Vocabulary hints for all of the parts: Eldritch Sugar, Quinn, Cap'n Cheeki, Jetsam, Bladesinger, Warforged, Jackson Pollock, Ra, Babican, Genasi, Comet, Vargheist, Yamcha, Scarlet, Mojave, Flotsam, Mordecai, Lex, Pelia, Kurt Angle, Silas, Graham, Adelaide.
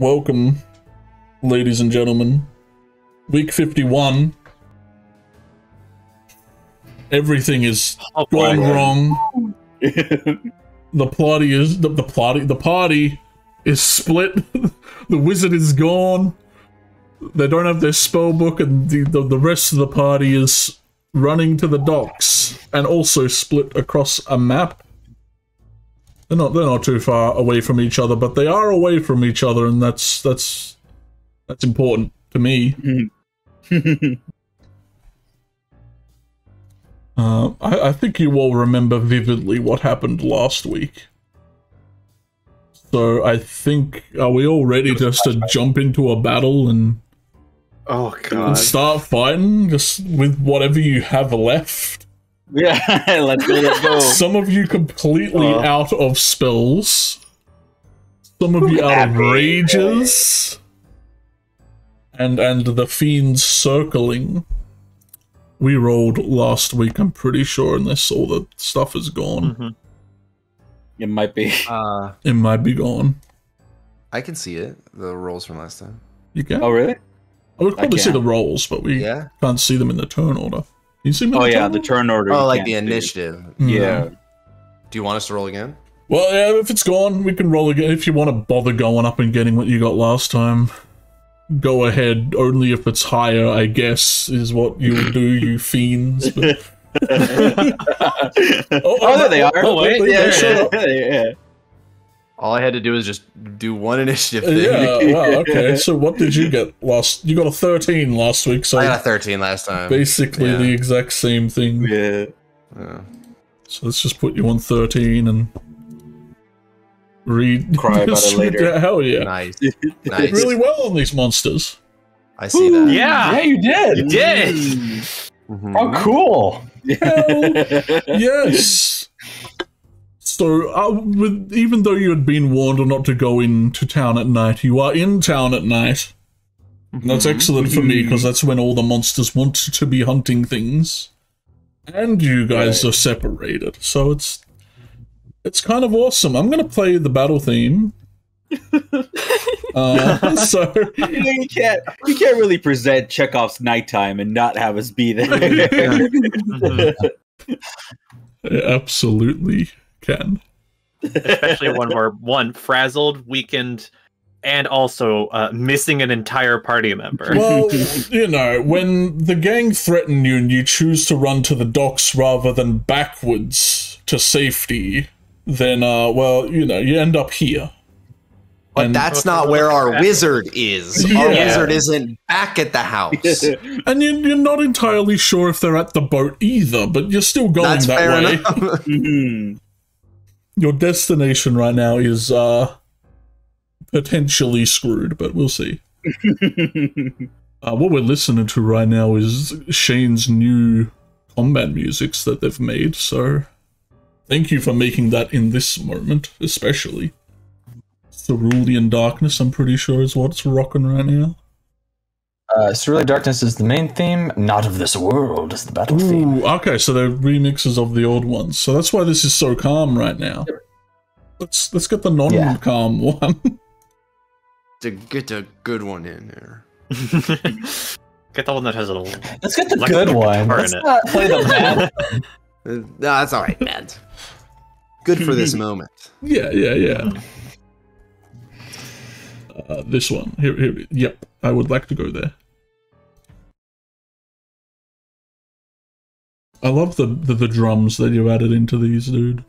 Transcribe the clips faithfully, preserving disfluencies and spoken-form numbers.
Welcome, ladies and gentlemen. Week fifty-one. Everything is oh, gone boy, wrong. The party is the, the party. The party is split. The wizard is gone. They don't have their spell book, and the, the the rest of the party is running to the docks and also split across a map. They're not they're not too far away from each other, but they are away from each other, and that's that's that's important to me. Uh, I, I think you all remember vividly what happened last week. So I think, are we all ready just to jump into a battle and, oh, God. and start fighting just with whatever you have left? Yeah, let's do it. Some of you completely oh. out of spells. Some of you out of rages. And, and the fiends circling. We rolled last week, I'm pretty sure, unless all the stuff is gone. Mm-hmm. It might be. Uh, it might be gone. I can see it. The rolls from last time. You can? Oh, really? I would probably I see the rolls, but we yeah. can't see them in the turn order. You see them in oh, the yeah, turn the turn order. Oh, like the initiative. Yeah. No. Do you want us to roll again? Well, yeah, if it's gone, we can roll again. If you want to bother going up and getting what you got last time, go ahead. Only if it's higher, I guess, is what you'll do, you fiends. But... oh, oh, oh, there they are. Oh, wait, wait, yeah, yeah, yeah, yeah. All I had to do was just do one initiative thing. Yeah, wow, okay. So what did you get last? You got a thirteen last week. So I got a thirteen last time. Basically yeah. the exact same thing. Yeah. yeah. So let's just put you on thirteen and... Read Cry about it later. Hell yeah. Nice. nice. You did really well on these monsters. I see Ooh, that. Yeah. Yeah, you did. You did. Mm-hmm. Oh, cool. Hell yes. So, uh, with, even though you had been warned not to go into town at night, you are in town at night. Mm-hmm. That's excellent for me, because that's when all the monsters want to be hunting things. And you guys right. are separated, so it's... It's kind of awesome. I'm going to play the battle theme. Uh, so you, know, you can't you can't really present Chekhov's nighttime and not have us be there. I absolutely can. Especially when we're one frazzled, weakened, and also uh, missing an entire party member. Well, you know, when the gang threaten you and you choose to run to the docks rather than backwards to safety. Then, uh, well, you know, you end up here. But and that's not where our back. wizard is. Yeah. Our wizard isn't back at the house. And you, you're not entirely sure if they're at the boat either, but you're still going that's that fair way. mm-hmm. Your destination right now is uh, potentially screwed, but we'll see. uh, what we're listening to right now is Shane's new combat musics that they've made, so... Thank you for making that in this moment, especially. Cerulean Darkness, I'm pretty sure, is what's rocking right now. Uh, Cerulean Darkness is the main theme. Not of This World is the battle Ooh, theme. Okay, so they're remixes of the old ones. So that's why this is so calm right now. Let's let's get the non-calm yeah. one. To get a good one in there. Get the one that has a little... Let's get the good one. Let's not play the bad one. No, that's all right, man. Good for this moment. Yeah, yeah, yeah. Uh, this one. Here, here, yep, I would like to go there. I love the, the, the drums that you added into these, dude.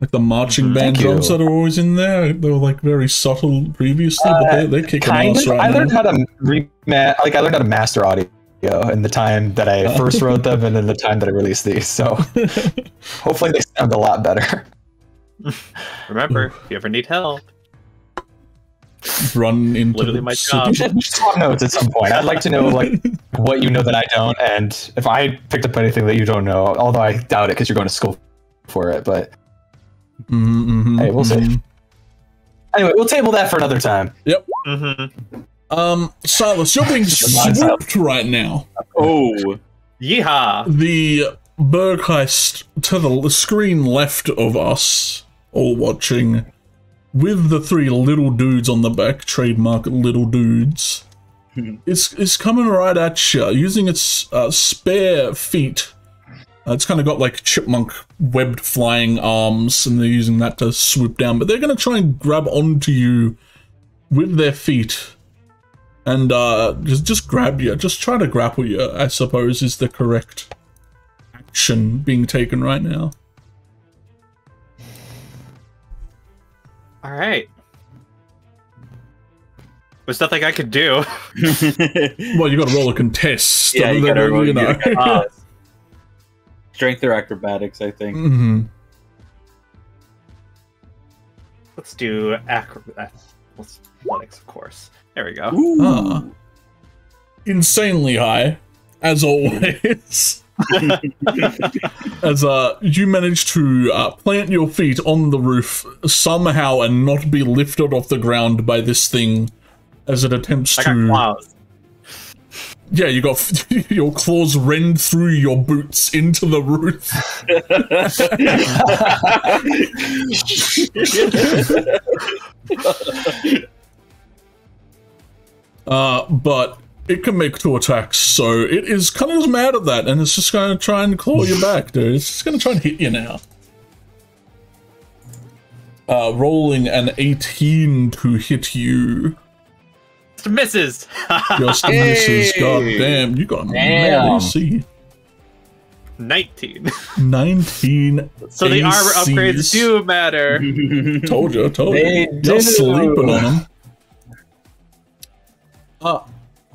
Like the marching band Thank drums you. that are always in there. They were like very subtle previously, uh, but they're, they're kicking ass right I now. Learned how to re like, I learned how to master audio. In the time that I first wrote them and in the time that I released these, so hopefully they sound a lot better. Remember, if you ever need help, run into literally my job. You should swap notes at some point. I'd like to know like what you know that I don't, and if I picked up anything that you don't know, although I doubt it because you're going to school for it, but mm-hmm, hey, we'll mm-hmm. see. Anyway, we'll table that for another time. Yep. Mm-hmm. Um, Silas, you're being swooped right now. Oh, yeehaw! The Bergheist to the screen left of us, all watching, with the three little dudes on the back, trademark little dudes, it's, it's coming right at you using its uh, spare feet. Uh, it's kind of got like chipmunk webbed flying arms, and they're using that to swoop down, but they're going to try and grab onto you with their feet and uh, just, just grab you. Just try to grapple you, I suppose, is the correct action being taken right now. All right. There's nothing I could do. Well, you got to roll a contest. Yeah, you got to roll. You know. You gotta, uh, strength or acrobatics, I think. Mm-hmm. Let's do acrobatics. Athletics, of course. There we go. Ah. Insanely high, as always. As uh, you manage to uh, plant your feet on the roof somehow and not be lifted off the ground by this thing as it attempts I to. Got claws. Yeah, you got your claws rend through your boots into the roof. uh, but it can make two attacks, so it is kind of mad at that, and it's just going to try and claw you back, dude. It's just going to try and hit you now. Uh, rolling an eighteen to hit you. Just misses. Just hey. misses. God damn, you got a mad A C. nineteen. nineteen. So the armor upgrades do matter. Told you, told they you. You're sleeping on them. Uh,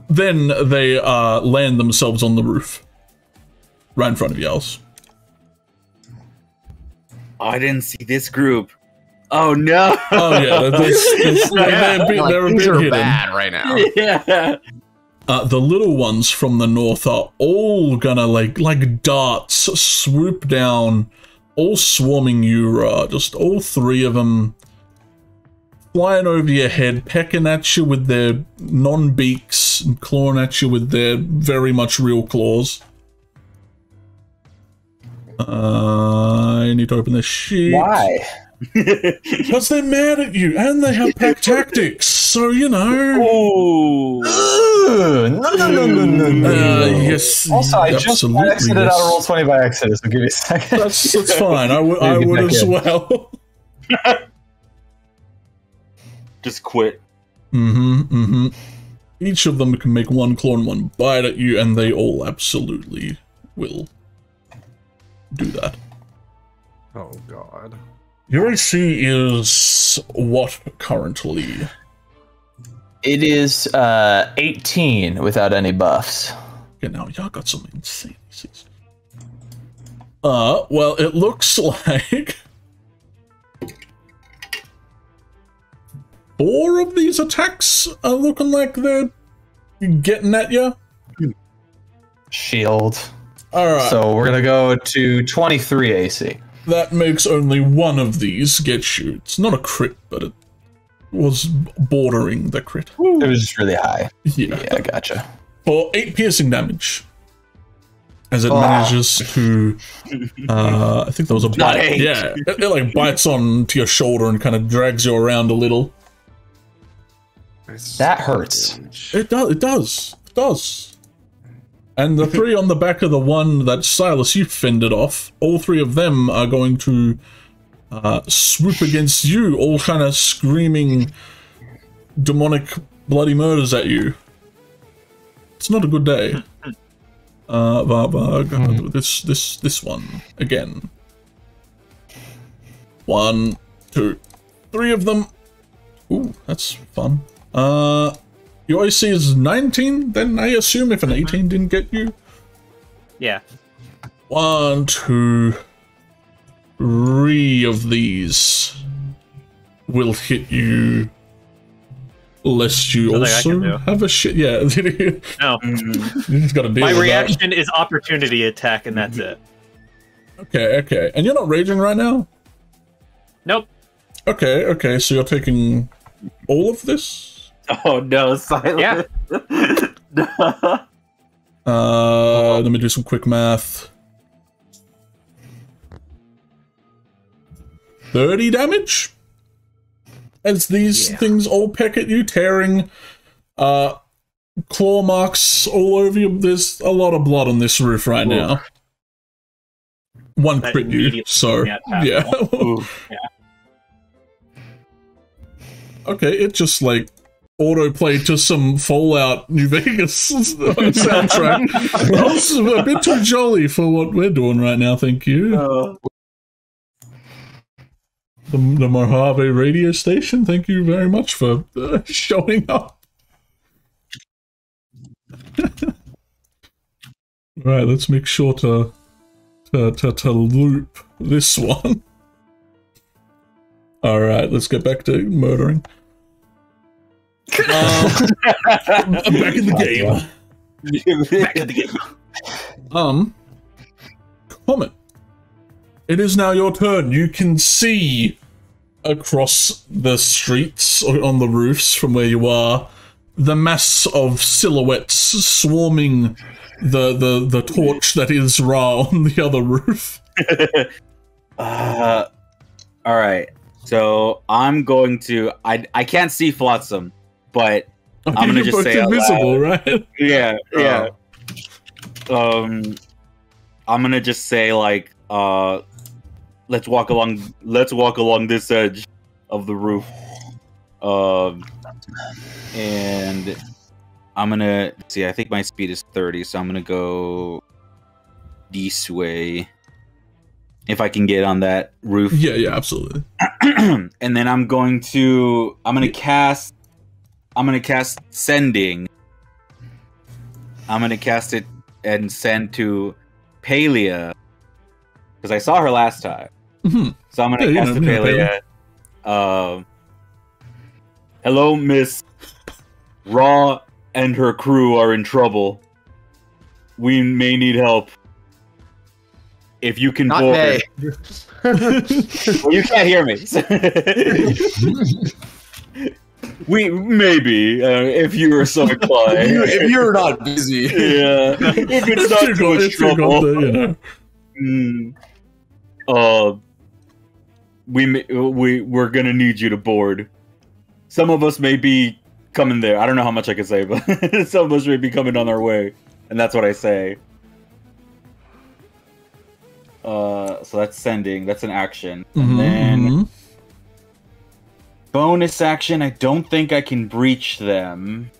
then they uh, land themselves on the roof. Right in front of y'all's. I didn't see this group. Oh no! Oh yeah, that's, that's, yeah. They're a bit, like, they're a bit are hidden. Bad right now. Yeah. Uh, the little ones from the north are all gonna like like darts swoop down, all swarming you. Uh, just all three of them flying over your head, pecking at you with their non-beaks and clawing at you with their very much real claws. Uh, I need to open this sheet. Why? Because they're mad at you, and they have pack tactics, so you know. Oh, no, no, no, no, no, no. Uh, yes, also, I just exited yes. out of roll twenty by accident, so give me a second. That's, that's fine, I, w I would as in. well. Just quit. Mm-hmm, mm-hmm. Each of them can make one claw and one bite at you, and they all absolutely will do that. Oh, God. Your A C is what currently? It is uh, eighteen without any buffs. Okay, now y'all got some insane A Cs. Uh, well, it looks like four of these attacks are looking like they're getting at you. Shield. All right. So we're gonna go to twenty-three A C. That makes only one of these get you. It's not a crit, but it was bordering the crit. It was just really high. Yeah, yeah, gotcha. For eight piercing damage. As it oh. manages to... Uh, I think there was a bite. Yeah, it, it like bites on to your shoulder and kind of drags you around a little. That hurts. It does. It does. It does. And the three on the back of the one that Silas, you fended off, all three of them are going to uh, swoop against you, all kind of screaming demonic bloody murders at you. It's not a good day. Uh, Varg, this, this, this one, again. One, two, three of them. Ooh, that's fun. Uh... Your A C is nineteen, then I assume, if an eighteen didn't get you? Yeah. One, two, three of these will hit you. Lest you also have a shit. Yeah. No. You just gotta deal My with reaction that. Is opportunity attack, and that's it. Okay, okay. And you're not raging right now? Nope. Okay, okay. So you're taking all of this? Oh no, Silas. Yeah. uh, let me do some quick math. thirty damage? as these yeah. things all peck at you, tearing uh, claw marks all over you. There's a lot of blood on this roof right Ooh. now. One that crit you, so yeah. yeah. Okay, it just like autoplay to some Fallout New Vegas soundtrack. That's a bit too jolly for what we're doing right now, thank you. Uh, the, the Mojave radio station, thank you very much for uh, showing up. Right, let's make sure to, to, to, to loop this one. Alright, let's get back to murdering. Uh, back in the game. Back in the game. Um, Comet. It is now your turn. You can see across the streets, or on the roofs from where you are, the mass of silhouettes swarming the the, the torch that is Ra on the other roof. uh, Alright, so I'm going to... I, I can't see Flotsam. But okay, I'm gonna just say invisible, right? Yeah, yeah. Oh. Um, I'm gonna just say like, uh, let's walk along. Let's walk along this edge of the roof. Um, and I'm gonna see. I think my speed is thirty, so I'm gonna go this way if I can get on that roof. Yeah, yeah, absolutely. And then I'm going to. I'm gonna yeah. cast. I'm gonna cast sending. I'm gonna cast it and send to Pelia because I saw her last time. Mm-hmm. So I'm gonna yeah, cast yeah, to Pelia. Pelia. Uh, Hello, Miss. Ra and her crew are in trouble. We may need help. If you can board. Not me. You can't hear me. We maybe uh, if you were so inclined, if, if you're not busy, yeah, if it's not too much trouble, to, yeah. mm, uh, we we we're gonna need you to board. Some of us may be coming there. I don't know how much I can say, but some of us may be coming on our way, and that's what I say. Uh, so that's sending. That's an action, mm-hmm, and then. Mm-hmm. Bonus action, I don't think I can breach them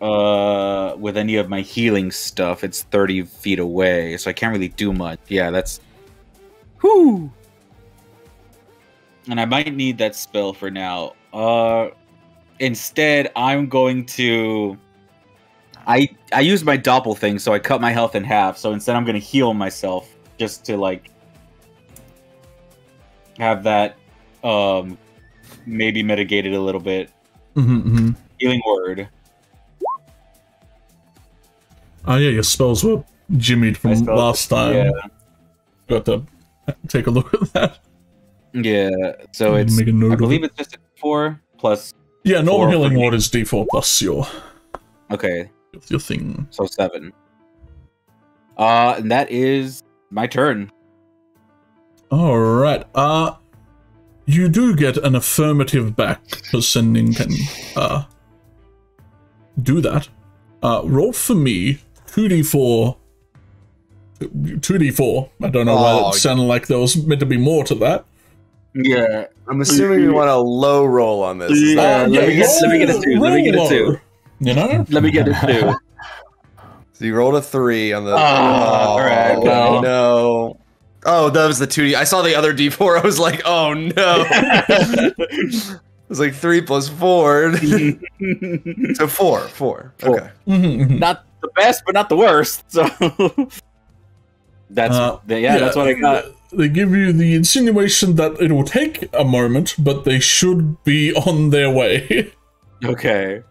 uh, with any of my healing stuff. It's thirty feet away, so I can't really do much. Yeah, that's... Whew! And I might need that spell for now. Uh, instead, I'm going to... I, I used my doppel thing, so I cut my health in half. So instead, I'm going to heal myself just to, like, have that... Um, maybe mitigated a little bit. Mm-hmm, mm-hmm. Healing word. Oh yeah, your spells were jimmied from spells, last time. Yeah. Got to take a look at that. Yeah, so it's. Make a note I believe it. It's just four plus. Yeah, normal healing word is D four plus your. Okay. Your thing. So seven. Uh, and that is my turn. All right. Uh. You do get an affirmative back because sending can uh, do that. Uh, roll for me two D four. two D four. I don't know oh, why it sounded like there was meant to be more to that. Yeah. I'm assuming you want a low roll on this. Yeah, uh, let, yeah, me get, let me get a two. Let me get a two. You know? Let me get a two. So you rolled a three on the. Oh, oh all right. Oh, no. Oh, that was the two D. I saw the other D four. I was like, oh no. It was like three plus four. So four, four. four. Okay. Mm-hmm. Not the best, but not the worst. So that's uh, the, yeah, yeah, that's what I got. They give you the insinuation that it will take a moment, but they should be on their way. Okay.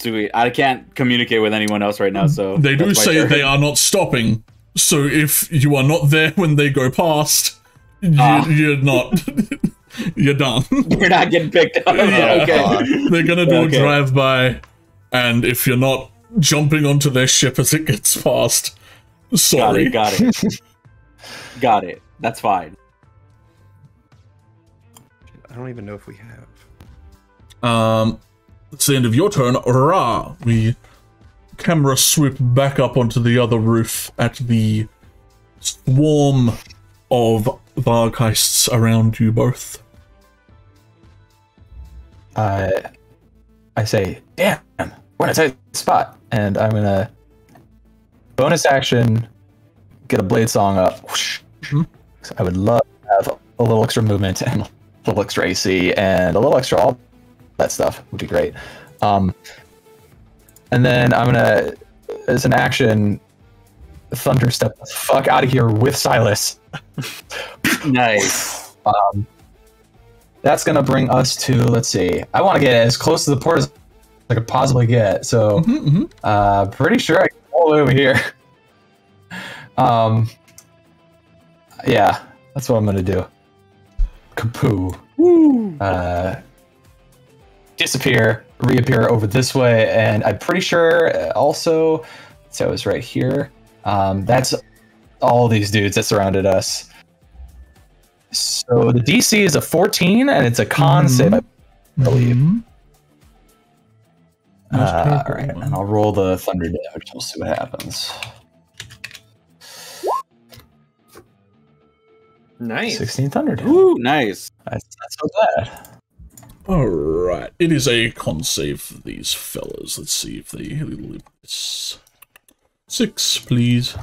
Sweet. I can't communicate with anyone else right now, so they do say turn. They are not stopping. So if you are not there when they go past, you, ah. you're not, you're done. You're not getting picked up. Yeah. Okay. They're going to do okay. a drive-by, and if you're not jumping onto their ship as it gets past, sorry. Got it, got it. Got it. That's fine. I don't even know if we have. Um, it's the end of your turn. Ra, we camera swoop back up onto the other roof at the swarm of Vargheists around you both. Uh, I say, damn, what a tight spot. And I'm going to bonus action, get a blade song up. Mm-hmm. So I would love to have a little extra movement and a little extra A C and a little extra all that stuff would be great. Um, and then I'm going to, as an action, thunder step the fuck out of here with Silas. Nice. Um, that's going to bring us to, let's see, I want to get as close to the port as I could possibly get. So mm-hmm, mm-hmm. Uh, pretty sure I can all the way over here. Um, yeah, that's what I'm going to do. Kapoo. Woo. Uh, disappear, reappear over this way. And I'm pretty sure also, so it was right here. Um, that's all these dudes that surrounded us. So the D C is a fourteen, and it's a con mm-hmm. save, I believe. Mm-hmm. uh, all right, and I'll roll the thunder damage. We'll see what happens. Nice. sixteen thunder damage. Ooh, nice. That's not so bad. All right. It is a con save for these fellas. Let's see if they live this. Six, please.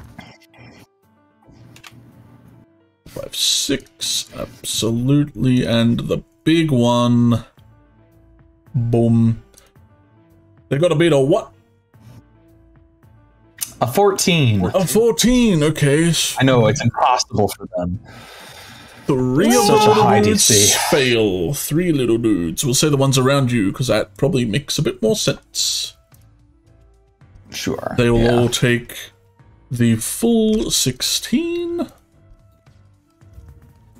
Five, six, absolutely, and the big one. Boom. They got to beat a what? A fourteen. A fourteen. Okay. I know it's impossible for them. Three of the dudes fail. Three little dudes. We'll say the ones around you because that probably makes a bit more sense. Sure. They will yeah. all take the full sixteen.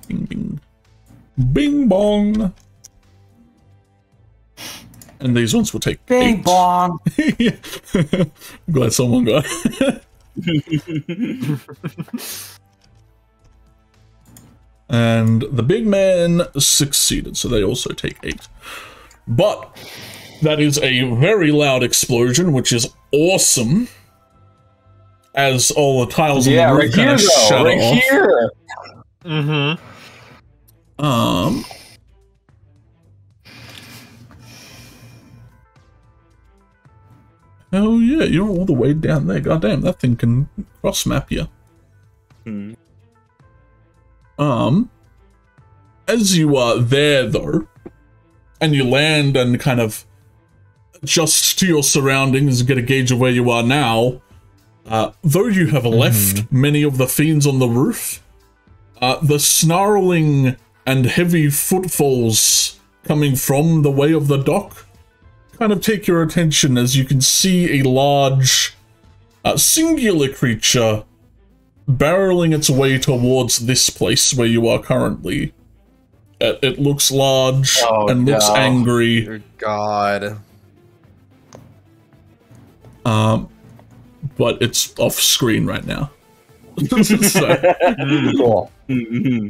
Bing, bing. Bing, bong. And these ones will take Bing, eight. Bong. I'm glad someone got it. And the big man succeeded, so they also take eight. But that is a very loud explosion, which is awesome. As all the tiles yeah, on the roof kind of shut right off. Here. Mm-hmm. Um, oh yeah, you're all the way down there. Goddamn, that thing can cross map you. Mm. Um, as you are there though, and you land and kind of adjust to your surroundings and get a gauge of where you are now, uh, though you have mm. left many of the fiends on the roof, uh, the snarling and heavy footfalls coming from the way of the dock kind of take your attention as you can see a large, uh, singular creature barreling its way towards this place where you are currently. It, it looks large oh, and looks no. angry. Dear God. Um, but it's off screen right now. So. Cool. Mm-hmm.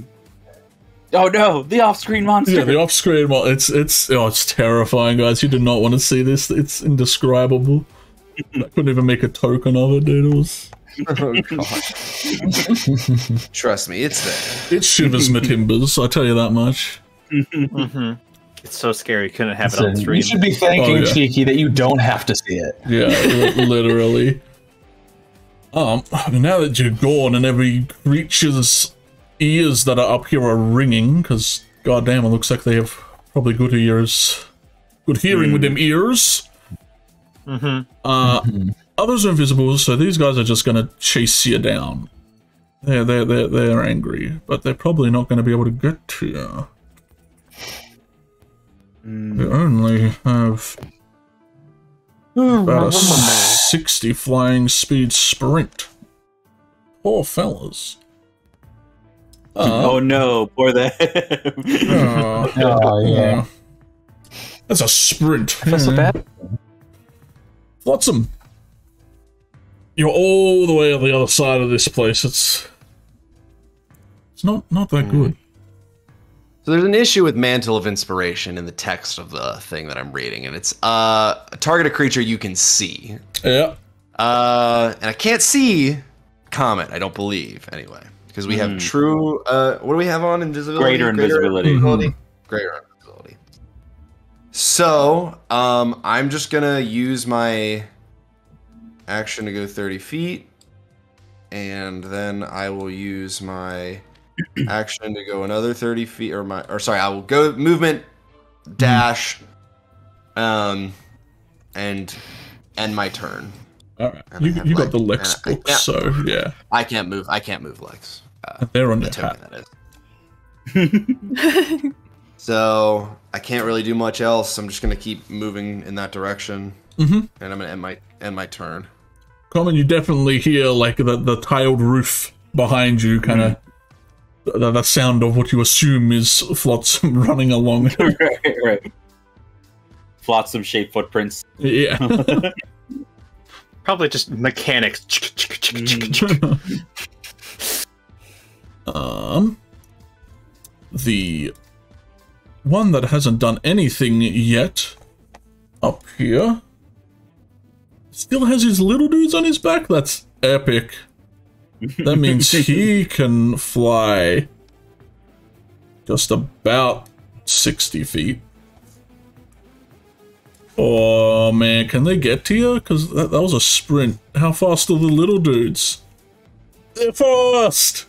Oh no, the off-screen monster! Yeah, the off-screen monster. It's it's oh, it's terrifying, guys. You did not want to see this. It's indescribable. I couldn't even make a token of it, dude. It was... Oh god! Trust me, it's there. It shivers my timbers. I tell you that much. Mm-hmm. It's so scary. Couldn't have it's it on screen. You should be thanking oh, yeah. Cheeky that you don't have to see it. Yeah, literally. Um. Now that you're gone, and every creature's ears that are up here are ringing, because goddamn, it looks like they have probably good ears, good hearing mm. with them ears. Mm-hmm. Uh, mm-hmm. Others are invisible, so these guys are just going to chase you down. They're they're they're they're angry, but they're probably not going to be able to get to you. Mm. They only have about a sixty flying speed sprint. Poor fellas. Uh, oh no, poor them. Oh, oh yeah. That's a sprint. That's so bad. Flotsam. You're all the way on the other side of this place. It's it's not not that mm. good. So there's an issue with Mantle of Inspiration in the text of the thing that I'm reading, and it's uh, target a creature you can see. Yeah. Uh, and I can't see Comet, I don't believe, anyway. Because we have mm. true, uh, what do we have on invisibility? Greater, Greater invisibility. invisibility? Mm-hmm. Greater invisibility. So, um, I'm just gonna use my action to go thirty feet, and then I will use my action to go another thirty feet, or my, or sorry, I will go movement, dash, um, and end my turn. All right, and you, you got the Lex book, so yeah. I can't move. I can't move Lex. Uh, They're on the token, that is. So I can't really do much else. I'm just gonna keep moving in that direction, mm-hmm. and I'm gonna end my end my turn. Common, you definitely hear like the the tiled roof behind you, kind of mm-hmm. the, the sound of what you assume is Flotsam running along. Right, right. Flotsam shaped footprints. Yeah. Probably just mechanics. um, the one that hasn't done anything yet up here still has his little dudes on his back. That's epic. That means he can fly just about sixty feet. Oh man, can they get to you? Because that, that was a sprint. How fast are the little dudes? They're fast!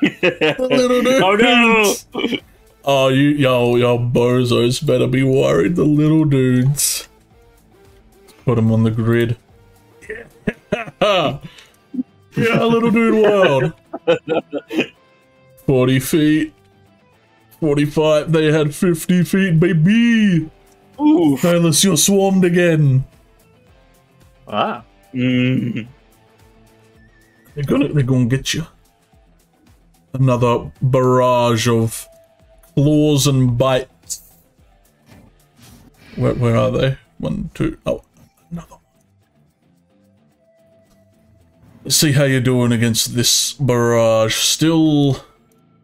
The little dudes! Oh no! Oh, you, yo, yo, bozos better be worried. The little dudes. Let's put them on the grid. Yeah, little dude world. forty feet. forty-five, they had fifty feet, baby! Ooh, Silas, you're swarmed again. Ah. Mm. They're gonna, they're gonna get you. Another barrage of claws and bites. Where, where are they? One, two, oh, another one. See how you're doing against this barrage. Still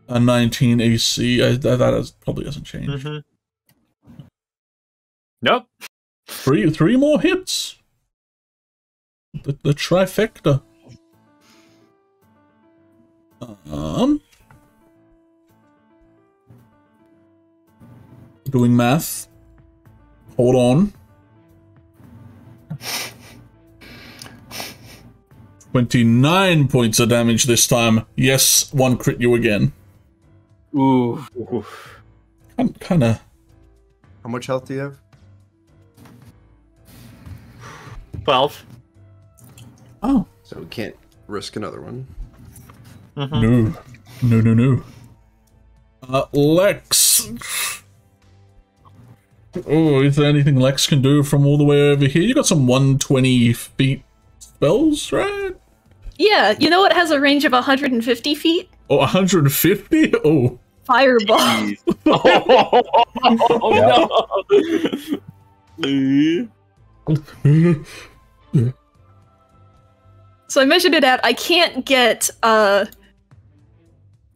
a nineteen A C. I, that that has, probably hasn't changed. Mm-hmm. Nope. Three, three more hits. The, the trifecta. Um, doing math. Hold on. Twenty-nine points of damage this time. Yes, one crit you again. Ooh. I'm kind of. How much health do you have? twelve. Oh. So we can't risk another one. Uh-huh. No. No, no, no. Uh, Lex. Oh, is there anything Lex can do from all the way over here? You got some one hundred twenty feet spells, right? Yeah, you know what has a range of one hundred fifty feet? Oh, one hundred fifty? Oh. Fireball. Oh, oh, oh no. So I measured it out. I can't get uh,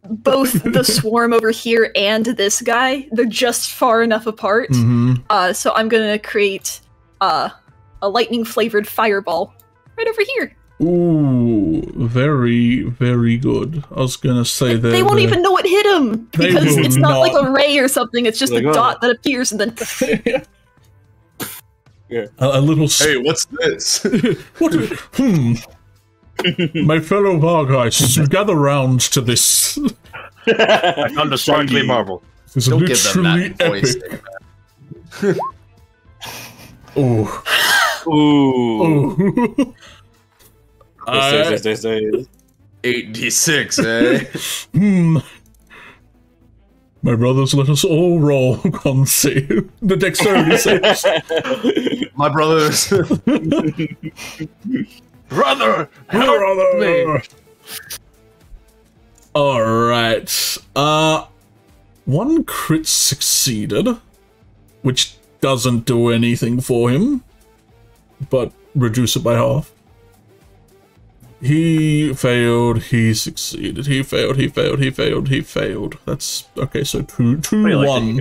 both the swarm over here and this guy. They're just far enough apart. Mm-hmm. Uh, so I'm going to create uh, a lightning-flavored fireball right over here. Ooh, very, very good. I was going to say that... They, they won't even know what hit him! Because it's not, not like a ray or something, it's just a dot that appears and then... Yeah. A, a little... Hey, what's this? What? Hmm. My fellow Vargheists, gather round to this. I found a sparkly marble. It's Don't literally give them that voice epic. Oh. Ooh. Oh. I... eight D six, eh? Hmm. My brothers, let us all roll con save. The dexterity saves. My brothers. Brother! Help brother! Me. Alright. Uh, one crit succeeded, which doesn't do anything for him, but reduce it by half. He failed, he succeeded, he failed, he failed, he failed, he failed. That's okay, so two two like one.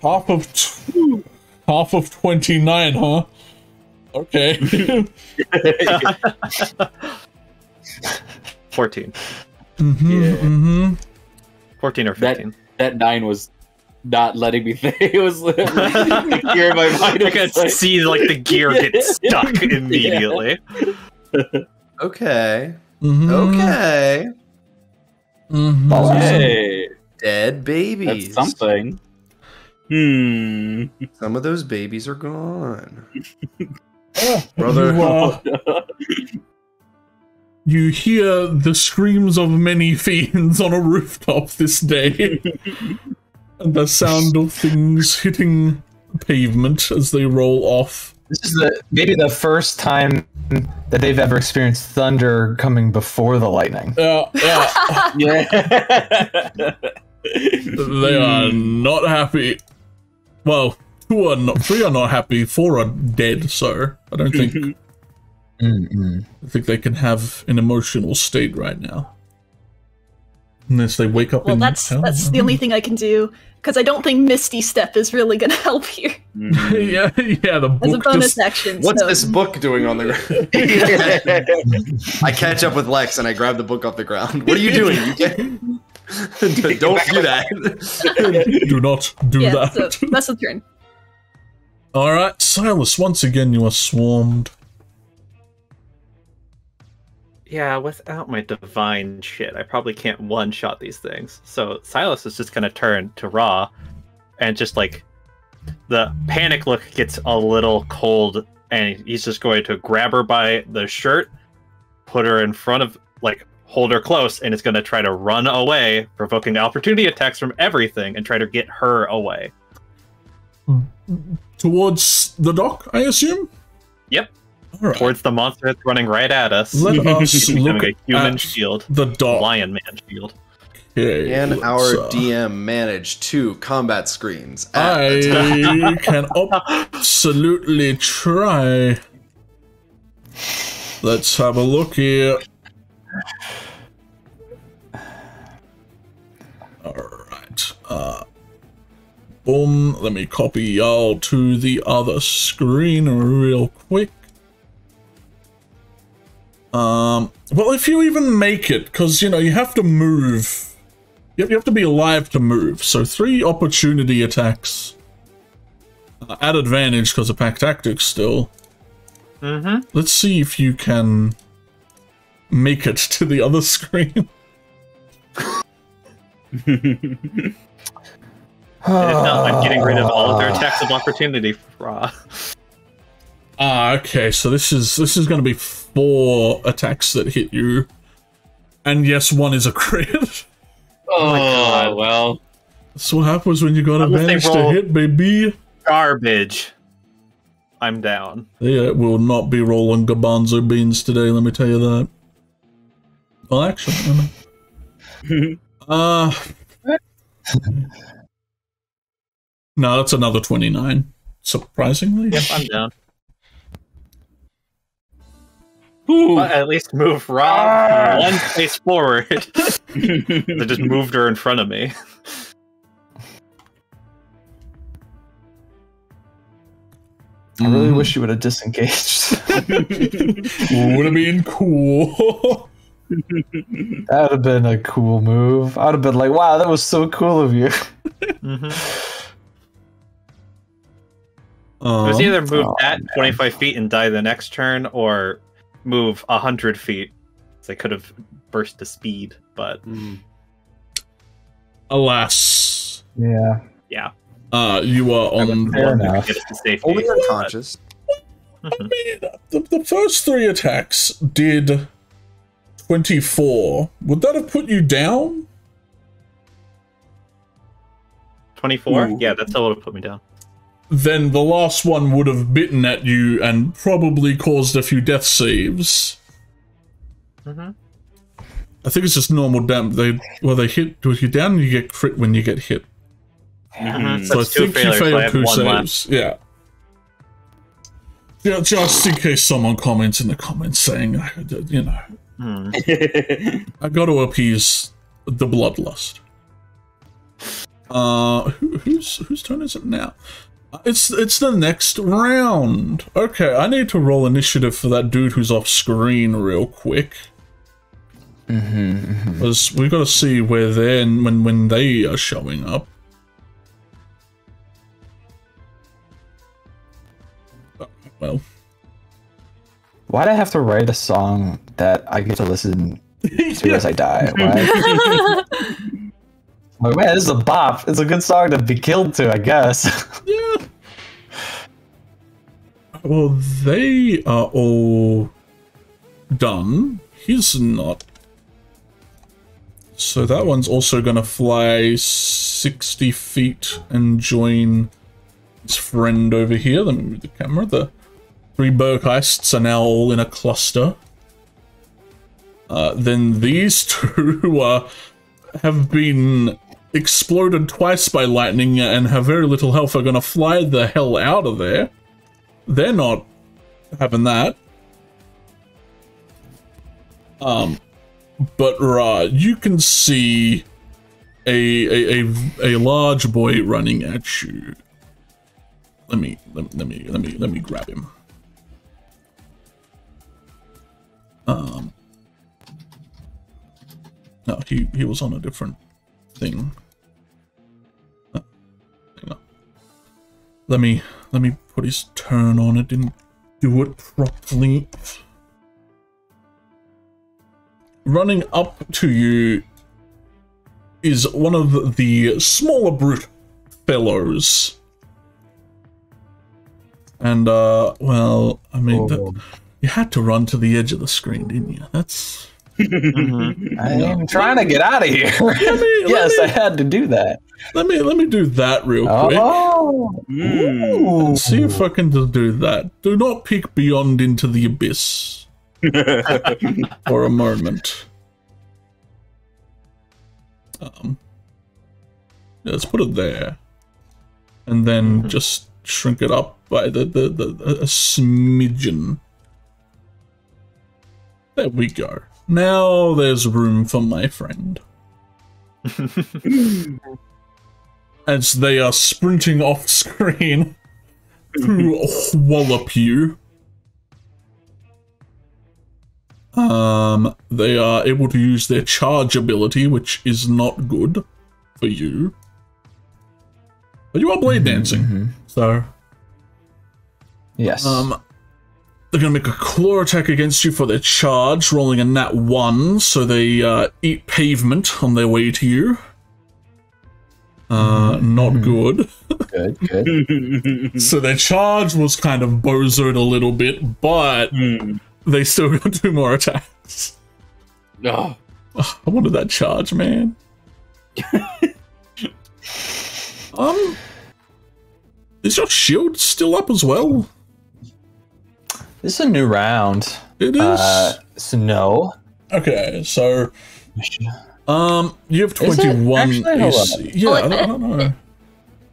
Half of two half of twenty-nine, huh? Okay. fourteen. Mm-hmm, yeah. Mm-hmm. fourteen or fifteen. That, that nine was not letting me think. It was the gear in my mind. I could like... see like the gear get stuck immediately. Yeah. Okay. Mm-hmm. Okay. Mm-hmm. Okay. Dead babies. That's something. Hmm. Some of those babies are gone. Brother. You, uh, you hear the screams of many fiends on a rooftop this day. And the sound of things hitting pavement as they roll off. This is the, maybe the first time that they've ever experienced thunder coming before the lightning. Uh, yeah. Yeah. They are not happy. Well, two are not, three are not happy, four are dead, so I don't think mm-mm. I think they can have an emotional state right now. Unless they wake up well, in the that's, that's the only thing I can do, because I don't think Misty Step is really going to help here. yeah, yeah, the book as a bonus just, action. What's so. This book doing on the ground? I catch up with Lex and I grab the book off the ground. What are you doing? You get... don't do that. do not do yeah, that. So that's the turn. Alright, Silas, once again you are swarmed. Yeah, without my divine shit, I probably can't one-shot these things. So Silas is just going to turn to Ra, and just like, the panic look gets a little cold, and he's just going to grab her by the shirt, put her in front of, like, hold her close, and it's going to try to run away, provoking opportunity attacks from everything, and try to get her away. Towards the dock, I assume? Yep. Right. Towards the monster that's running right at us. Let us look a human at shield, the dog. Lion man shield. Okay, and our uh, D M managed two combat screens. I can absolutely try. Let's have a look here. Alright. Uh, boom. Let me copy y'all to the other screen real quick. Um, well, if you even make it, because, you know, you have to move. You have to be alive to move. So three opportunity attacks uh, at advantage because of pack tactics still. Mm-hmm. Let's see if you can make it to the other screen. And if not, I'm getting rid of all of their attacks of opportunity for Ra. Ah, okay, so this is this is going to be four attacks that hit you. And yes, one is a crit. Oh, oh my God. Well. That's what happens when you got advantage to hit, baby. Garbage. I'm down. Yeah, it will not be rolling garbanzo beans today, let me tell you that. Well, actually, I don't know. uh, no, that's another twenty-nine. Surprisingly. Yep, I'm down. Ooh. But at least move Rob ah. one place forward. They just moved her in front of me. I really mm. wish you would have disengaged. Would have been cool. That would have been a cool move. I would have been like, wow, that was so cool of you. Mm-hmm. um, it was either move oh, that man. twenty-five feet and die the next turn, or move a hundred feet. They could have burst to speed, but mm. alas, yeah, yeah. Uh, you are on safety. Only unconscious. I mean, the, the first three attacks did twenty-four. Would that have put you down? Twenty-four. Ooh. Yeah, that still would have put me down. Then the last one would have bitten at you and probably caused a few death saves. Mm-hmm. I think it's just normal damage. They well, they hit with you down, and you get crit when you get hit. Mm-hmm. So, so I think you failed two saves. Left. Yeah. Yeah, just in case someone comments in the comments saying, you know, mm. I got to appease the bloodlust. Uh, who, who's whose turn is it now? It's it's the next round. Okay, I need to roll initiative for that dude who's off screen real quick. Mm-hmm, because mm-hmm. we've got to see where they're and when when they are showing up. Well, why'd I have to write a song that I get to listen to as I die? Why? Like, man, this is a bop. It's a good song to be killed to, I guess. Yeah. Well, they are all done. He's not. So that one's also going to fly sixty feet and join his friend over here. Let me move the camera. The three Bergheists are now all in a cluster. Uh, then these two are, have been exploded twice by lightning and have very little health are going to fly the hell out of there. They're not having that. Um, but Ra, you can see a, a a a large boy running at you. Let me let, let me let me let me grab him. Um. No, he he was on a different thing. Uh, hang on. Let me let me put his turn on. It didn't do it properly. Running up to you is one of the smaller brute fellows, and uh, well, I mean, oh. that, you had to run to the edge of the screen, didn't you? That's. Mm-hmm. I am trying to get out of here. Me, yes, me, I had to do that. Let me let me do that real quick. Oh. Mm. Let's see if I can do that. Do not peek beyond into the abyss for a moment. Um, yeah, let's put it there, and then mm-hmm. just shrink it up by the the, the, the a smidgen. There we go. Now there's room for my friend. As they are sprinting off screen to wallop you. Um, they are able to use their charge ability, which is not good for you. But you are blade dancing, mm-hmm. so... Yes. Um... They're going to make a claw attack against you for their charge, rolling a nat one, so they uh, eat pavement on their way to you. Uh, mm-hmm. Not good. Good, good. So their charge was kind of bozoed a little bit, but mm. they still got two more attacks. Oh. Oh, I wanted that charge, man. um, Is your shield still up as well? This is a new round. It is. Uh, so no. Okay, so um, you have twenty-one. Actually, yeah, well, it, I don't know. It,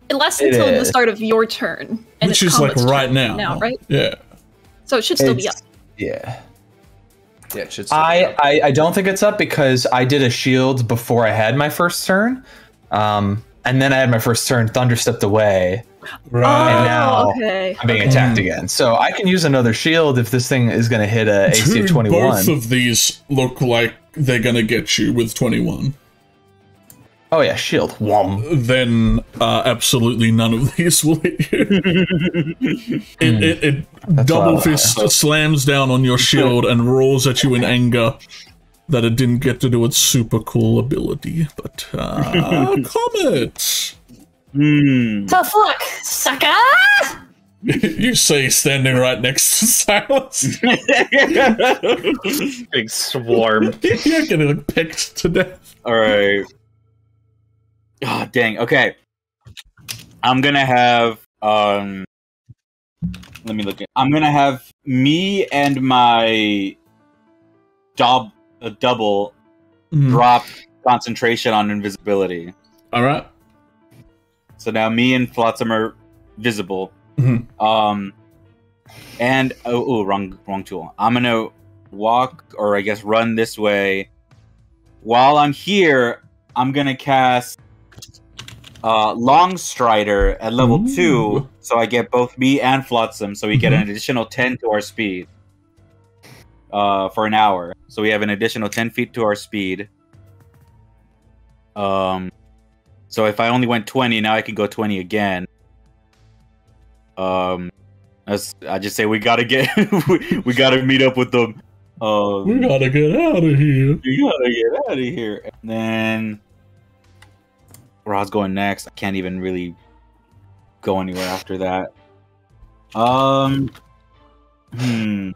it lasts until it the start of your turn, and which is like right now. now. Right? Yeah. So it should still it's, be up. Yeah. Yeah, it should. Still I, be up. I I don't think it's up because I did a shield before I had my first turn, um, and then I had my first turn. Thunder stepped away. Right. Oh, and now okay. I'm being attacked okay. again. So I can use another shield if this thing is going to hit a A C of twenty-one. Both of these look like they're going to get you with twenty-one. Oh yeah, shield. Whom. Then uh, absolutely none of these will hit you. it it, it double fist slams down on your shield and roars at you in anger that it didn't get to do its super cool ability. But uh, Comet... Mm. Tough luck, sucker! You say standing right next to Silas. Big swarm. You're getting picked to death. Alright. Oh, dang, okay. I'm gonna have, um... Let me look at... I'm gonna have me and my... Dob... Uh, double... Mm. Drop concentration on invisibility. Alright. So now me and Flotsam are visible. Mm-hmm. Um, And oh, ooh, wrong, wrong tool. I'm gonna walk, or I guess run this way. While I'm here, I'm gonna cast uh, Long Strider at level Ooh. two, so I get both me and Flotsam, so we mm-hmm. get an additional ten to our speed uh, for an hour. So we have an additional ten feet to our speed. Um, so if I only went twenty, now I can go twenty again. Um, that's, I just say we gotta get, we, we gotta meet up with them. Um, we gotta get out of here. We gotta get out of here. And then Ra's going next. I can't even really go anywhere after that. Um, hmm.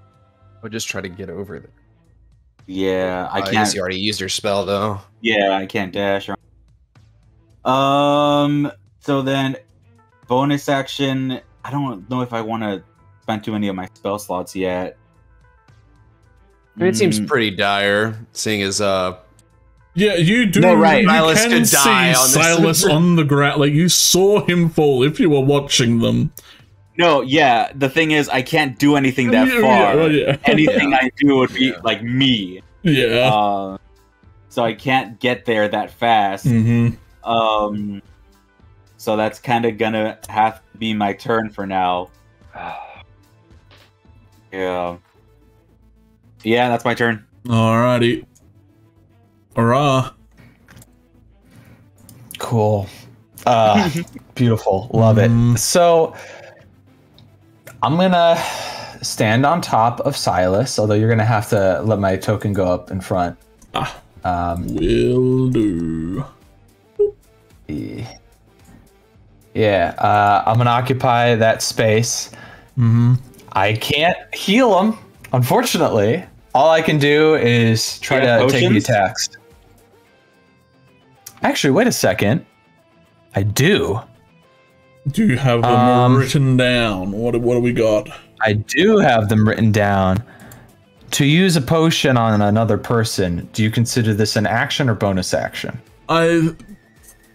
We'll just try to get over there. Yeah, I oh, can't. You already used your spell though. Yeah, I can't dash. Um. So then, bonus action. I don't know if I want to spend too many of my spell slots yet. I mean, it seems pretty dire, seeing as uh. Yeah, you do. No, right. You Silas can could die see on Silas this. on the ground. Like you saw him fall. If you were watching them. No, yeah. The thing is, I can't do anything that yeah, far. Yeah, yeah. Anything yeah. I do would be yeah. like me. Yeah. Uh, so I can't get there that fast. Mm-hmm. Um. So that's kind of gonna have to be my turn for now. Yeah. Yeah, that's my turn. Alrighty. Hurrah. Cool. Uh, beautiful. Love mm. it. So, I'm going to stand on top of Silas, although you're going to have to let my token go up in front. Ah, um, will do. Yeah, uh, I'm going to occupy that space. Mm-hmm. I can't heal him, unfortunately. All I can do is try to potions? take the attacks. Actually, wait a second. I do. Do you have them um, written down? What what do we got? I do have them written down. To use a potion on another person, do you consider this an action or bonus action? I,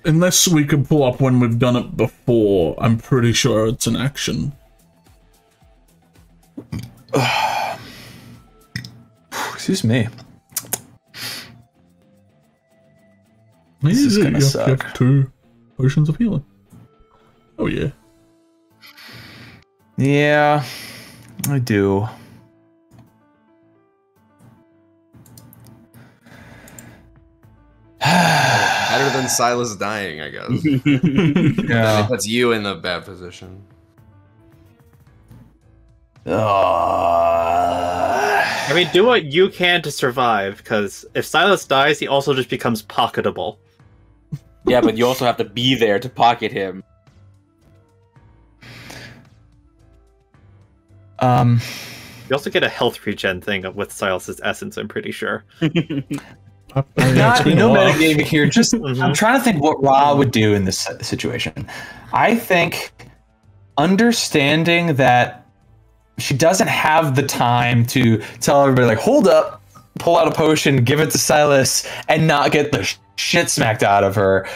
unless we can pull up when we've done it before, I'm pretty sure it's an action. Excuse me. This is, is gonna you suck. Have, you have two potions of healing. Oh yeah. Yeah, I do. Better than Silas dying, I guess. Yeah. It puts you in a bad position. Uh... I mean, do what you can to survive, because if Silas dies, he also just becomes pocketable. Yeah, but you also have to be there to pocket him. Um, you also get a health regen thing with Silas's essence, I'm pretty sure. Not, no metagaming here, just mm-hmm. I'm trying to think what Ra would do in this situation. I think understanding that she doesn't have the time to tell everybody, like, hold up, pull out a potion, give it to Silas, and not get the shit smacked out of her.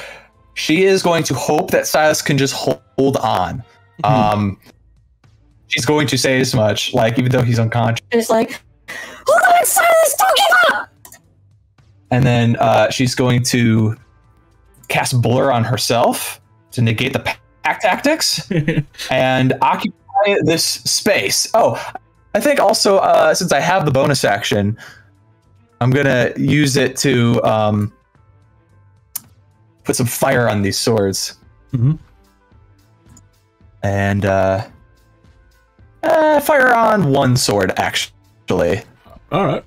She is going to hope that Silas can just hold on. Um, she's going to say as much, like, even though he's unconscious. It's like, hold on, Silas, don't give up! And then uh, she's going to cast Blur on herself to negate the pack tactics and occupy this space. Oh, I think also uh, since I have the bonus action, I'm gonna use it to um, put some fire on these swords. Mm-hmm. And uh, uh, fire on one sword, actually. All right,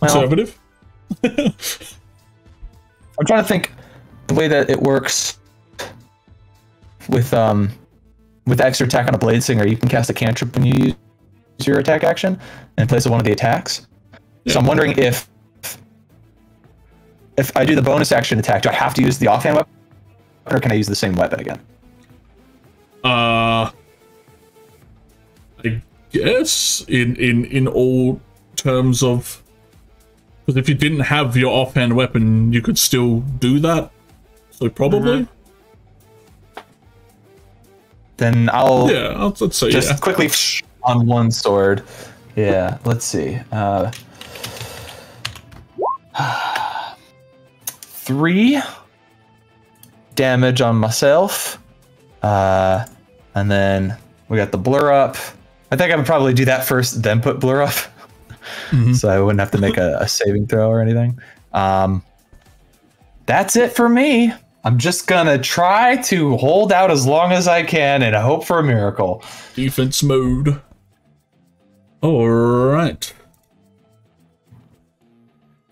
conservative. Well, I'm trying to think the way that it works with um. With extra attack on a Bladesinger, you can cast a cantrip when you use your attack action in place of one of the attacks. Yeah. So I'm wondering if if I do the bonus action attack, do I have to use the offhand weapon, or can I use the same weapon again? Uh, I guess in in in all terms of, because if you didn't have your offhand weapon, you could still do that. So probably. Mm-hmm. Then I'll, yeah, I'll, I'll say, just yeah. quickly on one sword. Yeah, let's see. Uh, three damage on myself. Uh, and then we got the blur up. I think I would probably do that first, then put blur up. Mm-hmm. So I wouldn't have to make a, a saving throw or anything. Um, that's it for me. I'm just going to try to hold out as long as I can and hope for a miracle. Defense mode. All right.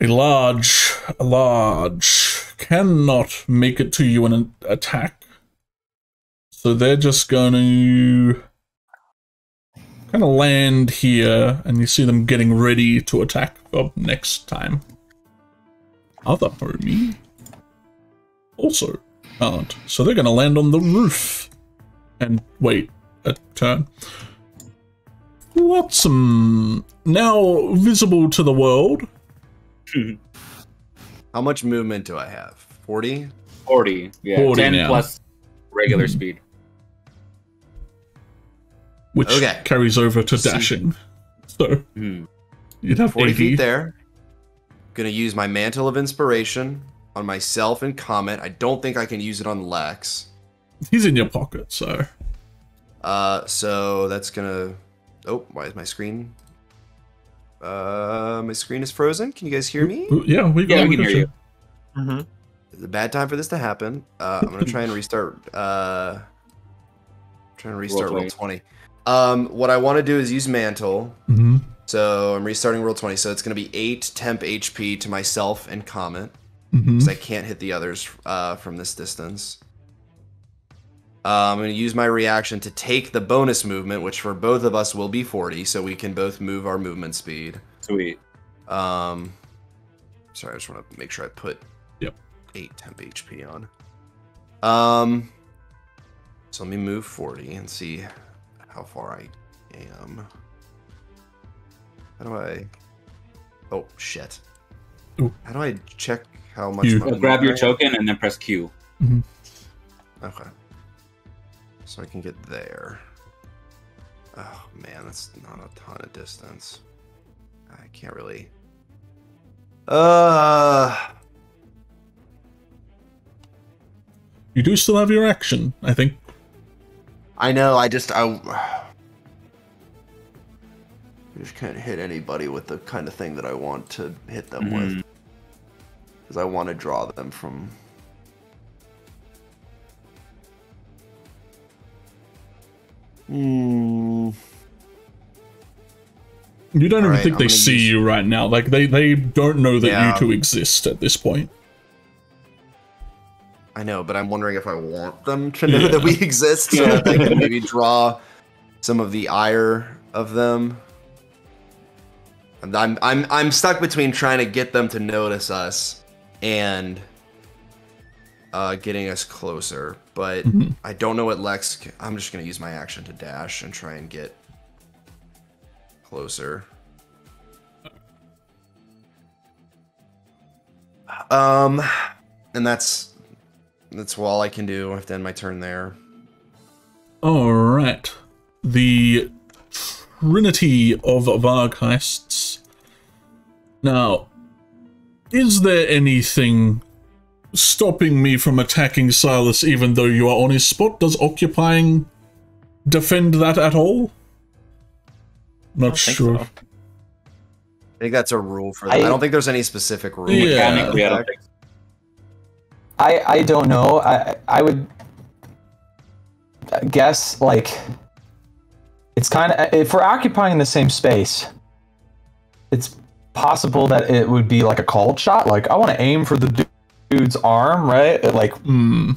A large, a large cannot make it to you in an attack. So they're just going to kind of land here, and you see them getting ready to attack up next time. Other homie also aren't. So they're going to land on the roof and wait a turn. Flotsam, now visible to the world. How much movement do I have? forty? forty, yeah. forty ten now. Plus regular mm-hmm. speed. Which okay. carries over to dashing. So mm-hmm. you'd have forty eighty feet there. Gonna use my Mantle of Inspiration on myself and Comet. I don't think I can use it on Lex. He's in your pocket, so. Uh, so that's gonna. Oh, why is my screen? Uh, my screen is frozen. Can you guys hear me? Yeah, we got yeah, we can hear you. Mm-hmm. It's a bad time for this to happen. Uh, I'm gonna try and restart. Uh, trying to restart roll twenty. Um, what I want to do is use Mantle. Mm-hmm. So I'm restarting roll twenty, so it's going to be eight temp H P to myself and Comet, because mm-hmm. I can't hit the others uh, from this distance. Uh, I'm going to use my reaction to take the bonus movement, which for both of us will be forty, so we can both move our movement speed. Sweet. Um, sorry, I just want to make sure I put yep. eight temp H P on. Um, so let me move forty and see how far I am. How do I? Oh shit! Ooh. How do I check how much? You grab your token and then press Q. Mm-hmm. Okay. So I can get there. Oh man, that's not a ton of distance. I can't really. Uh. You do still have your action, I think. I know. I just I. I just can't hit anybody with the kind of thing that I want to hit them mm-hmm. with. Because I want to draw them from... Mm. You don't All even right, think I'm they see use... you right now. Like, they, they don't know that yeah. you two exist at this point. I know, but I'm wondering if I want them to know yeah. that we exist so that they can maybe draw some of the ire of them. I'm I'm I'm stuck between trying to get them to notice us and uh, getting us closer, but mm-hmm. I don't know what Lex. Can, I'm just gonna use my action to dash and try and get closer. Um, and that's that's all I can do. I have to end my turn there. All right, the Trinity of Vargheists. Now, is there anything stopping me from attacking Silas even though you are on his spot? Does occupying defend that at all? Not sure. So. I think that's a rule for that. I, I don't think there's any specific rule. Yeah. yeah. I, I don't know. I, I would guess, like, it's kind of... If we're occupying the same space, it's... possible that it would be like a called shot. Like, I want to aim for the dude's arm, right? It, like, mm.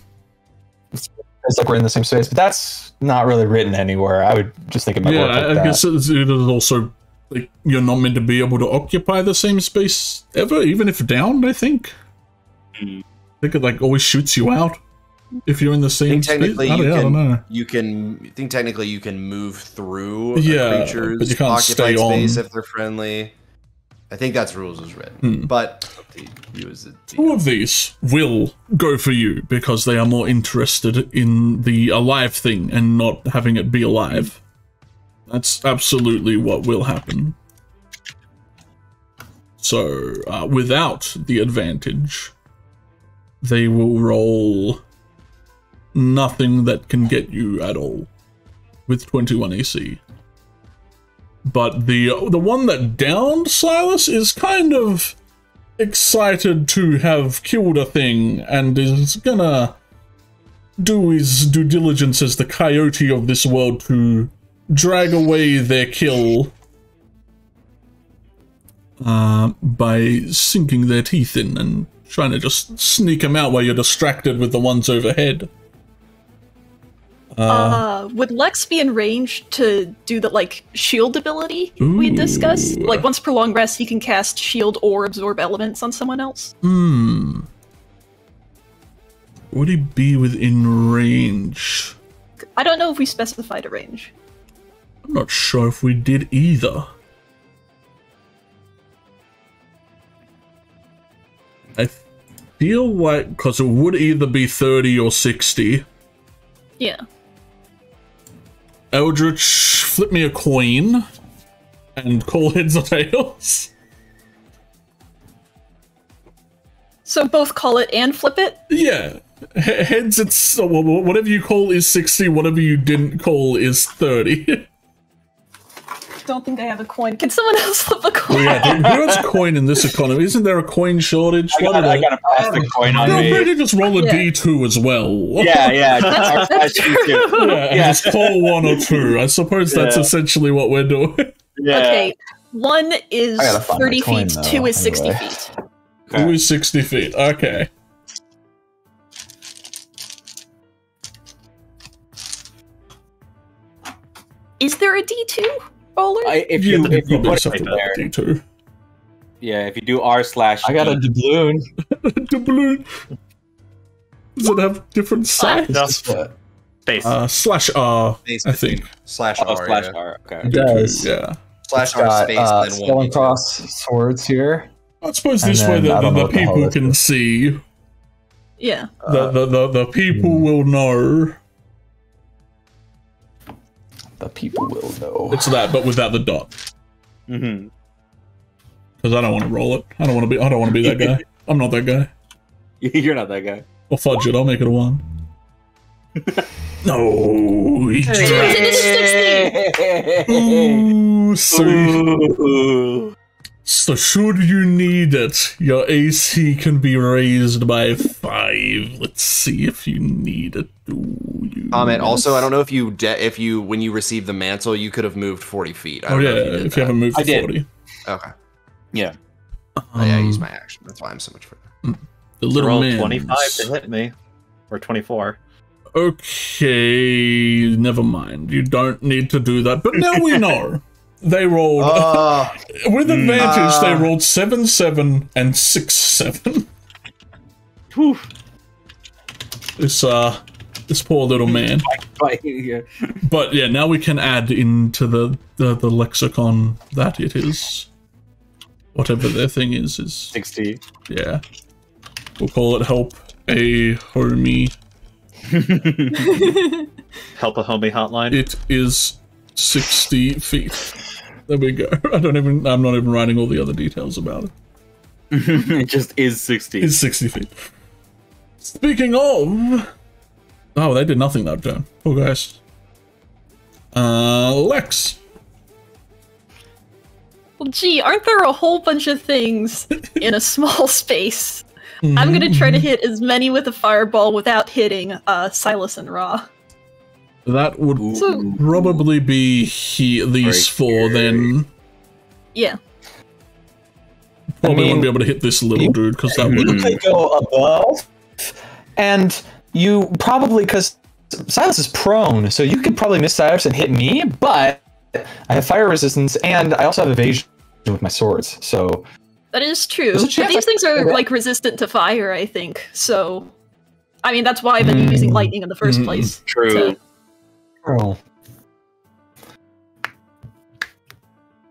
it's, it's like we're in the same space, but that's not really written anywhere. I would just think it might yeah, work like I that. guess it is also like you're not meant to be able to occupy the same space ever, even if downed. I think. Mm. I think it like always shoots you out if you're in the same. I think technically, space. You I don't, can. I don't know. You can. I think technically you can move through yeah, creatures, but you can't stay space on if they're friendly. I think that's rules as written, hmm. but the, the, the, two of these will go for you because they are more interested in the alive thing and not having it be alive. That's absolutely what will happen. So, uh, without the advantage, they will roll nothing that can get you at all with twenty-one A C. But the the one that downed Silas is kind of excited to have killed a thing and is gonna do his due diligence as the coyote of this world to drag away their kill uh, by sinking their teeth in and trying to just sneak them out while you're distracted with the ones overhead. Uh, uh, would Lex be in range to do the, like, shield ability ooh. we discussed? Like, once per long rest, he can cast shield or absorb elements on someone else? Hmm. Would he be within range? I don't know if we specified a range. I'm not sure if we did either. I feel like, because it would either be thirty or sixty. Yeah. Eldritch, flip me a coin and call heads or tails. So both call it and flip it? Yeah. H heads, it's whatever you call is sixty, whatever you didn't call is thirty. Don't think I have a coin. Can someone else flip a coin? Yeah, who has a coin in this economy? Isn't there a coin shortage? I got, I got a plastic coin on me. Feel free to just roll a yeah. D two as well. Yeah, yeah. That's, that's true. Yeah, yeah. Just call one or two. I suppose yeah. that's essentially what we're doing. Yeah. Okay, one is thirty coin, feet, though, two is sixty anyway. feet. Okay. Two is sixty feet, okay. Is there a D two? I, if you, you, if you put it there, too. Yeah, if you do R slash, I got a doubloon. Doubloon. Does it have different sizes? That's what. Base. Uh, slash R, Space I think. Between. Slash oh, R. Slash yeah. R. Okay. Does, yeah. Slash R got, space uh, then one. Cross swords here. I suppose and this way the, the, the people can is. see. Yeah. The the the, the people mm. will know. People will know. It's that, but without the dot. Mm-hmm. Because I don't want to roll it. I don't want to be. I don't want to be that guy. I'm not that guy. You're not that guy. Well, fudge it. I'll make it a one. No. Hey. Ooh, so, so should you need it, your A C can be raised by five. Let's see if you need it. Ooh. Comment. Um, also, I don't know if you de if you when you received the mantle, you could have moved forty feet. I don't oh yeah, know if you, did if you haven't moved I did. forty. Okay. Yeah. Um, oh, yeah, I used my action. That's why I'm so much further. The little man. twenty-five to hit me, or twenty-four. Okay, never mind. You don't need to do that. But now we know. They rolled uh, with advantage. Uh, they rolled seven, seven, and six, seven. Whew. It's uh. This poor little man. But yeah, now we can add into the, the, the lexicon that it is. Whatever their thing is, is... sixty. Yeah. We'll call it help a homie. Help a homie hotline. It is sixty feet. There we go. I don't even... I'm not even writing all the other details about it. It just is sixty. It's sixty feet. Speaking of... Oh, they did nothing that turn. Oh, guys. Uh, Lex. Well, gee, aren't there a whole bunch of things in a small space? Mm-hmm. I'm gonna try to hit as many with a fireball without hitting uh, Silas and Ra. That would so, probably be he these right four here. Then. Yeah. Probably I mean, wouldn't be able to hit this little dude because that would. They go above and. You probably, because Silas is prone, so you could probably miss Silas and hit me, but I have fire resistance, and I also have evasion with my swords, so... That is true. But these things are, like, resistant to fire, I think, so... I mean, that's why I've been mm. using lightning in the first mm. place. True. So.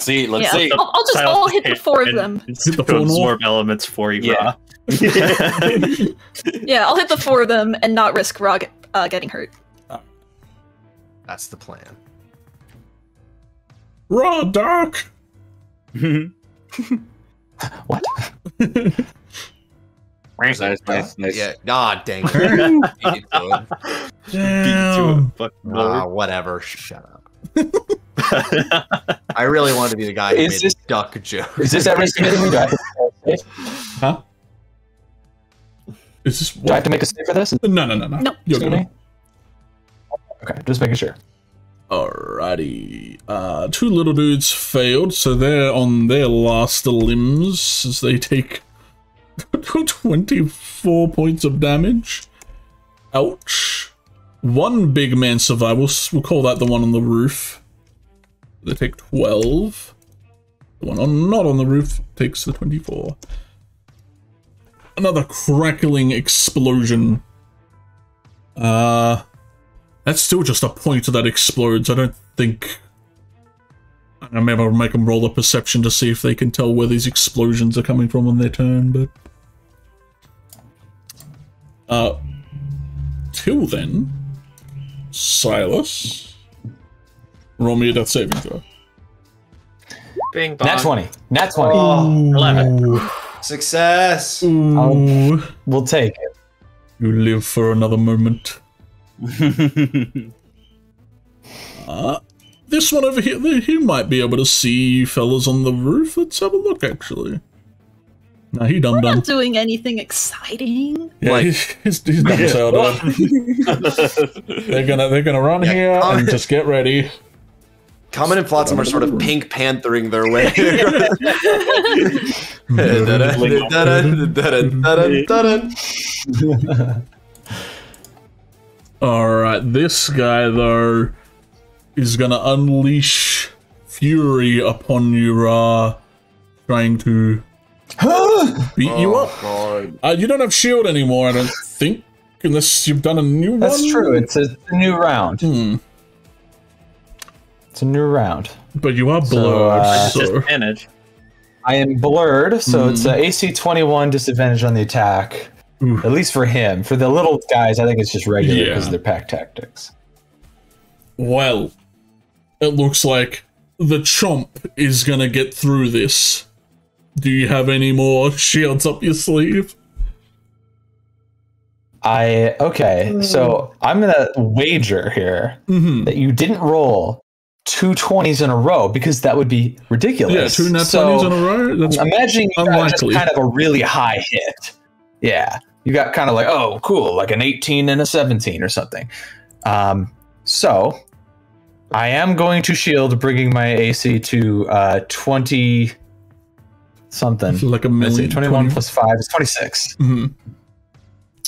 See, let's yeah, see. I'll, I'll just Silas all hit the four of them. Hit the four more elements for you, yeah. Yeah, I'll hit the four of them and not risk Ra uh, getting hurt. That's the plan. Ra, Doc! What? Nice, nice, nice. Yeah. Ah, dang. Beat it to him. Damn. Beat it to him. Nah, whatever. Shut up. I really wanted to be the guy who is made this duck joke. Is this every single guy? Huh? Is this? What? Do I have to make a save for this? No, no, no, no. No. You're good. Okay, just making sure. Alrighty. Uh, two little dudes failed, so they're on their last limbs as they take twenty-four points of damage. Ouch. One big man survived. We'll, we'll call that the one on the roof. They take twelve. The one on, not on the roof takes the twenty-four. Another crackling explosion. Uh... That's still just a point that explodes. I don't think... I may have make them roll a perception to see if they can tell where these explosions are coming from on their turn, but... Uh... Till then... Silas... Roll me a death saving throw. Bing bong. Nat twenty. Nat twenty. Oh, eleven. Success! I'll, we'll take it. You live for another moment. uh, this one over here, he might be able to see you fellas on the roof. Let's have a look, actually. Nah, he done We're done. Not doing anything exciting. Yeah, like, he's, he's, he's done so They're gonna, they're gonna run yeah, here Comet. And just get ready. Comet and Flotsam are sort of Pink Panthering their way. Alright, this guy, though, is gonna unleash fury upon you, Ra, trying to beat oh, you up. Uh, you don't have shield anymore, I don't think, unless you've done a new That's one. That's true, it's a, it's a new round. Hmm. It's a new round. But you are blurred, so... Uh, so. Disadvantage. I am blurred, so mm. it's a A C twenty-one disadvantage on the attack. At least for him. For the little guys, I think it's just regular because yeah. they're pack tactics. Well, it looks like the chomp is going to get through this. Do you have any more shields up your sleeve? I, okay, so I'm going to wager here mm-hmm. that you didn't roll two twenties in a row because that would be ridiculous. Yeah, two nat so twenties in a row? That's I'm imagining you got just kind of a really high hit. Yeah. You got kind of like, oh, cool, like an eighteen and a seventeen or something. Um, so, I am going to shield, bringing my A C to uh, twenty something. Like a million. twenty-one plus five is twenty-six. Mm-hmm.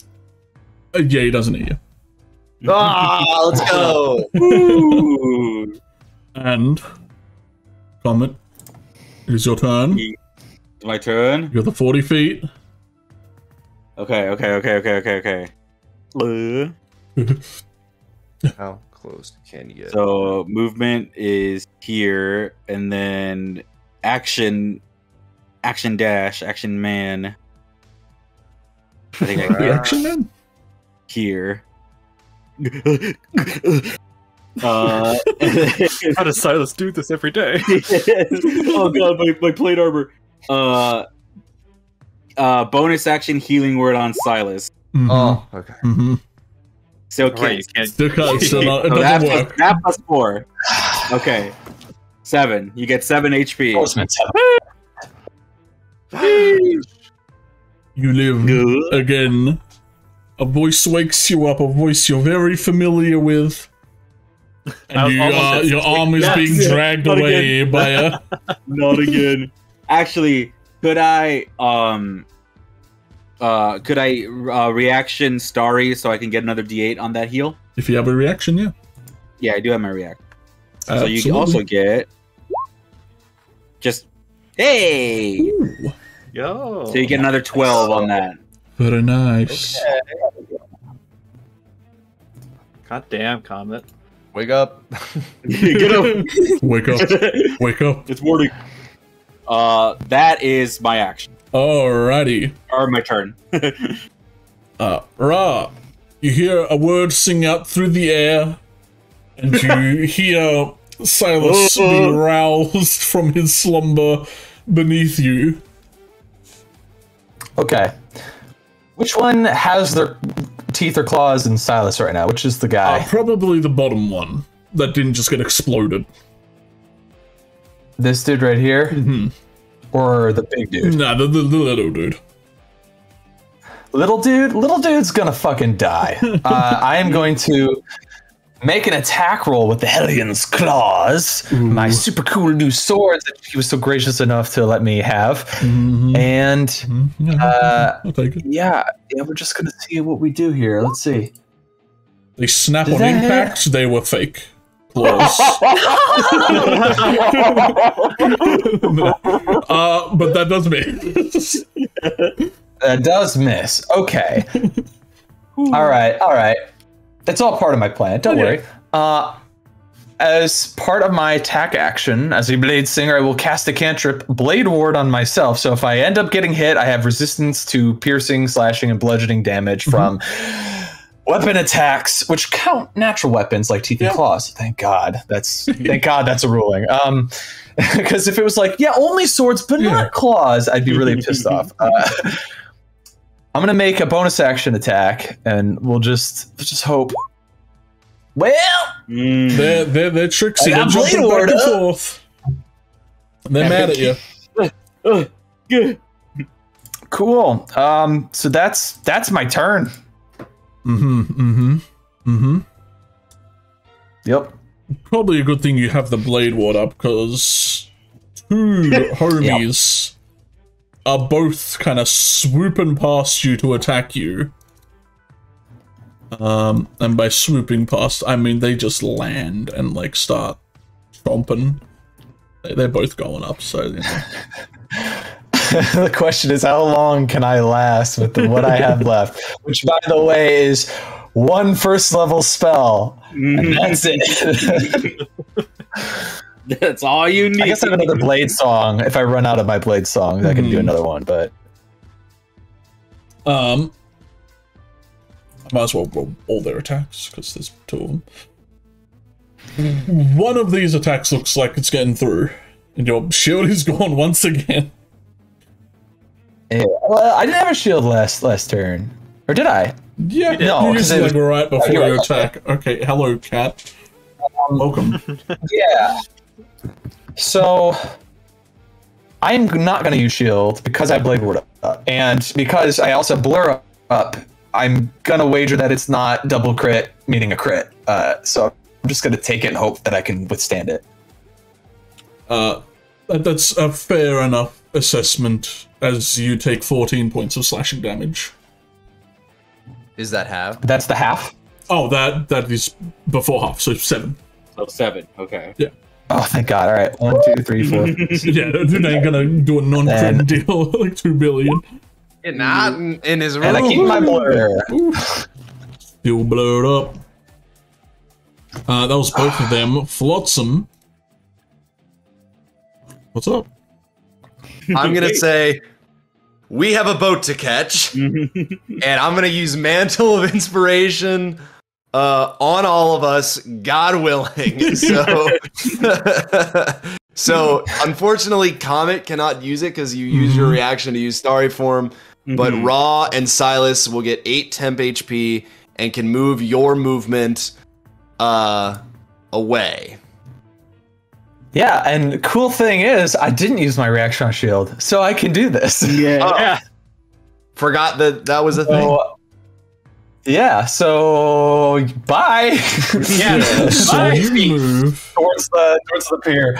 uh, yeah, he doesn't hit you. Ah, let's go. And, Comet, it is your turn. My turn. You're the forty feet. Okay, okay, okay, okay, okay, okay. How close can you get? So movement is here, and then action, action dash, action man. I think I can action man here. uh, How does Silas do this every day? Oh god, my my plate armor. Uh. Uh, bonus action healing word on Silas. Mm-hmm. Oh, okay. Mm-hmm. Still can't. Right, can't. Still can't. So not, it so doesn't that, work. That plus four. Okay. Seven. You get seven H P. You live Good. again. A voice wakes you up. A voice you're very familiar with. And you, uh, your arm is being it. dragged not away again. by a. Not again. Actually. Could I, um, uh, could I uh, reaction Starry so I can get another D eight on that heal? If you have a reaction, yeah. Yeah, I do have my react. Uh, so you can also get just hey, Ooh. yo. So you get another twelve on that. Very nice. Okay. God damn, Comet! Wake up! Get up! Wake up! Wake up! It's morning. Uh, that is my action. Alrighty. Or my turn. uh, Ra, you hear a word sing out through the air, and you hear Silas, uh, be roused from his slumber beneath you. Okay. Which one has their teeth or claws in Silas right now? Which is the guy? Uh, probably the bottom one that didn't just get exploded. This dude right here? Mm-hmm. Or the big dude? Nah, the, the, the little dude. Little dude? Little dude's gonna fucking die. uh, I am going to make an attack roll with the Hellions' claws. Ooh. My super cool new sword that he was so gracious enough to let me have. Mm-hmm. And mm-hmm. uh, I'll take it. Yeah, yeah, we're just gonna see what we do here. Let's see. They snap Did on impact, hit? They were fake. Close. uh, but that does miss. That does miss. Okay. All right. All right. It's all part of my plan. Don't okay. worry. Uh, as part of my attack action, as a Blade Singer, I will cast a cantrip, Blade Ward, on myself. So if I end up getting hit, I have resistance to piercing, slashing, and bludgeoning damage from weapon attacks, which count natural weapons like teeth yeah. and claws. Thank God. That's thank God that's a ruling. Um, because if it was like, yeah, only swords, but yeah. not claws, I'd be really pissed off. Uh, I'm gonna make a bonus action attack, and we'll just just hope. Well, mm. they're they're they're tricksy. They're jumping back and forth. They're mad at you. Cool. Um. So that's that's my turn. Mm-hmm. Mm-hmm. Mm-hmm. Yep. Probably a good thing you have the Blade Ward up, because two homies. Yep. Are both kind of swooping past you to attack you. Um, and by swooping past, I mean they just land and like start chomping. They're both going up, so you know. The question is, how long can I last with the, what I have left? Which, by the way, is one first level spell, and that's it. That's all you need. I guess I have another Blade Song. If I run out of my Blade Song, I can mm. do another one, but... Um... I might as well roll all their attacks, because there's two of them. One of these attacks looks like it's getting through, and your shield is gone once again. Yeah, well, I didn't have a shield last last turn. Or did I? Yeah, you no, because it was... right before oh, your attack. Right. Okay, hello, cat. Um, Welcome. Yeah. So, I'm not going to use shield because I Blade Ward up, and because I also blur up, I'm going to wager that it's not double crit, meaning a crit. Uh, so I'm just going to take it and hope that I can withstand it. Uh, that's a fair enough assessment, as you take fourteen points of slashing damage. Is that half? That's the half. Oh, that that is before half, so seven. Oh, seven, okay. Yeah. Oh, thank God. All right. One, two, three, four. Yeah, dude, ain't gonna do a non-crit deal like two billion. And not in his room. And I keep my blur. Still blurred up. Uh, that was both of them. Flotsam. What's up? I'm gonna say, we have a boat to catch. And I'm gonna use Mantle of Inspiration. Uh, on all of us, God willing. So, so unfortunately, Comet cannot use it because you use mm-hmm. your reaction to use Starry Form. Mm-hmm. But Ra and Silas will get eight temp H P and can move your movement uh, away. Yeah, and cool thing is, I didn't use my reaction shield, so I can do this. Yeah, oh, yeah. Forgot that that was a thing. Oh, yeah, so bye. Yeah, so bye. You move towards the towards the pier.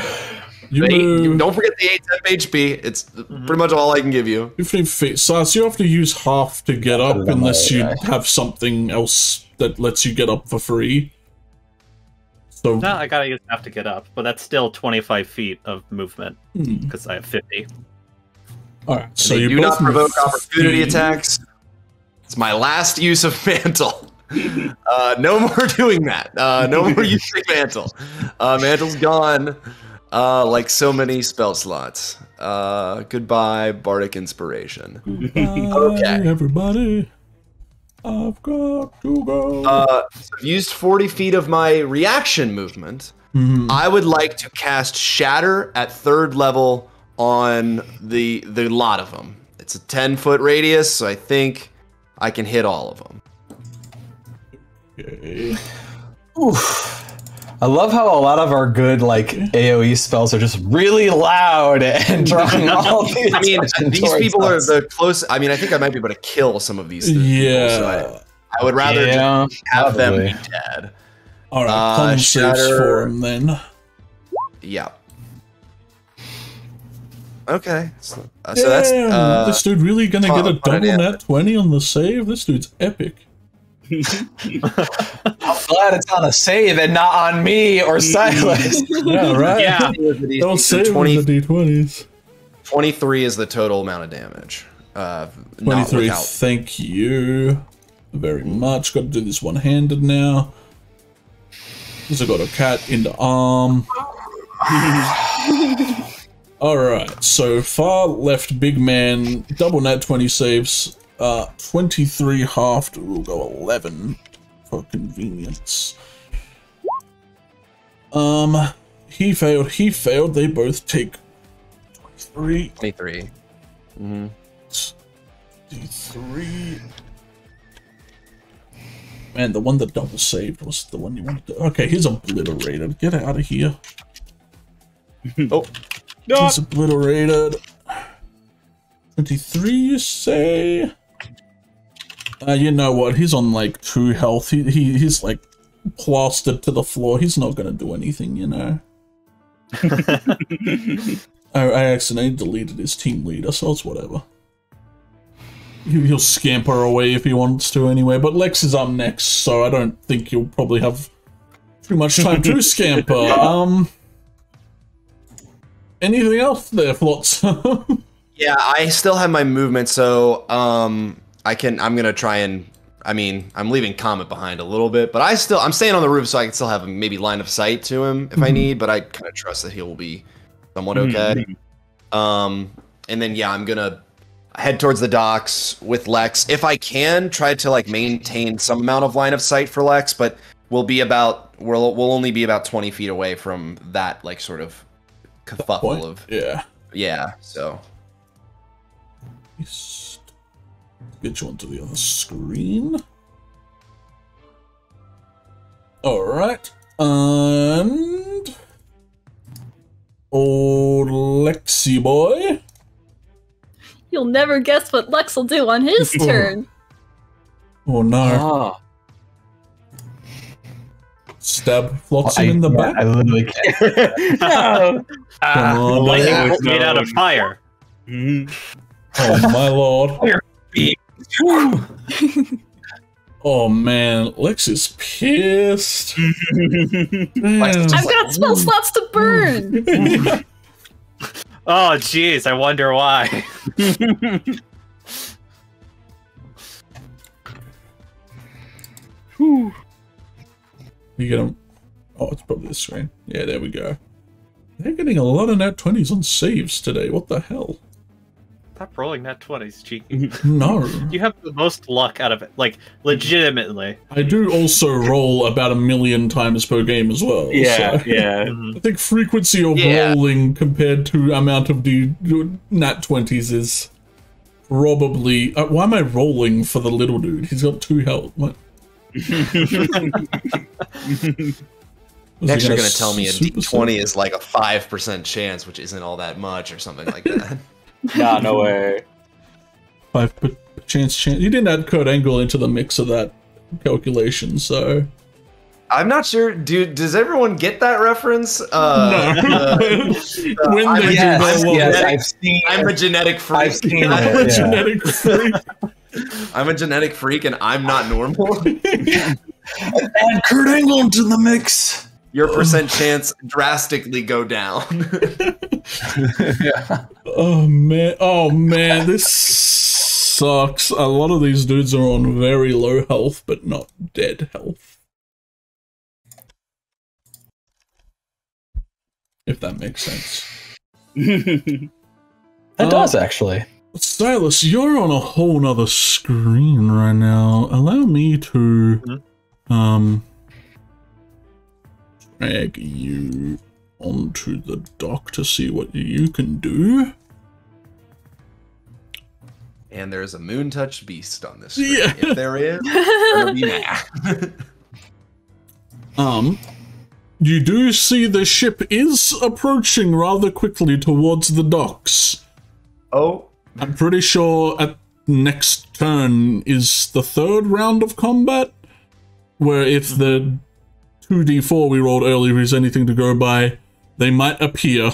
You eight, move. Don't forget the eight temp H P. It's mm-hmm. pretty much all I can give you. fifteen feet. So you have to use half to get up, unless you guy. have something else that lets you get up for free. So no, I gotta use half to get up, but that's still twenty-five feet of movement because mm. I have fifty. All right, and so you do not provoke opportunity attacks. It's my last use of Mantle. Uh, no more doing that. Uh, no more using Mantle. Uh, Mantle's gone, uh, like so many spell slots. Uh, goodbye, Bardic Inspiration. Goodbye, okay, everybody. I've got to go. Uh, so I've used forty feet of my reaction movement. Mm-hmm. I would like to cast Shatter at third level on the the lot of them. It's a ten foot radius, so I think I can hit all of them. Okay. Oof. I love how a lot of our good like A O E spells are just really loud and drawing all these. I mean, these people us. are the close. I mean, I think I might be able to kill some of these. Yeah, people, so I, I would rather yeah, just have probably. them be dead. All right, uh, shatter for him then. Yeah. Okay. So, uh, so that's uh, this dude really gonna get a double net twenty on the save. This dude's epic. I'm glad it's on a save and not on me or Silas. Yeah, right. Yeah. Don't save with the D twenties. twenty-three is the total amount of damage. Uh, twenty-three, not thank you very much. Got to do this one-handed now. Also got a cat in the arm. Alright, so far left big man, double nat twenty saves. Uh, twenty-three halved, we'll go eleven for convenience. Um, he failed, he failed, they both take twenty-three. twenty-three. Mm-hmm. D three. Man, the one that double saved was the one you wanted to... Okay, he's obliterated. Get out of here. Oh. No. He's obliterated. twenty-three, you say? Uh, you know what? He's on like two health. He, he he's like plastered to the floor. He's not gonna do anything, you know. I, I accidentally deleted his team leader, so it's whatever. He, he'll scamper away if he wants to anyway. But Lex is up next, so I don't think you'll probably have too much time to scamper. Um, anything else there, Flotsam? Yeah, I still have my movement, so um. I can, I'm going to try and, I mean, I'm leaving Comet behind a little bit, but I still, I'm staying on the roof so I can still have maybe line of sight to him if mm-hmm. I need, but I kind of trust that he'll be somewhat okay. Mm-hmm. Um, and then, yeah, I'm going to head towards the docks with Lex. If I can, try to like maintain some amount of line of sight for Lex, but we'll be about, we'll, we'll only be about twenty feet away from that like sort of kerfuffle of, yeah, yeah, so. Yes. Get you onto the other screen. Alright, and... old Lexi boy. You'll never guess what Lex will do on his turn. Oh no. Ah. Stab Flotsam in the yeah, back? I literally can't. No. uh, Come on, lightning was made out of fire. Mm-hmm. Oh my lord. Oh man, Lex is pissed. I've got spell slots to burn. Oh jeez, I wonder why. You get them. Oh, it's probably the screen. Yeah, there we go. They're getting a lot of nat twenties on saves today. What the hell? Stop rolling that twenties, Cheeky. No. You have the most luck out of it, like, legitimately. I do also roll about a million times per game as well. Yeah, so. Yeah. I think frequency of yeah. rolling compared to amount of the nat twenties is probably... Uh, why am I rolling for the little dude? He's got two health. What? Next you're going to tell me a D twenty is like a five percent chance, which isn't all that much or something like that. Nah, no way. Five per chance, chance. You didn't add Kurt Angle into the mix of that calculation, so. I'm not sure. Dude, does everyone get that reference? Uh, no. Uh, when uh, they yes, do, yes, genetic, I've seen. I'm a genetic freak. I've seen I'm it, a yeah. genetic freak. I'm a genetic freak, and I'm not normal. Add Kurt Angle into the mix. Your percent chance drastically go down. Yeah. Oh man! Oh man! This sucks. A lot of these dudes are on very low health, but not dead health. If that makes sense. That uh, does actually. Silas, you're on a whole nother screen right now. Allow me to, um, drag you onto the dock to see what you can do. And there's a moon-touched beast on this screen. Yeah. If there is, it'll be mad. Um, you do see the ship is approaching rather quickly towards the docks. Oh. I'm pretty sure at next turn is the third round of combat, where if the two D four we rolled earlier is anything to go by, they might appear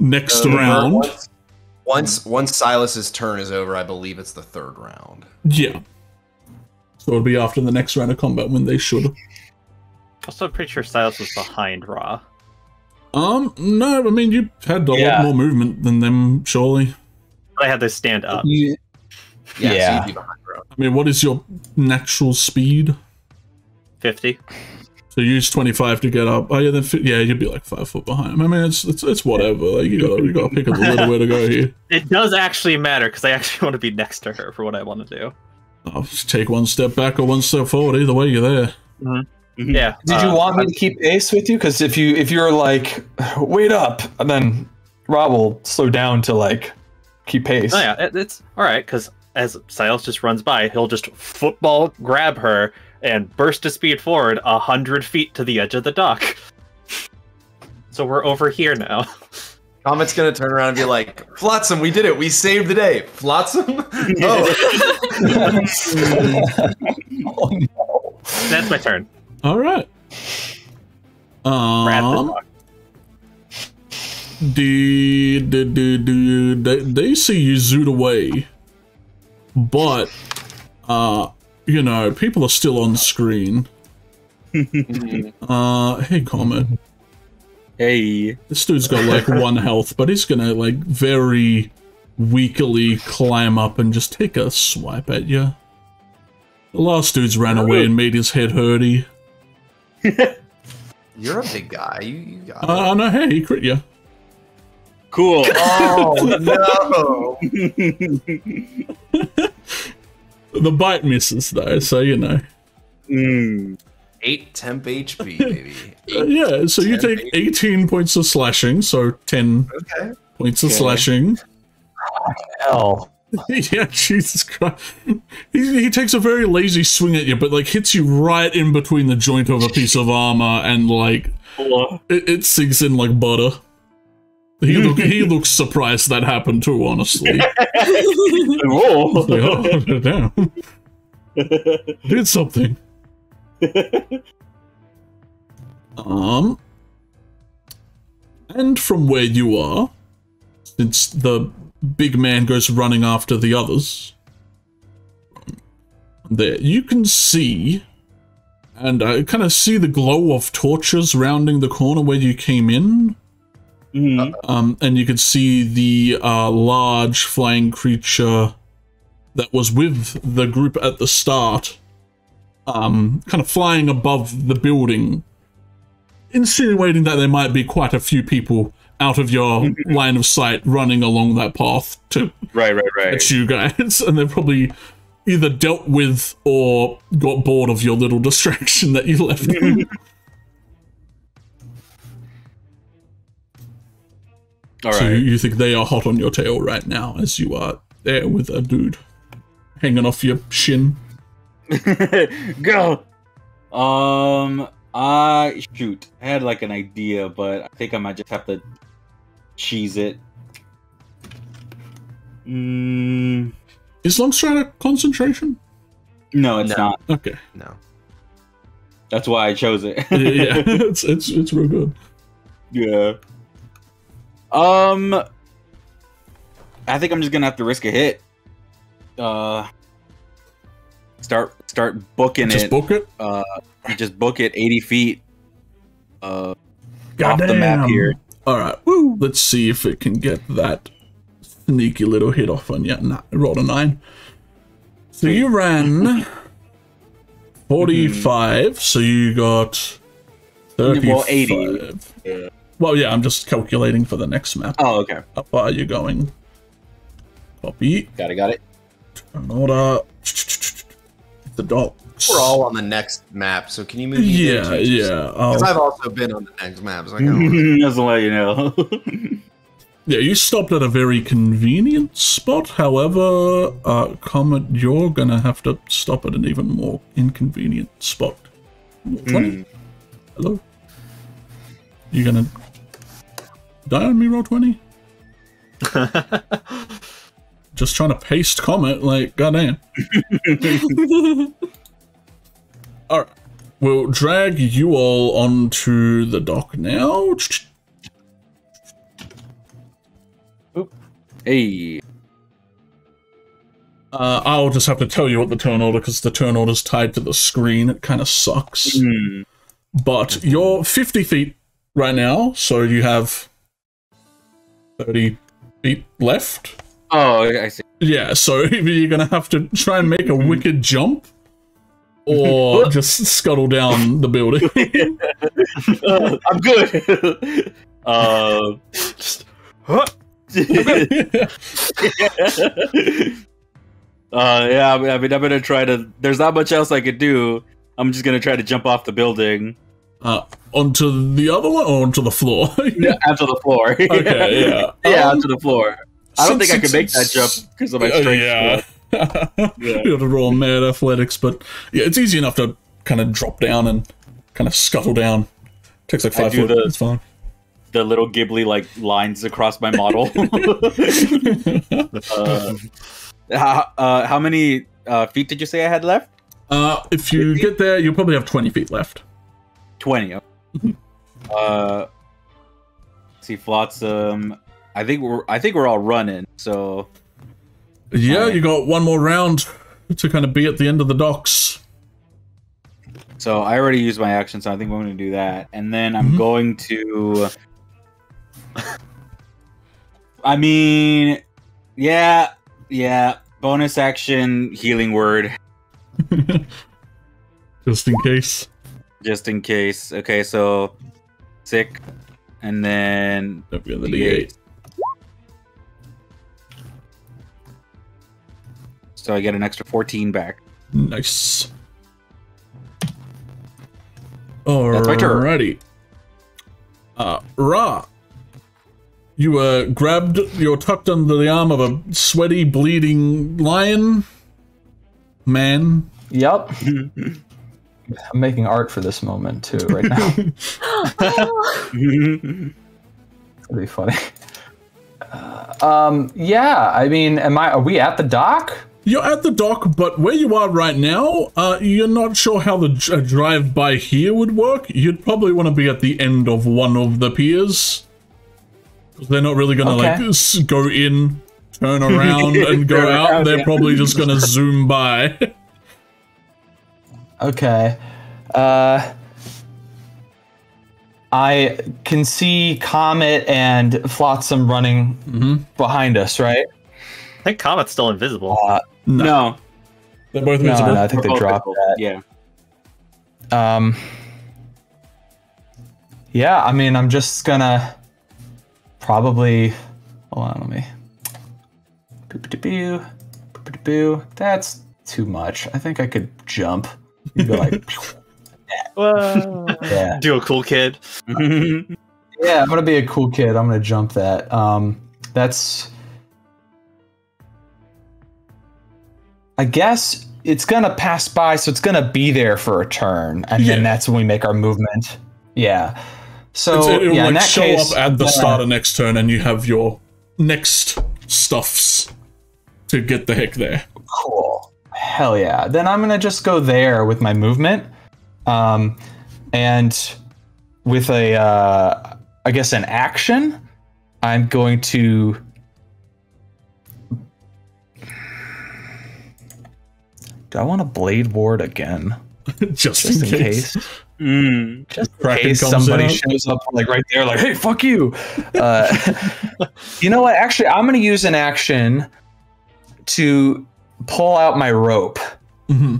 next uh, round. Once, once once Silas's turn is over, I believe it's the third round. Yeah. So it'll be after the next round of combat when they should. Also, I'm pretty sure Silas was behind Ra. Um, no, I mean, you had a yeah. lot more movement than them, surely. I had to stand up. Yeah. Yeah. yeah. So you'd be behind Ra. I mean, what is your natural speed? fifty. So you use twenty-five to get up. Oh, yeah, then yeah, you'd be like five foot behind. I mean, it's it's, it's whatever. Like, you gotta you gotta pick up a little where to go here. It does actually matter because I actually want to be next to her for what I want to do. I'll just take one step back or one step forward. Either way, you're there. Mm-hmm. Yeah. Did you uh, want me to keep pace with you? Because if you if you're like, wait up, and then Rob will slow down to like keep pace. Oh yeah, it, it's all right. Because as Silas just runs by, he'll just football grab her and burst to speed forward a hundred feet to the edge of the dock. So we're over here now. Comet's gonna turn around and be like, Flotsam, we did it. We saved the day. Flotsam. Oh. Oh no. That's my turn. All right. Um, do, do, do, do, they, they see you zoot away, but uh, you know, people are still on screen. uh, hey, Comet. Hey. This dude's got like one health, but he's gonna like very weakly climb up and just take a swipe at you. The last dude's ran away and made his head hurty. You're a big guy. You, you got it. Uh, no, hey, he crit you. Cool. Oh, no. The bite misses, though, so you know. Mm. eight temp H P, baby. Eight uh, yeah, so you take H P. eighteen points of slashing, so ten okay. points okay. of slashing. Oh, hell. Yeah, Jesus Christ. He, he takes a very lazy swing at you, but like hits you right in between the joint of a piece of armor, and like it, it sinks in like butter. He look, he looks surprised that happened too, honestly. Whoa! Like, oh, damn. Did something. Um, and from where you are, since the big man goes running after the others. There, you can see, and I kind of see the glow of torches rounding the corner where you came in. Mm-hmm. Um, and you can see the uh, large flying creature that was with the group at the start, um, kind of flying above the building, insinuating that there might be quite a few people out of your line of sight running along that path to right, right, right. At you guys. And they probably either dealt with or got bored of your little distraction that you left. All so right. you, you think they are hot on your tail right now as you are there with a dude hanging off your shin. Go! Um, I, shoot, I had like an idea, but I think I might just have to cheese it. Mm. Is Longstride a concentration? No, it's no. not. Okay. No. That's why I chose it. Yeah, yeah. It's, it's it's real good. Yeah. Um, I think I'm just gonna have to risk a hit. Uh, start start booking just it. Just book it. Uh, just book it eighty feet. Uh, off the map here. All right. Woo. Let's see if it can get that sneaky little hit off on you. Nah, I rolled a nine. So you ran forty-five, mm-hmm. so you got thirty-five. Well, eighty. Yeah. Well, yeah, I'm just calculating for the next map. Oh, okay. How far are you going? Copy. Got it, got it. Turn order. The docks. We're all on the next map, so can you move? Yeah, yeah. Because I've also been on the next map. So I can't doesn't let you know. Yeah, you stopped at a very convenient spot. However, uh, Comet, you're gonna have to stop at an even more inconvenient spot. twenty? Mm. Hello? You gonna die on me, roll twenty? Just trying to paste Comet, like, goddamn. Alright. We'll drag you all onto the dock now. Oop. Hey. Uh, I'll just have to tell you what the turn order, because the turn order's tied to the screen. It kind of sucks. Mm. But you're fifty feet right now, so you have thirty feet left. Oh, I see. Yeah, so either you're going to have to try and make a wicked jump, or just scuttle down the building. uh, I'm good. uh, just, huh? uh, yeah, I mean, I'm going to try to... There's not much else I could do. I'm just going to try to jump off the building. Uh, onto the other one, or onto the floor? Yeah, onto the floor. Okay, yeah. Yeah, um, onto the floor. I don't think I can make that jump because of my strength. Yeah. Yeah. You have to roll mad athletics, but yeah, it's easy enough to kind of drop down and kind of scuttle down. It takes like five foot. The, it's fine. The little Ghibli like lines across my model. uh, how, uh, how many uh, feet did you say I had left? Uh, if you get there, you'll probably have twenty feet left. Twenty. uh, see, Flotsam. Um, I think we're I think we're all running, so yeah, um, you got one more round to kind of be at the end of the docks. So I already used my action, so I think we're going to do that, and then I'm mm-hmm. going to. I mean, yeah, yeah. Bonus action, healing word. Just in case. Just in case. Okay, so sick, and then don't forget the D eight. So I get an extra fourteen back. Nice. Alrighty. Uh, Ra, you were grabbed, you were tucked under the arm of a sweaty, bleeding lion man. Yep. I'm making art for this moment too, right now. That'd be funny. Uh, um. Yeah. I mean, am I? Are we at the dock? You're at the dock, but where you are right now, uh, you're not sure how the a drive by here would work. You'd probably want to be at the end of one of the piers. They're not really going to okay. like go in, turn around, and go turn out. Around, They're yeah. probably just going to zoom by. Okay. Uh, I can see Comet and Flotsam running mm-hmm. behind us, right? I think Comet's still invisible. Uh, No. no. They're both no, visible. No, I think they dropped that. Yeah. Um Yeah, I mean I'm just gonna probably hold on, let me boop-a-de-boo, boop-a-de-boo. That's too much. I think I could jump. You go like whoa. Yeah. Do a cool kid. Yeah, I'm gonna be a cool kid. I'm gonna jump that. Um that's I guess it's gonna pass by, so it's gonna be there for a turn, and yeah. then that's when we make our movement. Yeah. So it, it'll yeah, like in that show case, up at the uh, start of next turn, and you have your next stuffs to get the heck there. Cool. Hell yeah. Then I'm gonna just go there with my movement, um, and with a, uh, I guess, an action. I'm going to. Do I want a blade ward again? Just, just in case. case. Mm. Just in case somebody out. shows up like right there like, hey, fuck you. Uh, you know what? Actually, I'm going to use an action to pull out my rope. Mm-hmm.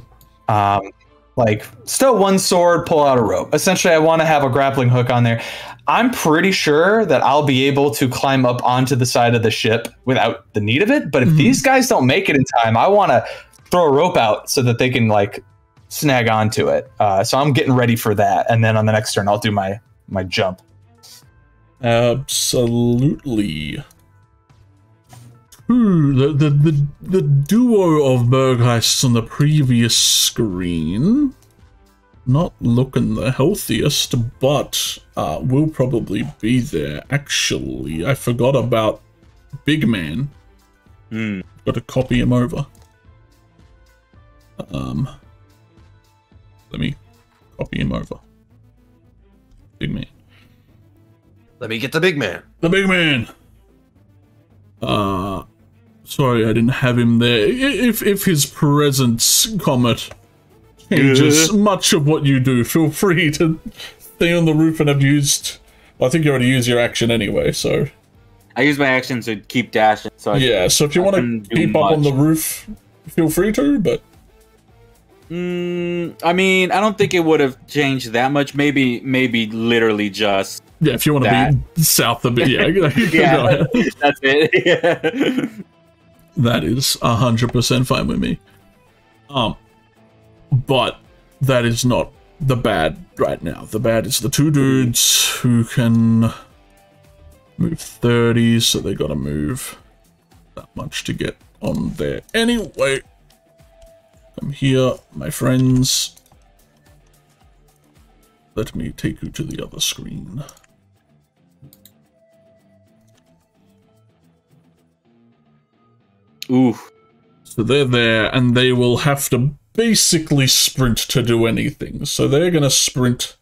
um, like stow one sword, pull out a rope. Essentially, I want to have a grappling hook on there. I'm pretty sure that I'll be able to climb up onto the side of the ship without the need of it. But if mm-hmm. these guys don't make it in time, I want to throw a rope out so that they can like snag onto it. Uh, so I'm getting ready for that. And then on the next turn, I'll do my, my jump. Absolutely. Ooh, the, the, the, the duo of Vargheists on the previous screen, not looking the healthiest, but uh, will probably be there. Actually, I forgot about Big Man. Mm. Got to copy him over. Um, let me copy him over. Big Man. Let me get the Big Man. The Big Man. Uh... Sorry, I didn't have him there. If if his presence, Comet, changes much of what you do, feel free to stay on the roof and have used... Well, I think you already used your action anyway, so... I use my action to keep dashing, so... Yeah, I, so if you want to keep up much. on the roof, feel free to, but... Mm, I mean, I don't think it would have changed that much. Maybe, maybe literally just... Yeah, if you want that. to be south of it, yeah. yeah, that's it. Yeah. That is one hundred percent fine with me. Um, But that is not the bad right now. The bad is the two dudes who can move thirty, so they gotta move that much to get on there. Anyway, I'm here, my friends. Let me take you to the other screen. Ooh. So they're there, and they will have to basically sprint to do anything. So they're going to sprint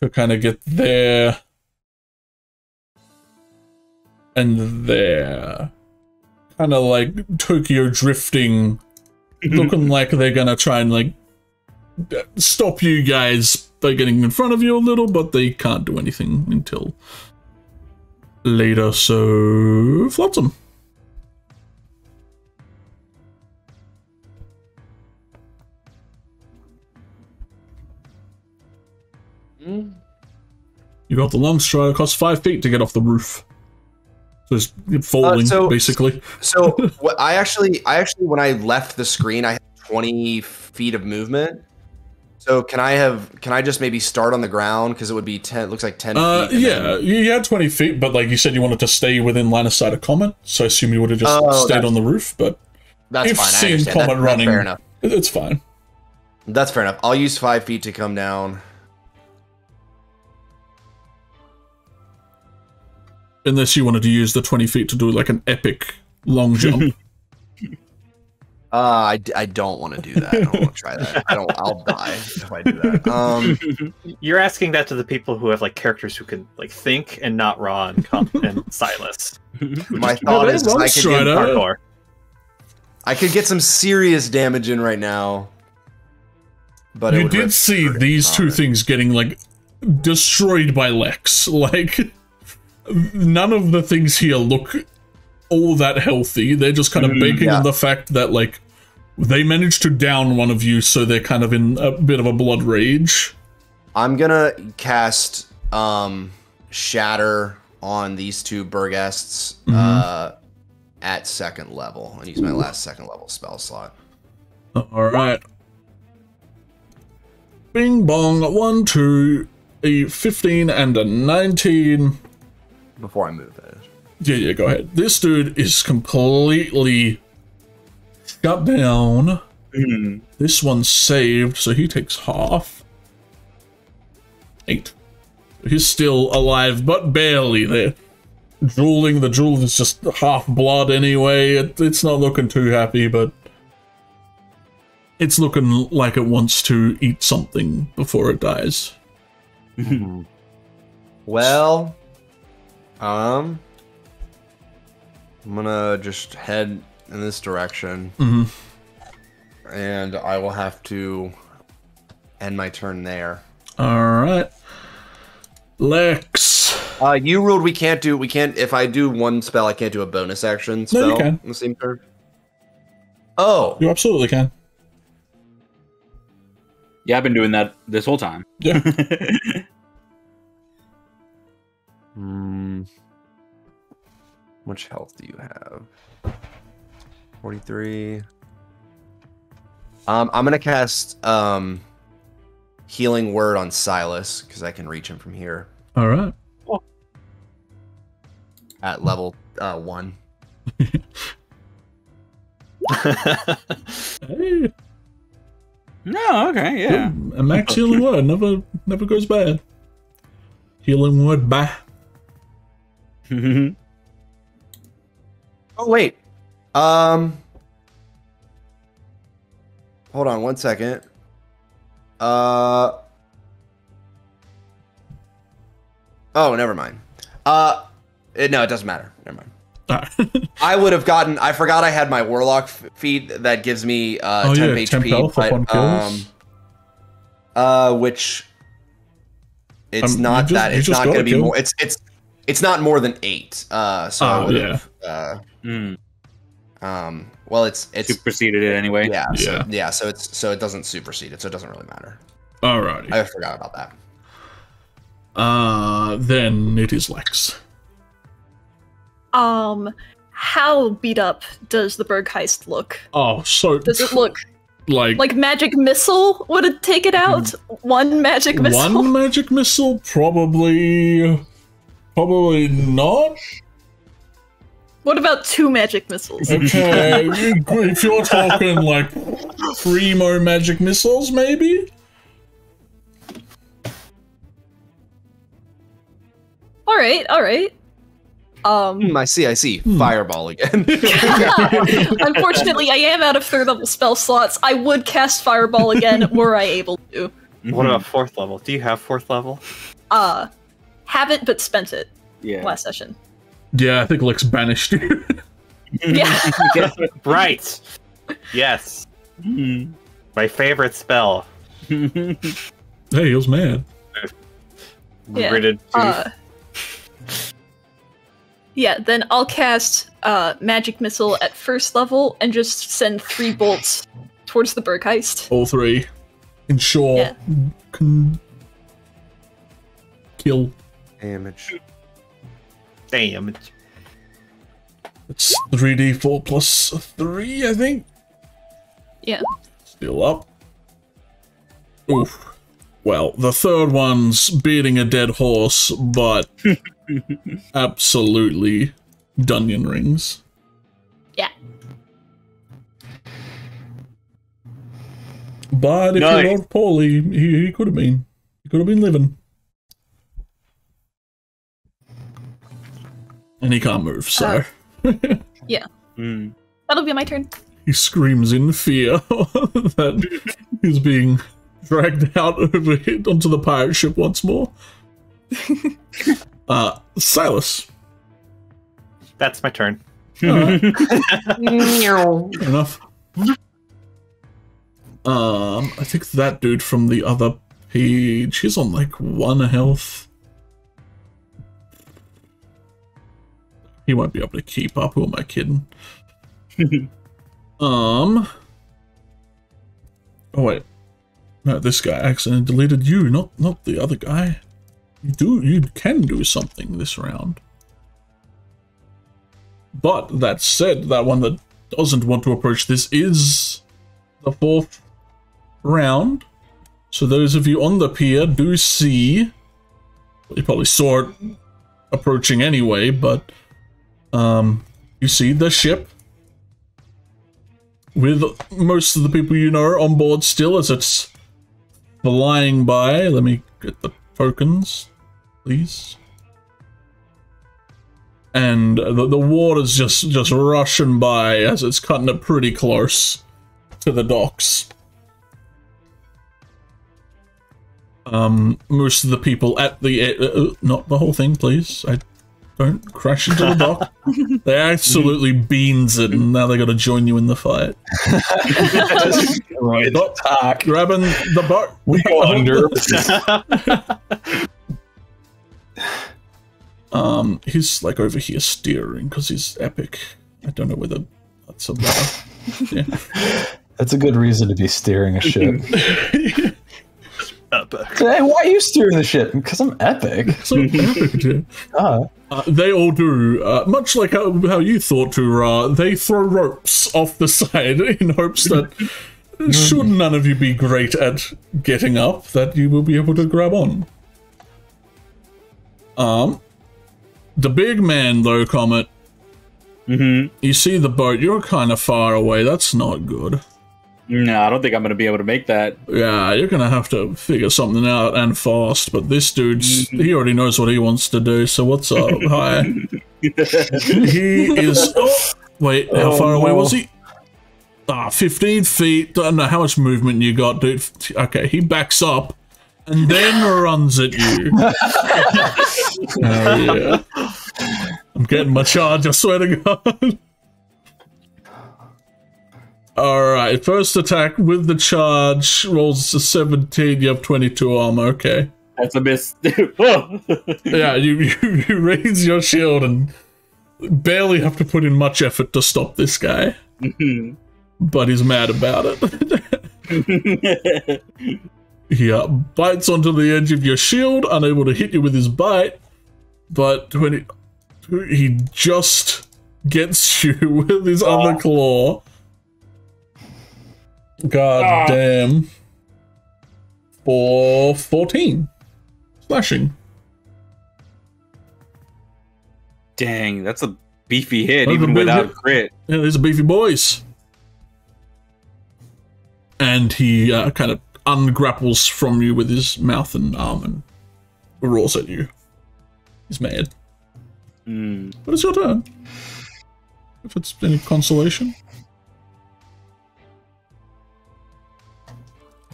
to kind of get there and there. Kind of like Tokyo drifting, looking like they're going to try and like stop you guys by getting in front of you a little, but they can't do anything until later. So, Flotsam. You got the long stride. It costs five feet to get off the roof. So it's falling, uh, so, basically. So what I actually, I actually, when I left the screen, I had twenty feet of movement. So can I have? Can I just maybe start on the ground because it would be ten? It looks like ten. Uh, feet. Yeah, then... you had twenty feet, but like you said, you wanted to stay within line of sight of Comet. So I assume you would have just oh, stayed on the roof. But that's you've fine. seen I understand. Comet that's, running. That's fair enough. It's fine. That's fair enough. I'll use five feet to come down. Unless you wanted to use the twenty feet to do like an epic long jump. Uh, I, I don't want to do that. I don't want to try that. I don't. I'll die if I do that. Um, You're asking that to the people who have like characters who can like think and not Ra and, and Silas. My thought is I could get parkour. I could get some serious damage in right now. But you did see these two things getting like destroyed by Lex. Like none of the things here look all that healthy. They're just kind of mm, baking yeah. on the fact that like they managed to down one of you, so they're kind of in a bit of a blood rage. I'm gonna cast um Shatter on these two Burghasts mm-hmm. uh at second level and use my last second level spell slot. Alright. Bing bong, one, two, a fifteen and a nineteen. Before I move that. Yeah, yeah, go ahead. This dude is completely shut down. Mm. This one's saved, so he takes half. Eight. He's still alive, but barely. They're drooling. The drool is just half blood anyway. It, it's not looking too happy, but it's looking like it wants to eat something before it dies. Mm-hmm. Well... Um, I'm gonna just head in this direction, mm-hmm. and I will have to end my turn there. All right, Lex. Uh, you ruled we can't do we can't. If I do one spell, I can't do a bonus action spell. No, you can. In the same turn. Oh, you absolutely can. Yeah, I've been doing that this whole time. Yeah. Hmm. Much health do you have? forty-three. Um, I'm gonna cast um, Healing Word on Silas because I can reach him from here. All right. Cool. At level uh, one. Hey. No, okay, yeah. Ooh, a max healing word never never goes bad. Healing word, bye. Oh wait, um, hold on one second. Uh, oh, never mind. Uh, it, no, it doesn't matter. Never mind. I would have gotten. I forgot I had my warlock feed that gives me uh, oh, temp yeah, H P, temp but, um, uh, which it's um, not just, that it's not going to be more. It's it's it's not more than eight. Uh, so oh, I would have. Yeah. Uh, mm. Um. Well, it's it's superseded it anyway. Yeah. Yeah. So, yeah. So it's so it doesn't supersede it. So it doesn't really matter. Alrighty. I forgot about that. Uh, then it is Lex. Um, how beat up does the Vargheist look? Oh, so does it look like like magic missile would it take it out? One magic missile. One magic missile, probably, probably not. What about two magic missiles? Okay, if you're talking like three more magic missiles, maybe. All right. All right. Um, hmm, I see, I see. Hmm. Fireball again. Unfortunately, I am out of third-level spell slots. I would cast Fireball again were I able to. What about fourth level? Do you have fourth level? Uh, have it, but spent it yeah. last session. Yeah, I think Lex banished you. Yeah. Right. Yes. Mm-hmm. My favorite spell. Hey, he was mad. Yeah. Gritted tooth. Uh, Yeah, then I'll cast uh, Magic Missile at first level and just send three bolts towards the Bergheist. All three. Ensure. Yeah. Can kill. Damage. Damage. It's three d four plus three, I think? Yeah. Still up. Oof. Well, the third one's beating a dead horse, but... Absolutely Dunyan rings. Yeah. But if no, he rolled poorly, he, he could have been. He could have been living. And he can't move, so. Uh, yeah. Mm. That'll be my turn. He screams in fear that he's being dragged out over here onto the pirate ship once more. Uh, Silas. That's my turn. Right. Fair enough. Um, I think that dude from the other page, he's on like one health. He won't be able to keep up, who am I kidding? um. Oh wait. No, this guy accidentally deleted you, not, not the other guy. You do, you can do something this round. But that said, that one that doesn't want to approach this is the fourth round. So those of you on the pier do see, well, you probably saw it approaching anyway, but um, you see the ship with most of the people you know are on board still as it's flying by. Let me get the tokens, please. And the, the water's just, just rushing by as it's cutting it pretty close to the docks. Um, most of the people at the... Uh, not the whole thing, please. I don't crash into the dock. They absolutely beans it, and now they got to join you in the fight. Destroy the dock. Grabbing the boat. We go under. um, he's like over here steering because he's epic. I don't know whether that's a yeah. That's a good reason to be steering a ship. Epic. Hey, why are you steering the ship? Because I'm epic. So epic. uh. Uh, they all do, uh, much like how, how you thought to, Ra, uh, they throw ropes off the side in hopes that should none of you be great at getting up, that you will be able to grab on. Um, the big man, though, Comet, mm-hmm. you see the boat, you're kind of far away, that's not good. No, I don't think I'm going to be able to make that. Yeah, you're going to have to figure something out, and fast, but this dude's, he already knows what he wants to do, so what's up? Hi. He is, oh, wait, how oh, far away no. was he? Ah, fifteen feet, I don't know how much movement you got, dude. Okay, he backs up, and then runs at you. Oh, yeah. I'm getting my charge, I swear to God. Alright, first attack with the charge rolls to seventeen, you have twenty-two armor, okay. That's a miss. Yeah, you, you, you raise your shield and barely have to put in much effort to stop this guy. Mm-hmm. But he's mad about it. He uh, bites onto the edge of your shield, unable to hit you with his bite, but when it, he just gets you with his oh. other claw. God ah. damn. For fourteen. Slashing. Dang, that's a beefy hit, that's even beefy without hit. Crit. Yeah, these are beefy boys. And he uh, kind of ungrapples from you with his mouth and arm and roars at you. He's mad. Mm. But it's your turn. If it's any consolation.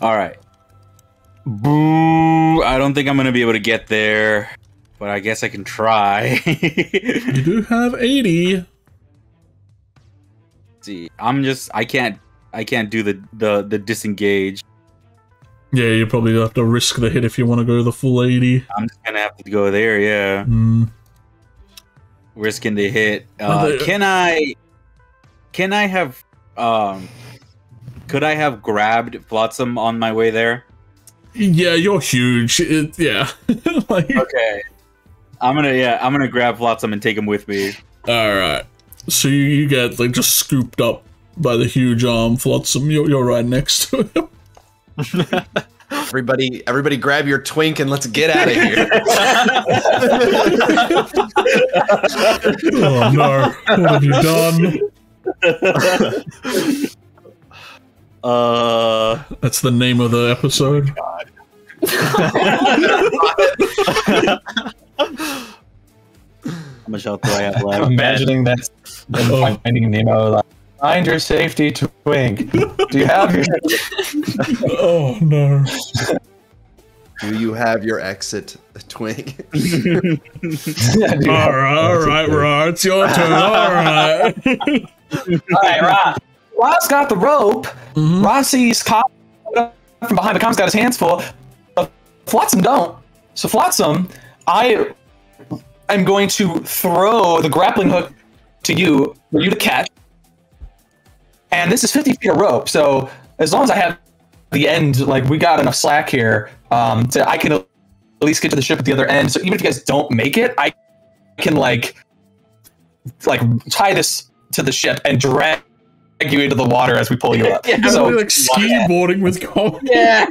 All right. Boo! I don't think I'm going to be able to get there, but I guess I can try. You do have eighty. Let's see, I'm just I can't I can't do the the the disengage. Yeah, you probably have to risk the hit if you want to go the full eighty. I'm just going to have to go there, yeah. Mm. Risking the hit. Uh, they... Can I Can I have um Could I have grabbed Flotsam on my way there? Yeah, you're huge. It, yeah. Like, okay. I'm gonna yeah, I'm gonna grab Flotsam and take him with me. Alright. So you, you get like just scooped up by the huge arm, Flotsam. You're you're right next to him. Everybody everybody grab your twink and let's get out of here. Oh no. What have you done? Uh, that's the name of the episode. Oh How much health do I have left? I'm imagining that. Oh. Finding Nemo. Like, find your safety twink. Do you have your? Oh no. Do you have your exit twink? Yeah, all right, all right, Ra. It's your turn. All right. All right, Ra. Ra's got the rope. Mm-hmm. Ra sees Comet from behind, but Comet's got his hands full. But Flotsam don't. So Flotsam, I am going to throw the grappling hook to you for you to catch. And this is fifty feet of rope. So as long as I have the end, like we got enough slack here, um, to I can at least get to the ship at the other end. So even if you guys don't make it, I can like like tie this to the ship and drag you into the water as we pull you up. Yeah, so, like skateboarding with Comet. Yeah.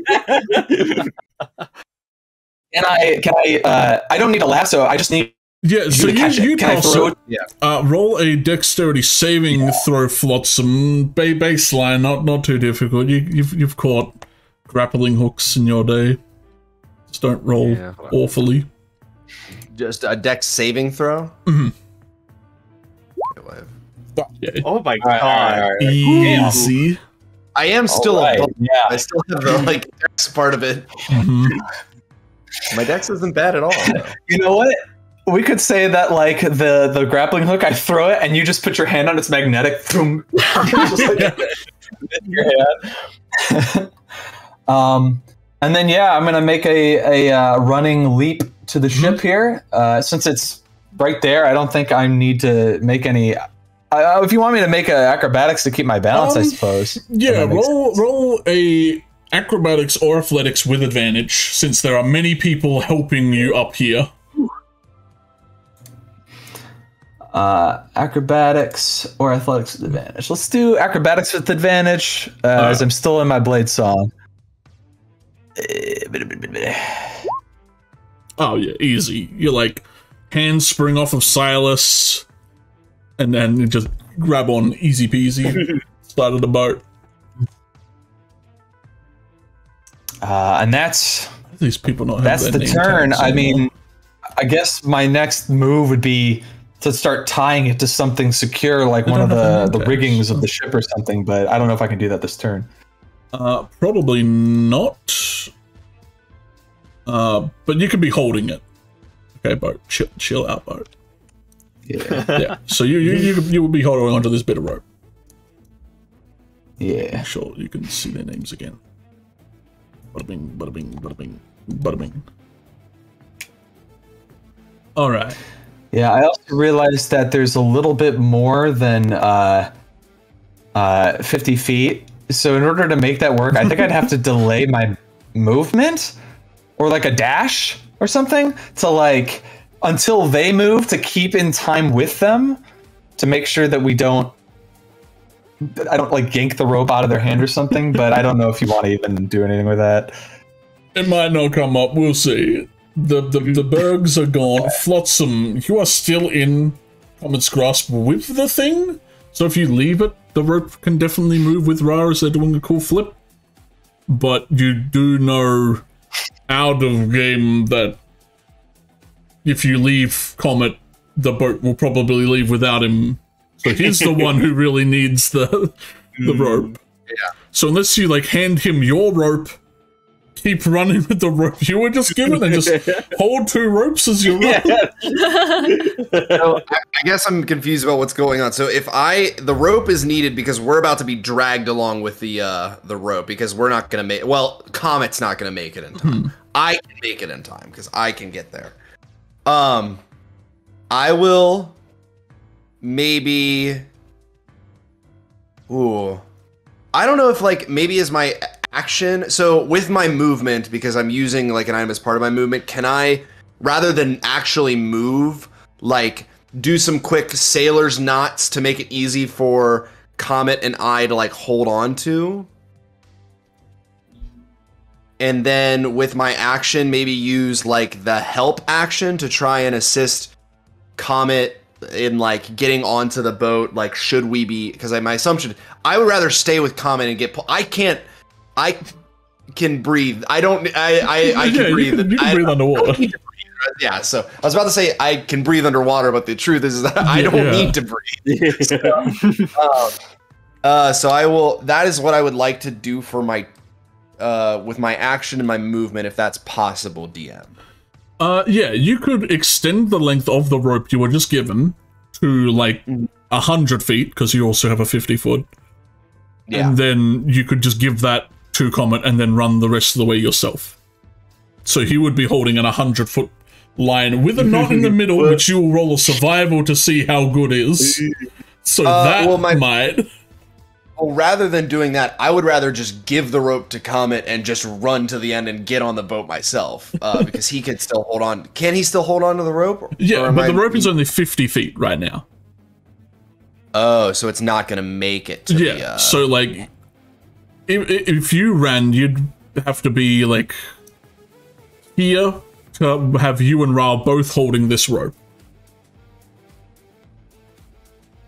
And I can I uh I don't need a lasso, I just need yeah, so you, you can also yeah. uh roll a dexterity saving yeah. throw, Flotsam. Bay baseline, not not too difficult. You you've you've caught grappling hooks in your day. Just don't roll yeah. awfully. Just a dex saving throw? Mm-hmm. Yeah. Oh my god! All right, all right, all right. Easy. I am still right. a yeah. I still have the like dex part of it. Mm-hmm. My dex isn't bad at all. You know what? We could say that like the the grappling hook, I throw it, and you just put your hand on its magnetic. Boom. Just, like, your hand. um, and then yeah, I'm gonna make a a uh, running leap to the ship here. Uh, since it's right there, I don't think I need to make any. Uh, if you want me to make uh, acrobatics to keep my balance, um, I suppose. Yeah, roll sense. roll a acrobatics or athletics with advantage, since there are many people helping you up here. Uh, acrobatics or athletics with advantage. Let's do acrobatics with advantage, uh, uh, as I'm still in my blade song. Oh yeah, easy. You like hands spring off of Silas, and then just grab on, easy peasy. Start of the boat. Uh, and that's these people not. That's the turn. I mean, I guess my next move would be to start tying it to something secure, like one of the the riggings of the ship or something. But I don't know if I can do that this turn. Uh, probably not. Uh, but you could be holding it. Okay, boat, chill, chill out, boat. Yeah. Yeah. So you you you you would be holding onto this bit of rope. Yeah. Make sure you can see their names again. Bada bing, bada bing, bada bing, bada bing. All right. Yeah, I also realized that there's a little bit more than uh, uh, fifty feet. So in order to make that work, I think I'd have to delay my movement or like a dash or something to like until they move to keep in time with them to make sure that we don't. I don't like yank the rope out of their hand or something, but I don't know if you want to even do anything with that. It might not come up. We'll see. The the, the Bergs are gone. Flotsam, you are still in Comet's grasp with the thing. So if you leave it, the rope can definitely move with Ra as they're doing a cool flip. But you do know out of game that if you leave Comet, the boat will probably leave without him. So he's the one who really needs the the rope. Yeah. So unless you like hand him your rope, keep running with the rope you were just given, and just hold two ropes as you run. Yeah. So, I guess I'm confused about what's going on. So if I the rope is needed because we're about to be dragged along with the uh, the rope because we're not gonna make well Comet's not gonna make it in time. Hmm. I can make it in time because I can get there. Um, I will. Maybe, ooh, I don't know if like maybe is my action. So with my movement, because I'm using like an item as part of my movement, can I, rather than actually move, like do some quick sailor's knots to make it easy for Comet and I to like hold on to? And then with my action, maybe use like the help action to try and assist Comet in like getting onto the boat, like should we be, because I my assumption I would rather stay with Comet and get I can't I can breathe I don't I I, I can yeah, breathe you can, you can I, breathe underwater breathe. Yeah, so I was about to say I can breathe underwater, but the truth is that I don't yeah. need to breathe. So, um, uh, so I will that is what I would like to do for my uh with my action and my movement, if that's possible, D M. Uh, yeah, you could extend the length of the rope you were just given to, like, a hundred feet, because you also have a fifty foot. Yeah. And then you could just give that to Comet and then run the rest of the way yourself. So he would be holding an one hundred foot line with a knot in the middle, which you will roll a survival to see how good is. So uh, that well, my might... Well, rather than doing that, I would rather just give the rope to Comet and just run to the end and get on the boat myself, uh, because he can still hold on. Can he still hold on to the rope? Or, yeah, or but I... the rope is only fifty feet right now. Oh, so it's not going to make it to yeah, the... Yeah, uh... so, like, if, if you ran, you'd have to be, like, here to have you and Ra both holding this rope.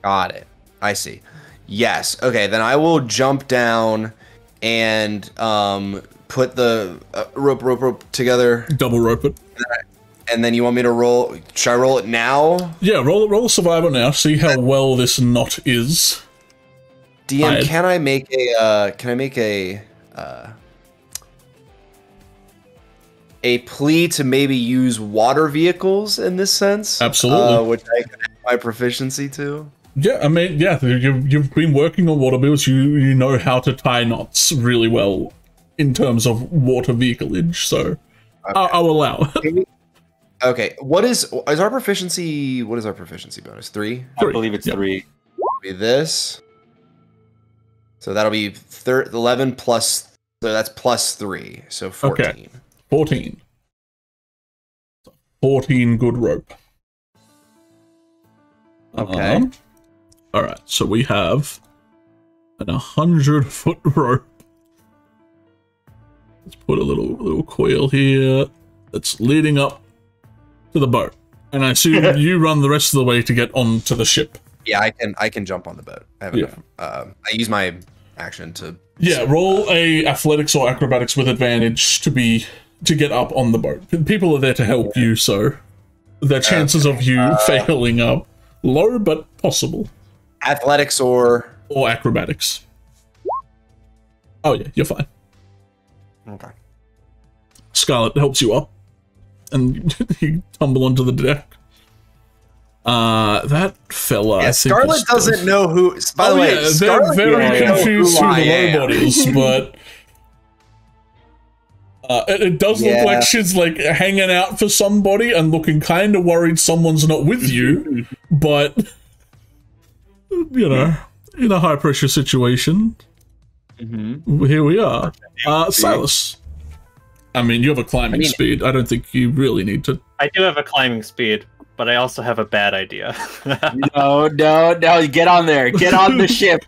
Got it. I see. Yes. Okay, then I will jump down and um, put the uh, rope, rope, rope together. Double rope it. And then you want me to roll? Should I roll it now? Yeah, roll roll survival now. See how well this knot is. D M, I, can I make a? Uh, can I make a? Uh, a plea to maybe use water vehicles in this sense? Absolutely. Uh, which I can add my proficiency to. Yeah, I mean, yeah, you've, you've been working on water wheels, you, you know how to tie knots really well in terms of water vehicleage, so okay. I'll, I'll allow it. Okay, what is, is our proficiency, what is our proficiency bonus? Three? three. I believe it's yep. three. It'll be this. So that'll be eleven plus So that's plus three. So fourteen. Okay. fourteen. fourteen good rope. Okay. Um, all right. So we have an one hundred foot rope. Let's put a little little coil here that's leading up to the boat. And I assume you run the rest of the way to get onto the ship. Yeah, I can I can jump on the boat. I have yeah. enough. Um, I use my action to Yeah, so, roll uh, a athletics or acrobatics with advantage to be to get up on the boat. People are there to help yeah. you, so the chances okay. of you uh, failing are low but possible. Athletics or or acrobatics. Oh yeah, you're fine. Okay. Scarlet helps you up, and you tumble onto the deck. Uh, that fella. Yeah, I think Scarlet doesn't the... know who. By oh, the way, yeah, Scarlet they're very confused who, who the robots, but uh, it, it does yeah. look like she's like hanging out for somebody and looking kind of worried someone's not with you. But you know, in a high pressure situation. Mm-hmm. Here we are. Uh, Silas. I mean, you have a climbing I mean, speed. I don't think you really need to. I do have a climbing speed, but I also have a bad idea. no, no, no. Get on there. Get on the ship.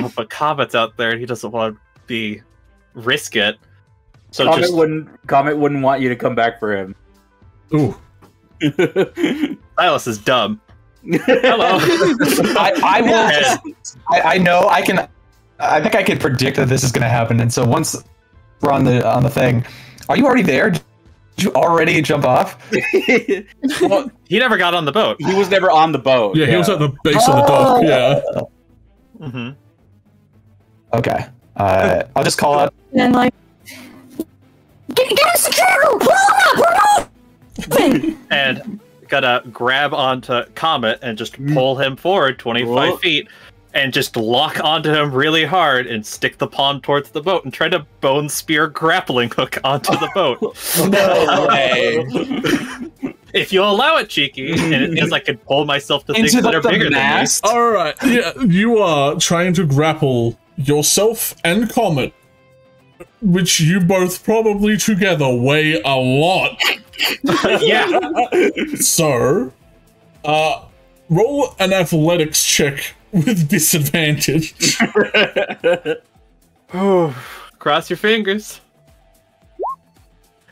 Oh, but Comet's out there and he doesn't want to be risk it. So Comet, just... wouldn't, Comet wouldn't want you to come back for him. Ooh. Silas is dumb. Hello. I, I will just, I, I know I can I think I could predict that this is gonna happen, and so once we're on the on the thing, are you already there? Did you already jump off? Well, he never got on the boat. He was never on the boat. Yeah, yeah. He was at the base oh. of the dock, yeah. Mm-hmm. Okay. Uh I'll just call up and then like Get get us a journal! We're not, we're not! And gotta grab onto Comet and just pull him forward twenty-five Whoa. feet and just lock onto him really hard and stick the pawn towards the boat and try to bone spear grappling hook onto the boat. No way. If you allow it, Cheeky, and it feels like I can pull myself to Into things that are bigger mast. than me. Alright, yeah, you are trying to grapple yourself and Comet, which you both probably together weigh a lot. Yeah. So, uh, roll an athletics check with disadvantage. Cross your fingers.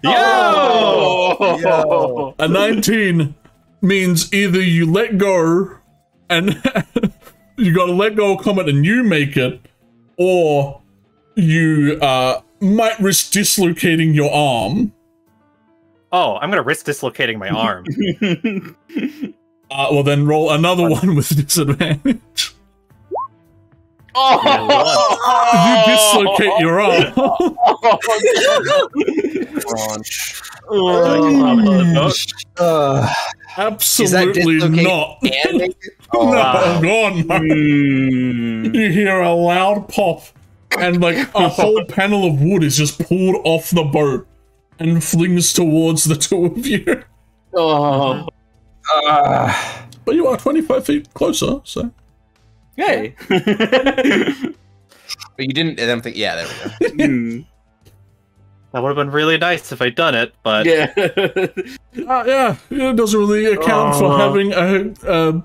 Yo! Oh! Yo! A nineteen means either you let go and you gotta let go of Comet and you make it, or you uh, might risk dislocating your arm. Oh, I'm gonna risk dislocating my arm. Uh, well, then roll another one with disadvantage. Oh! Oh! You dislocate your arm. Oh, uh, absolutely not. Oh, no, wow. God, no. Mm. You hear a loud pop, and like a whole panel of wood is just pulled off the boat and flings towards the two of you. Oh. Uh. But you are twenty-five feet closer, so. Yay. But you didn't, I don't think, yeah, there we go. Mm. That would have been really nice if I'd done it, but. Yeah. uh, yeah, it doesn't really account oh. for having a, uh,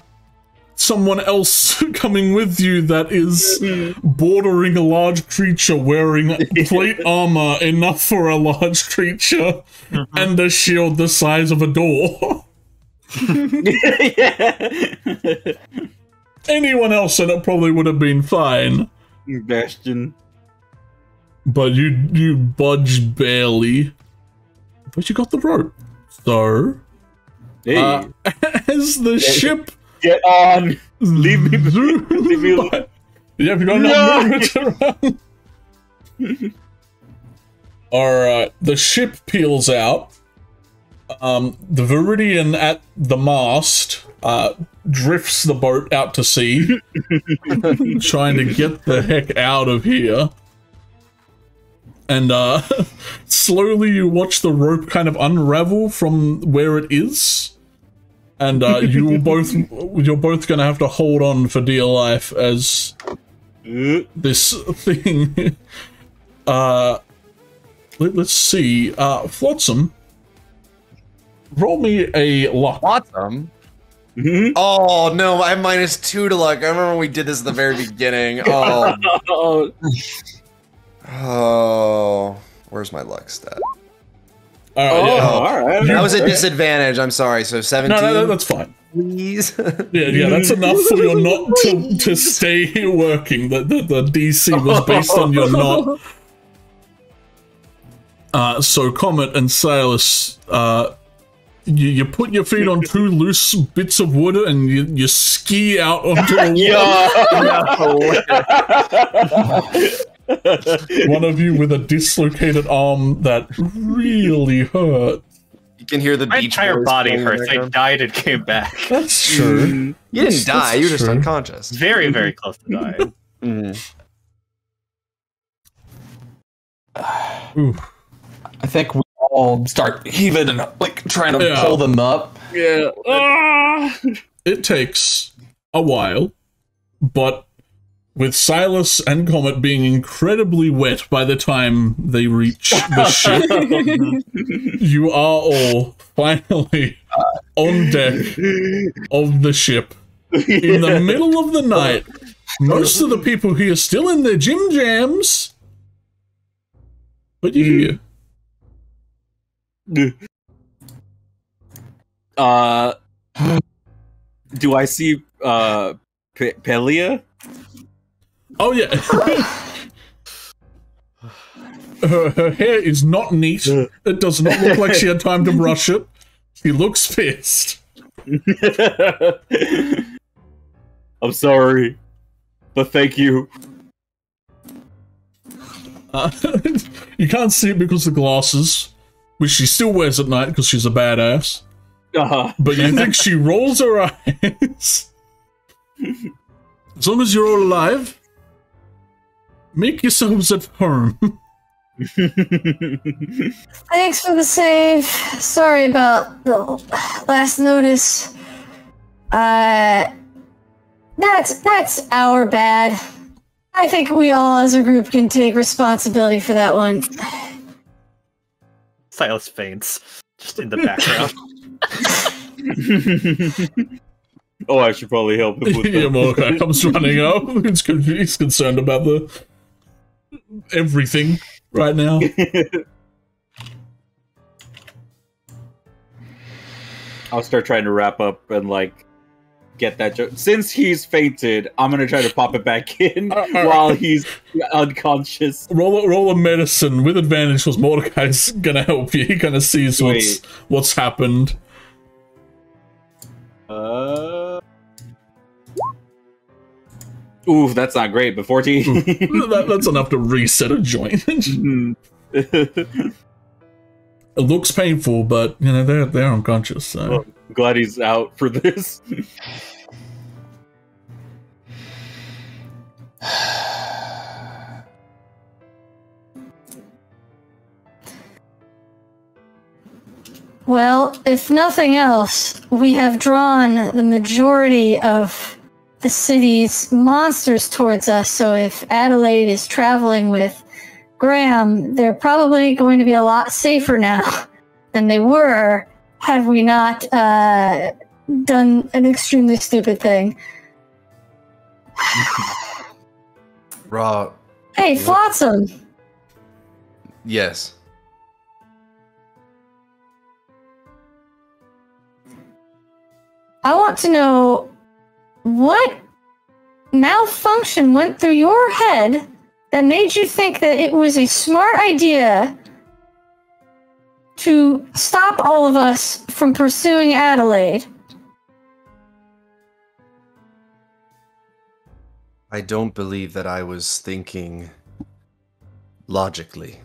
someone else coming with you that is bordering a large creature wearing plate armor enough for a large creature mm-hmm. and a shield the size of a door. Yeah. Anyone else and it probably would have been fine. Bastion. But you you budge barely. But you got the rope. So hey. uh, as the hey. ship Get on! Leave me through! Leave me alone! Yeah, if you're going to run. Alright, the ship peels out. Um, the Viridian at the mast uh, drifts the boat out to sea, trying to get the heck out of here. And uh, slowly you watch the rope kind of unravel from where it is. And uh, you both, you're both going to have to hold on for dear life as this thing. uh, let, let's see. Uh, Flotsam, roll me a luck. Flotsam? Mm-hmm. Oh, no, I have minus two to luck. I remember we did this at the very beginning. Oh. Oh. Where's my luck stat? All right, oh, yeah. oh, all right. That was a disadvantage. I'm sorry. So seventeen. No, no, no, that's fine. Please. Yeah, yeah, that's enough for your not to, to stay working. The, the, the D C was based on your not. Uh, so Comet and Silas, uh, you, you put your feet on two loose bits of wood and you, you ski out onto a wall. One of you with a dislocated arm that really hurt. You can hear the My beach entire body hurts. I died and came back. That's true. Mm. You didn't that's, die, you were just unconscious. Very, very close to dying. Mm. I think we all start heaving and like trying to yeah. pull them up. Yeah. Ah. It takes a while, but with Silas and Comet being incredibly wet by the time they reach the ship, you are all finally on deck of the ship. In the middle of the night, most of the people here still in their gym jams. But you hear. Uh, do I see uh, Pe Pelia? Oh yeah. her, her hair is not neat. It does not look like she had time to brush it. She looks pissed. I'm sorry, but thank you. Uh, you can't see it because of the glasses, which she still wears at night because she's a badass. Uh-huh. But you think she rolls her eyes. As long as you're all alive, make yourselves at home. Thanks for the save. Sorry about the last notice. Uh, that's that's our bad. I think we all as a group can take responsibility for that one. Silas faints, just in the background. Oh, I should probably help him with that. Yeah, Mordecai comes running up. He's, con he's concerned about the... everything right now. I'll start trying to wrap up and like get that joke. Since he's fainted, I'm gonna try to pop it back in uh, while right. he's unconscious. Roll a, roll a medicine with advantage because Mordecai's gonna help you. He kind of sees Wait. what's what's happened. Uh. Ooh, that's not great, but fourteen. that, that's enough to reset a joint. It looks painful, but you know they're they're unconscious. So. Well, I'm glad he's out for this. Well, if nothing else, we have drawn the majority of the city's monsters towards us, so if Adelaide is traveling with Graham, they're probably going to be a lot safer now than they were had we not uh, done an extremely stupid thing. Ra. Hey, Flotsam! Yes. I want to know what malfunction went through your head that made you think that it was a smart idea to stop all of us from pursuing Adelaide? I don't believe that I was thinking logically.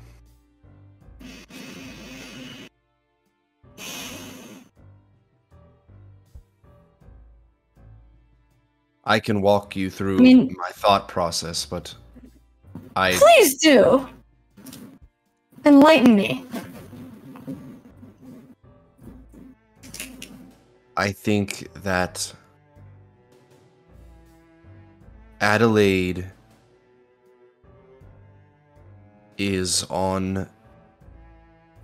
I can walk you through I mean, my thought process, but I... Please do! Enlighten me. I think that Adelaide is on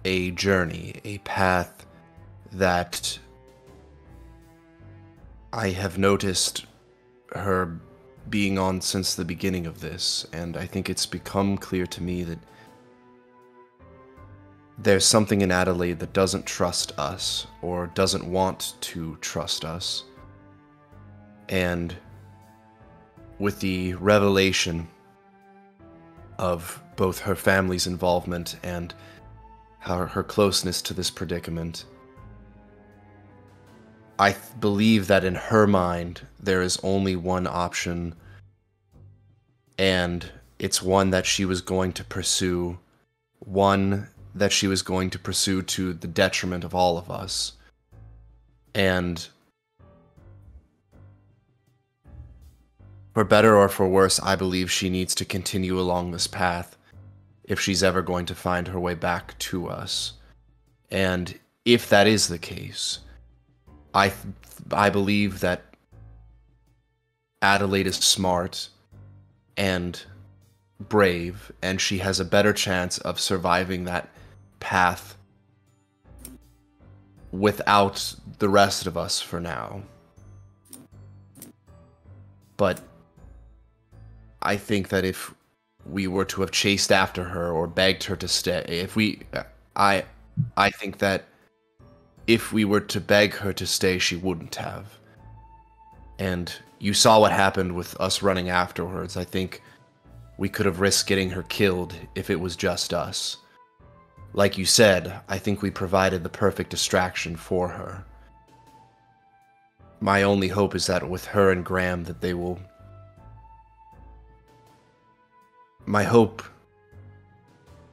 a journey, a path that I have noticed her being on since the beginning of this, and I think it's become clear to me that there's something in Adelaide that doesn't trust us, or doesn't want to trust us. And with the revelation of both her family's involvement and her, her closeness to this predicament, I th- believe that in her mind, there is only one option, and it's one that she was going to pursue, one that she was going to pursue to the detriment of all of us. And for better or for worse, I believe she needs to continue along this path if she's ever going to find her way back to us. And if that is the case, I th- I believe that Adelaide is smart and brave, and she has a better chance of surviving that path without the rest of us for now. But I think that if we were to have chased after her or begged her to stay, if we, I, I think that if we were to beg her to stay, she wouldn't have. And you saw what happened with us running afterwards. I think we could have risked getting her killed if it was just us. Like you said, I think we provided the perfect distraction for her. My only hope is that with her and Graham that they will... My hope,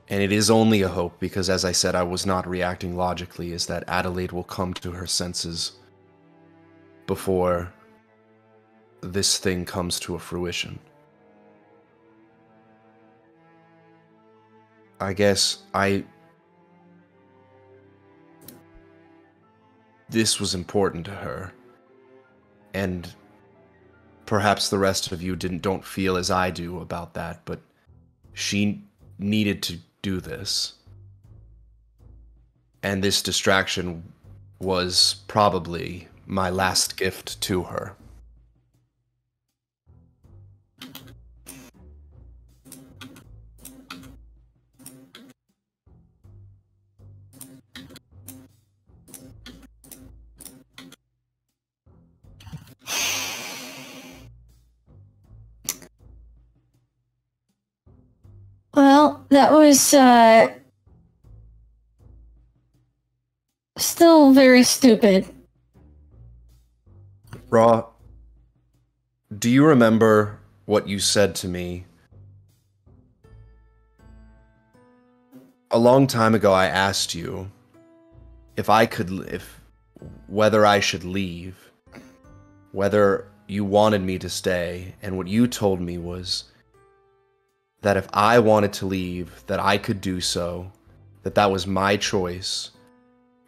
and it is only a hope because, as I said, I was not reacting logically, is that Adelaide will come to her senses before this thing comes to a fruition. I guess I... This was important to her, and perhaps the rest of you didn't don't feel as I do about that, but she needed to do this. And this distraction was probably my last gift to her. Well, that was, uh, still very stupid. Ra, do you remember what you said to me? A long time ago, I asked you if I could, if, whether I should leave, whether you wanted me to stay, and what you told me was that if I wanted to leave, that I could do so, that that was my choice,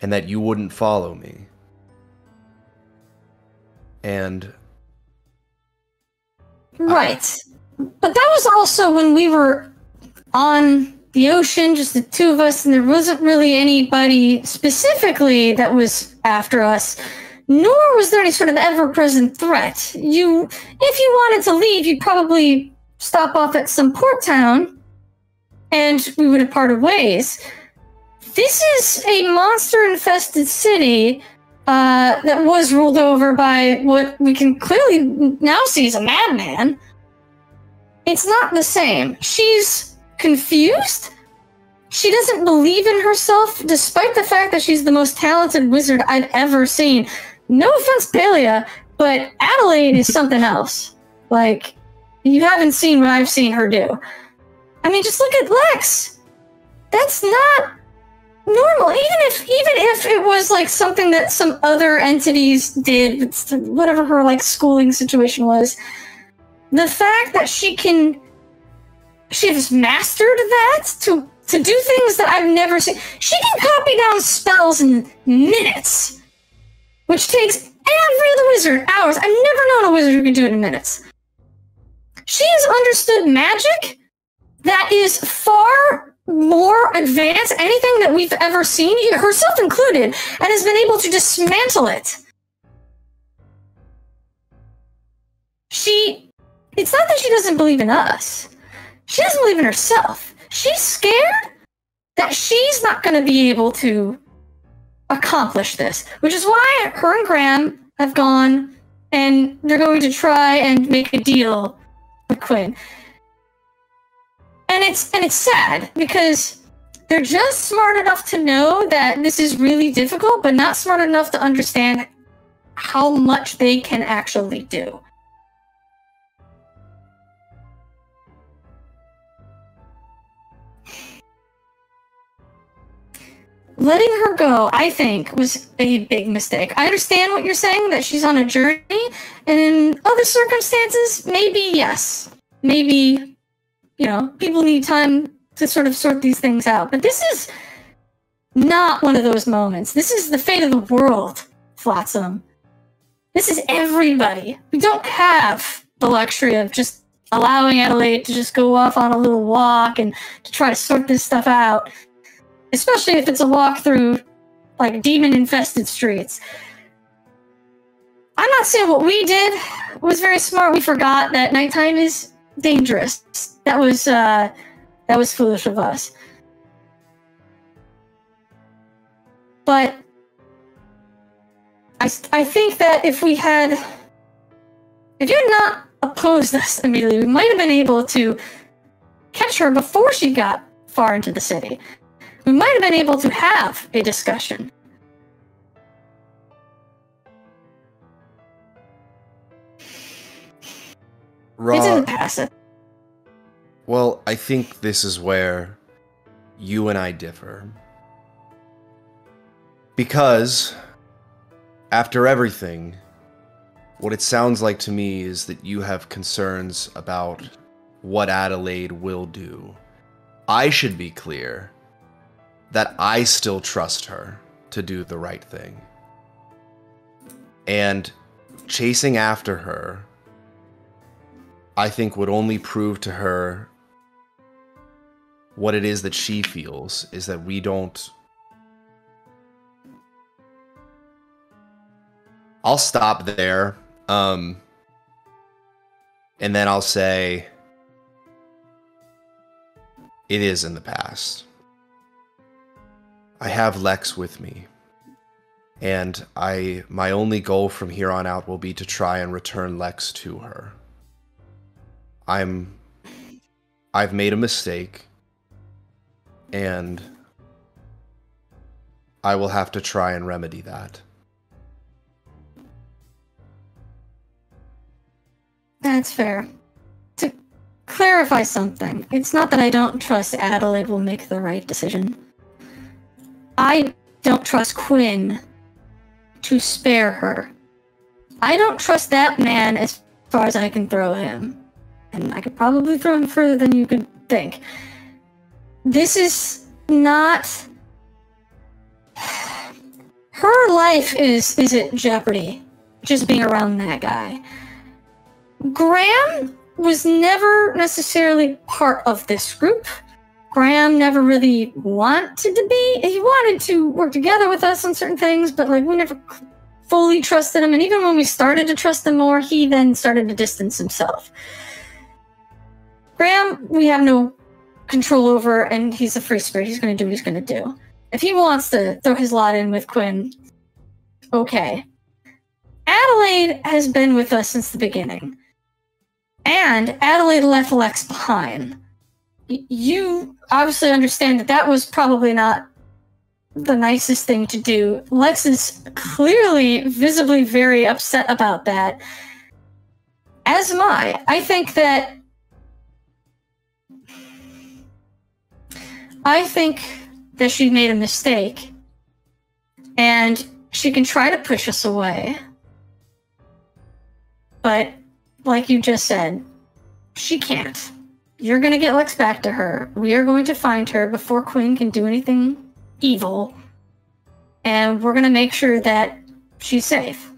and that you wouldn't follow me. And... Right. I... But that was also when we were on the ocean, just the two of us, and there wasn't really anybody specifically that was after us, nor was there any sort of ever-present threat. You, if you wanted to leave, you'd probably stop off at some port town, and we would have parted ways. This is a monster-infested city uh, that was ruled over by what we can clearly now see as a madman. It's not the same. She's confused. She doesn't believe in herself, despite the fact that she's the most talented wizard I've ever seen. No offense, Pelia, but Adelaide is something else. Like... You haven't seen what I've seen her do. I mean, just look at Lex. That's not normal. Even if even if it was like something that some other entities did, whatever her like schooling situation was, the fact that she can, she's mastered that to to do things that I've never seen. She can copy down spells in minutes, which takes every other wizard hours. I've never known a wizard who can do it in minutes. She has understood magic that is far more advanced anything that we've ever seen, herself included, and has been able to dismantle it. She, it's not that she doesn't believe in us. She doesn't believe in herself. She's scared that she's not going to be able to accomplish this, which is why her and Graham have gone and they're going to try and make a deal with Quinn. And it's, and it's sad because they're just smart enough to know that this is really difficult, but not smart enough to understand how much they can actually do. Letting her go, I think, was a big mistake. I understand what you're saying, that she's on a journey, and in other circumstances, maybe yes. Maybe, you know, people need time to sort of sort these things out. But this is not one of those moments. This is the fate of the world, Flotsam. This is everybody. We don't have the luxury of just allowing Adelaide to just go off on a little walk and to try to sort this stuff out. Especially if it's a walk through, like, demon-infested streets. I'm not saying what we did was very smart. We forgot that nighttime is dangerous. That was, uh, that was foolish of us. But I, I think that if we had... If you had not opposed us immediately, we might have been able to catch her before she got far into the city. We might have been able to have a discussion. Ra, we didn't pass it. Well, I think this is where you and I differ. Because, after everything, what it sounds like to me is that you have concerns about what Adelaide will do. I should be clear that I still trust her to do the right thing. And chasing after her, I think, would only prove to her what it is that she feels, is that we don't... I'll stop there, um, and then I'll say, it is in the past. I have Lex with me, and I my only goal from here on out will be to try and return Lex to her. I'm I've made a mistake, and I will have to try and remedy that. That's fair. To clarify something, it's not that I don't trust Adelaide will make the right decision. I don't trust Quinn to spare her. I don't trust that man as far as I can throw him. And I could probably throw him further than you could think. This is not... Her life is, is at jeopardy, just being around that guy. Graham was never necessarily part of this group. Graham never really wanted to be. He wanted to work together with us on certain things, but like we never fully trusted him. And even when we started to trust him more, he then started to distance himself. Graham, we have no control over, and he's a free spirit. He's going to do what he's going to do. If he wants to throw his lot in with Quinn, okay. Adelaide has been with us since the beginning. And Adelaide left Lex behind. You obviously understand that that was probably not the nicest thing to do. Lex is clearly, visibly very upset about that. As am I. I think that... I think that she made a mistake. And she can try to push us away. But, like you just said, she can't. You're going to get Lex back to her. We are going to find her before Quinn can do anything evil. And we're going to make sure that she's safe.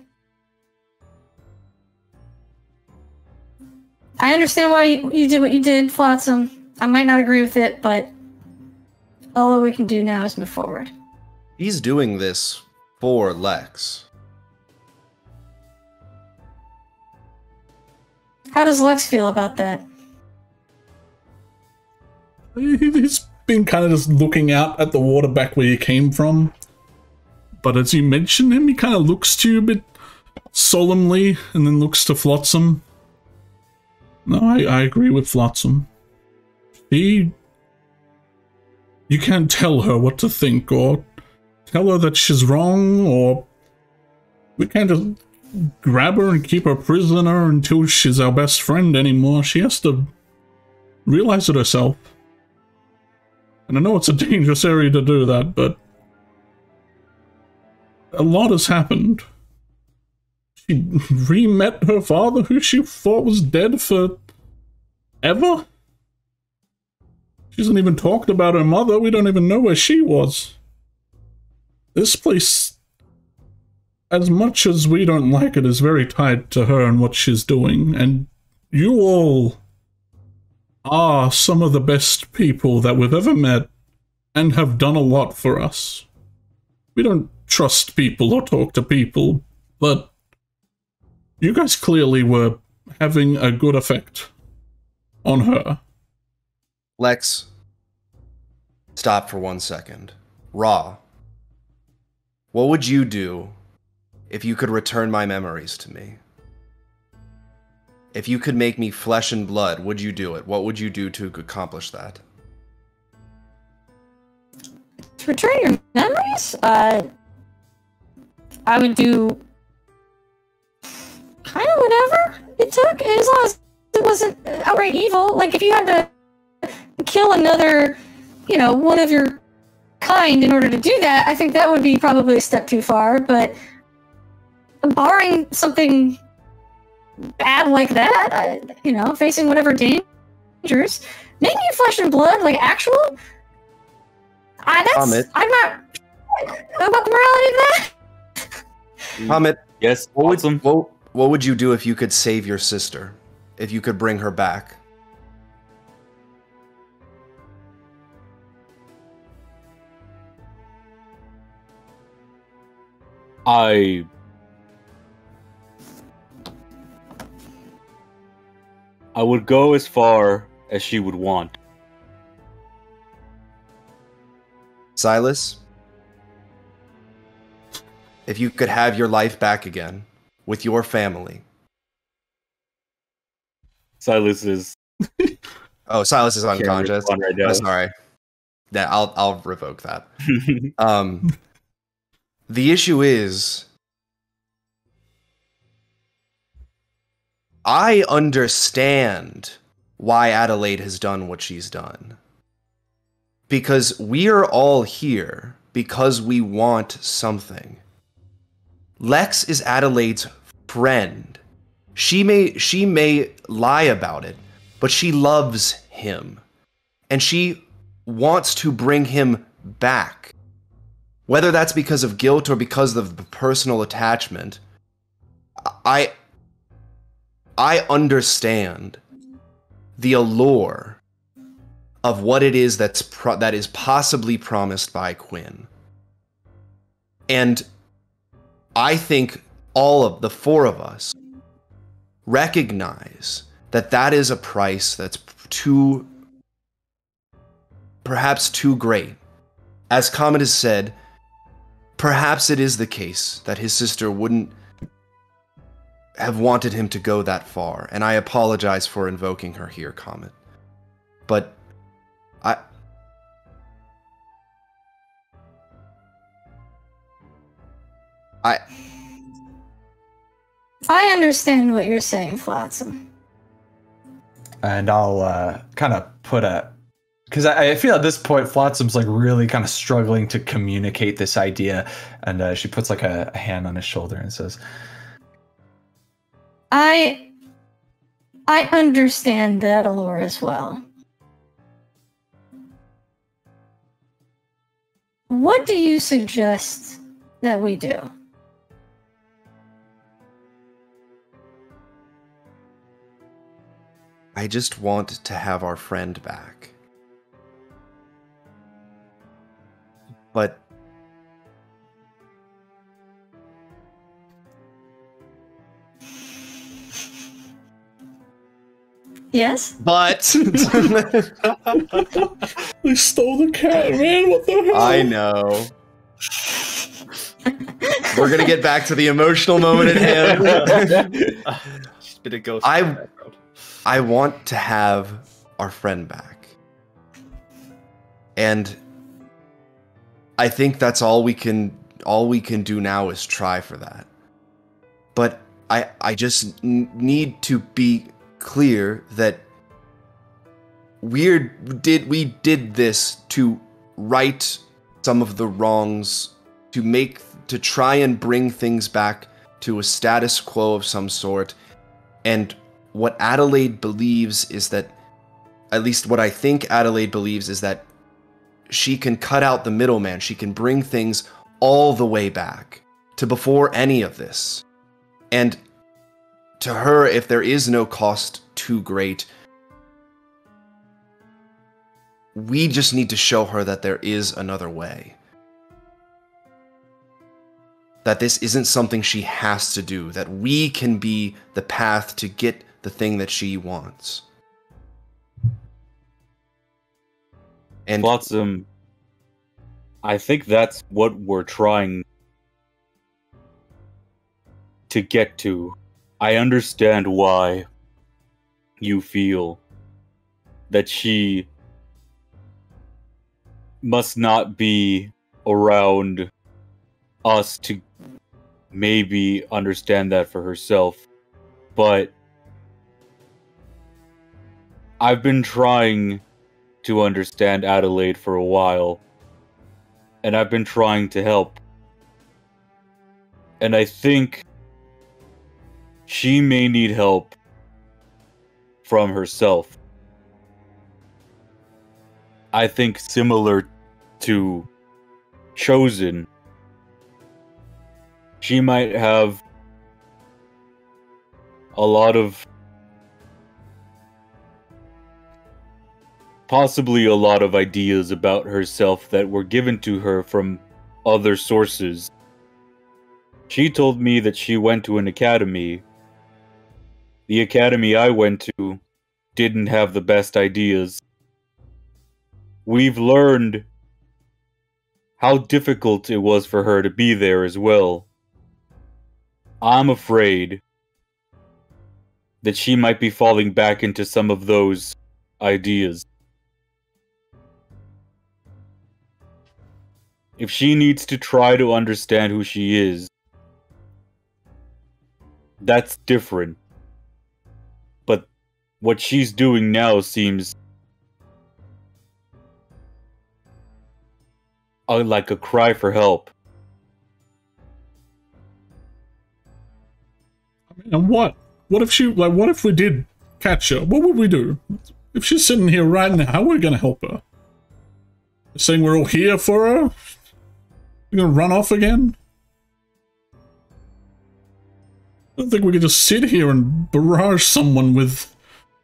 I understand why you, you did what you did, Flotsam. I might not agree with it, but all we can do now is move forward. He's doing this for Lex. How does Lex feel about that? He's been kind of just looking out at the water back where he came from. But as you mention him, he kind of looks to you a bit solemnly and then looks to Flotsam. No, I, I agree with Flotsam. She... You can't tell her what to think or tell her that she's wrong, or we can't just grab her and keep her prisoner until she's our best friend anymore. She has to realize it herself. And I know it's a dangerous area to do that, but a lot has happened. She re-met her father, who she thought was dead for ever. She hasn't even talked about her mother. We don't even know where she was. This place, as much as we don't like it, is very tied to her and what she's doing. And you all are some of the best people that we've ever met and have done a lot for us. We don't trust people or talk to people, but you guys clearly were having a good effect on her. Lex, stop for one second. Ra, what would you do if you could return my memories to me? If you could make me flesh and blood, would you do it? What would you do to accomplish that? To return your memories? Uh, I would do kind of whatever it took, as long as it wasn't outright evil. Like, if you had to kill another, you know, one of your kind in order to do that, I think that would be probably a step too far, but barring something bad like that, I, you know, facing whatever dangers, making it flesh and blood, like actual, I, that's, Comet. I'm not about the morality of that. Comet, yes, what would, what, what would you do if you could save your sister? If you could bring her back? I I would go as far as she would want. Silas, if you could have your life back again with your family. Silas is Oh, Silas is unconscious. Right now. I'm sorry. Yeah, I'll I'll revoke that. um The issue is, I understand why Adelaide has done what she's done. Because we're all here because we want something. Lex is Adelaide's friend. She may, she may lie about it, but she loves him. And she wants to bring him back. Whether that's because of guilt or because of the personal attachment, I, I understand the allure of what it is that's pro that is possibly promised by Quinn. And I think all of the four of us recognize that that is a price that's too, perhaps too great. As Comet has said, perhaps it is the case that his sister wouldn't have wanted him to go that far, and I apologize for invoking her here, Comet. But I... I... I understand what you're saying, Flotsam. And I'll uh, kind of put a... Because I, I feel at this point, Flotsam's like really kind of struggling to communicate this idea. And uh, she puts like a, a hand on his shoulder and says, I, I understand that allure as well. What do you suggest that we do? I I just want to have our friend back. But yes. But they stole the cat, man. What the hell? I know. We're gonna get back to the emotional moment at hand. She's been a ghost. I, I want to have our friend back, and I think that's all we can. All we can do now is try for that. But I, I just need to be clear that we're did we did this to right some of the wrongs, to make to try and bring things back to a status quo of some sort. And what Adelaide believes is that, at least what I think Adelaide believes is that she can cut out the middleman. She can bring things all the way back to before any of this. And to her, if there is no cost too great, we just need to show her that there is another way. That this isn't something she has to do, that we can be the path to get the thing that she wants. And Flotsam, I think that's what we're trying to get to. I understand why you feel that she must not be around us to maybe understand that for herself, but I've been trying to understand Adelaide for a while, and I've been trying to help. And I think she may need help from herself. I think similar to Chosen, she might have a lot of, possibly a lot of ideas about herself that were given to her from other sources. She told me that she went to an academy. The academy I went to didn't have the best ideas. We've learned how difficult it was for her to be there as well. I'm afraid that she might be falling back into some of those ideas. If she needs to try to understand who she is, that's different. What she's doing now seems uh, like a cry for help. And what? What if she, like, what if we did catch her? What would we do? If she's sitting here right now, how are we going to help her? Saying we're all here for her? We're going to run off again? I don't think we could just sit here and barrage someone with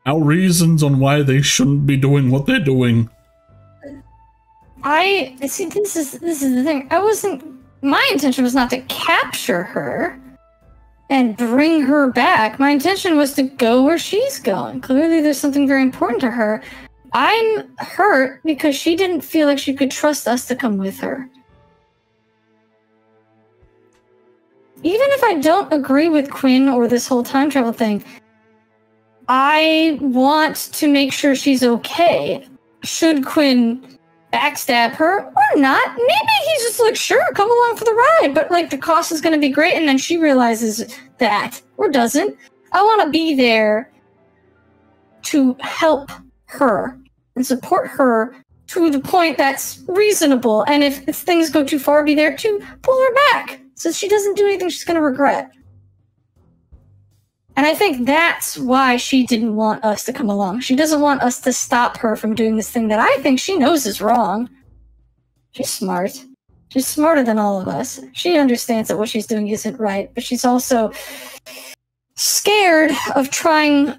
our reasons on why they shouldn't be doing what they're doing. I see. This is this is the thing. I wasn't. My intention was not to capture her and bring her back. My intention was to go where she's going. Clearly, there's something very important to her. I'm hurt because she didn't feel like she could trust us to come with her. Even if I don't agree with Quinn or this whole time travel thing, I want to make sure she's okay. Should Quinn backstab her or not? Maybe he's just like, sure, come along for the ride, but like the cost is going to be great, and then she realizes that or doesn't. I want to be there to help her and support her to the point that's reasonable, and if, if things go too far, be there to pull her back so she doesn't do anything she's going to regret. And I think that's why she didn't want us to come along. She doesn't want us to stop her from doing this thing that I think she knows is wrong. She's smart. She's smarter than all of us. She understands that what she's doing isn't right, but she's also scared of trying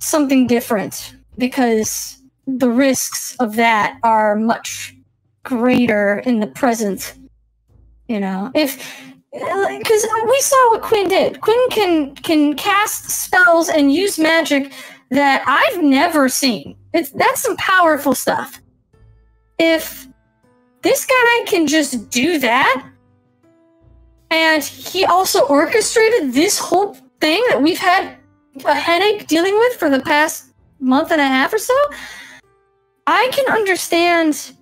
something different, because the risks of that are much greater in the present. You know, if because we saw what Quinn did. Quinn can can cast spells and use magic that I've never seen. It's that's some powerful stuff. If this guy can just do that, and he also orchestrated this whole thing that we've had a headache dealing with for the past month and a half or so, I can understand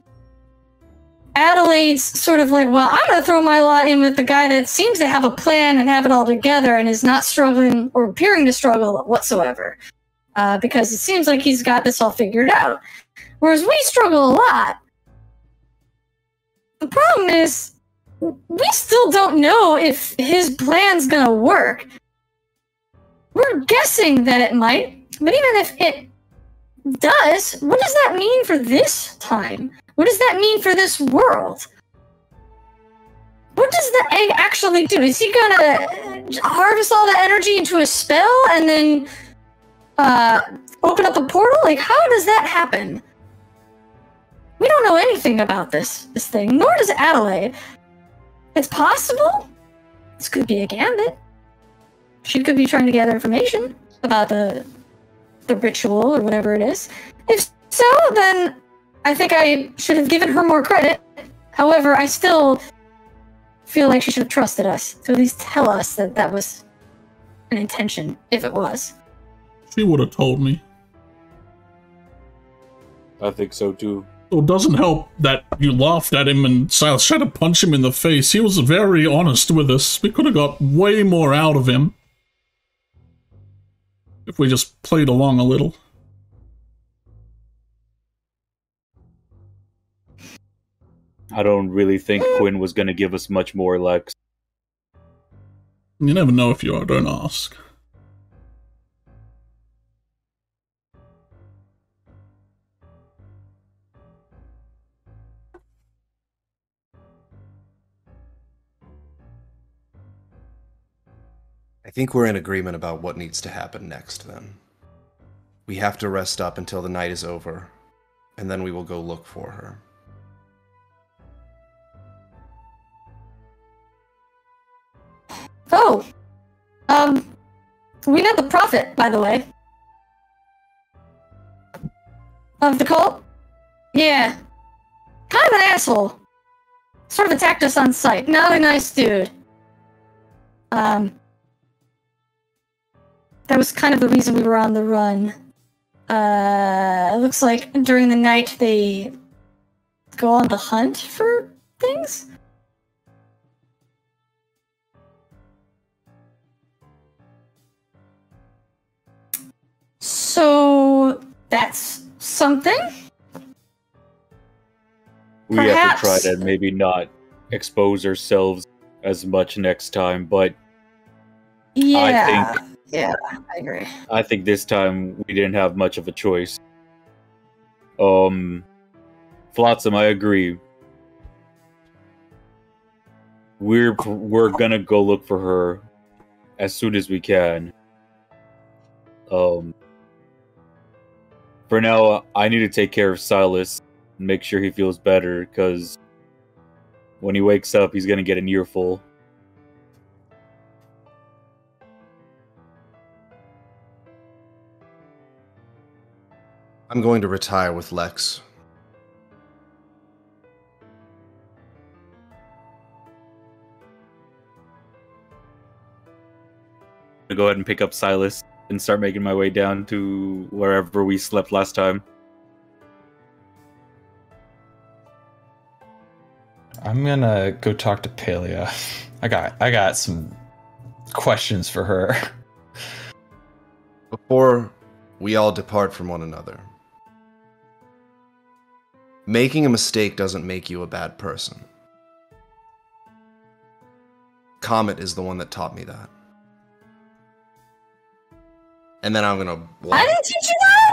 Adelaide's sort of like, well, I'm going to throw my lot in with the guy that seems to have a plan and have it all together and is not struggling or appearing to struggle whatsoever, uh, because it seems like he's got this all figured out. Whereas we struggle a lot. The problem is, we still don't know if his plan's gonna work. We're guessing that it might, but even if it does, what does that mean for this time? What does that mean for this world? What does the egg actually do? Is he gonna harvest all the energy into a spell and then uh, open up a portal? Like, how does that happen? We don't know anything about this this thing, nor does Adelaide. It's possible. This could be a gambit. She could be trying to gather information about the the ritual or whatever it is. If so, then I think I should have given her more credit. However, I still feel like she should have trusted us to at least tell us that that was an intention, if it was. She would have told me. I think so too. It doesn't help that you laughed at him and Silas tried to punch him in the face. He was very honest with us. We could have got way more out of him if we just played along a little. I don't really think Quinn was going to give us much more, Lex. You never know if you are, don't ask. I think we're in agreement about what needs to happen next, then. We have to rest up until the night is over, and then we will go look for her. Oh! Um, we met the prophet, by the way. Of the cult? Yeah. Kind of an asshole. Sort of attacked us on sight. Not a nice dude. Um... That was kind of the reason we were on the run. Uh, it looks like during the night they go on the hunt for things? So, that's something? We Perhaps. have to try to maybe not expose ourselves as much next time, but yeah. I think... Yeah, I agree. I think this time we didn't have much of a choice. Um, Flotsam, I agree. We're we're gonna go look for her as soon as we can. Um, for now, I need to take care of Silas and make sure he feels better, because when he wakes up, he's gonna get an earful. I'm going to retire with Lex. I'll go ahead and pick up Silas and start making my way down to wherever we slept last time. I'm gonna go talk to Pelia. I got I got some questions for her. Before we all depart from one another, making a mistake doesn't make you a bad person. Comet is the one that taught me that. And then I'm gonna... Walk. I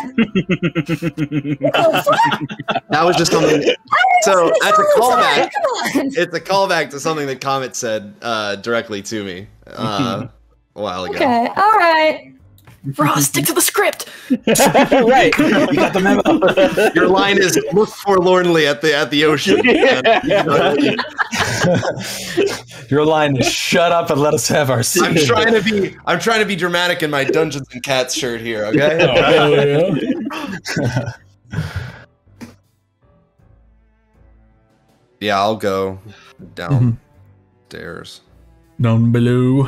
didn't teach you that? What? That was just something... That, so, that's a callback. It's a callback to something that Comet said uh, directly to me uh, a while ago. Okay, all right. Ra, stick to the script. Right, you got the memo. Your line is look forlornly at the at the ocean. Yeah. Your line is shut up and let us have our seat. I'm trying to be I'm trying to be dramatic in my Dungeons and Cats shirt here. Okay. Yeah, I'll go downstairs. Mm-hmm. Down below.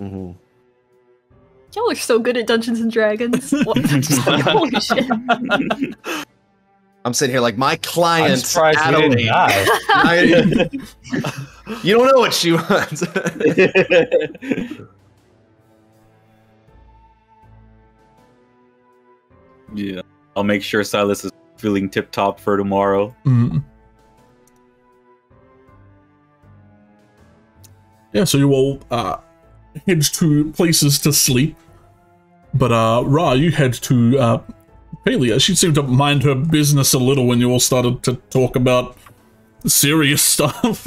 Mm-hmm. Y'all are so good at Dungeons and Dragons. Like, holy shit. I'm sitting here like my client's Adelaide. You don't know what she wants. Yeah, I'll make sure Silas is feeling tip top for tomorrow. Mm-hmm. Yeah, so you will uh, head to places to sleep, but uh, Ra, you head to uh, Pelia. She seemed to mind her business a little when you all started to talk about serious stuff.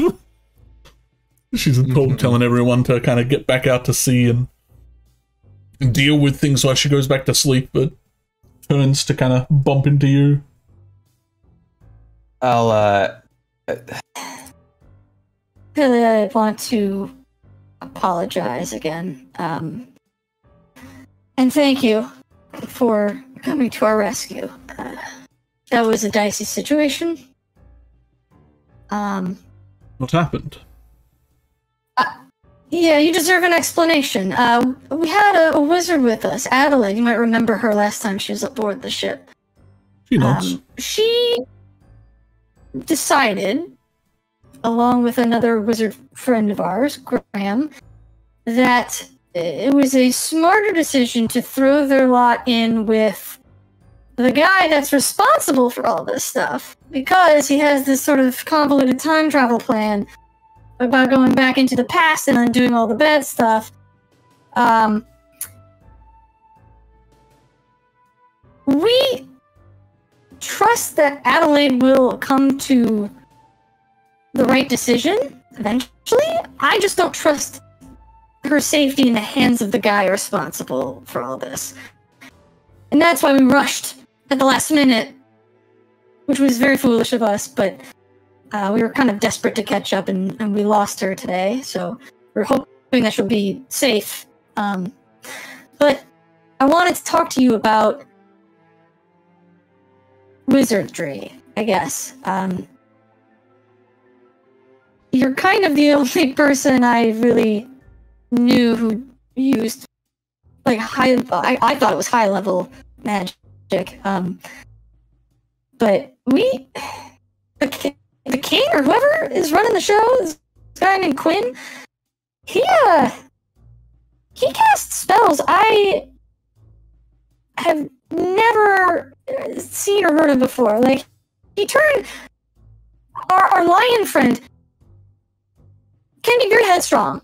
She's told, telling everyone to kind of get back out to sea and, and deal with things while she goes back to sleep, but turns to kind of bump into you. I'll, uh... Pelia, I want to apologize again, um, and thank you for coming to our rescue. Uh, that was a dicey situation. Um, what happened? Uh, yeah, you deserve an explanation. Uh, we had a, a wizard with us, Adelaide. You might remember her last time she was aboard the ship. She knows. Um, she decided, along with another wizard friend of ours, Graham, that it was a smarter decision to throw their lot in with the guy that's responsible for all this stuff, because he has this sort of convoluted time travel plan about going back into the past and undoing all the bad stuff. Um, we trust that Adelaide will come to the right decision eventually. I just don't trust her safety in the hands of the guy responsible for all this. And that's why we rushed at the last minute, which was very foolish of us, but uh, we were kind of desperate to catch up, and, and we lost her today, so we're hoping that she'll be safe. Um, but I wanted to talk to you about wizardry, I guess. Um, You're kind of the only person I really knew who used, like, high... I, I thought it was high-level magic, um... But we... The king, the king, or whoever is running the show, this guy named Quinn, he, uh... he casts spells I have never seen or heard of before. Like, he turned our, our lion friend... can be very headstrong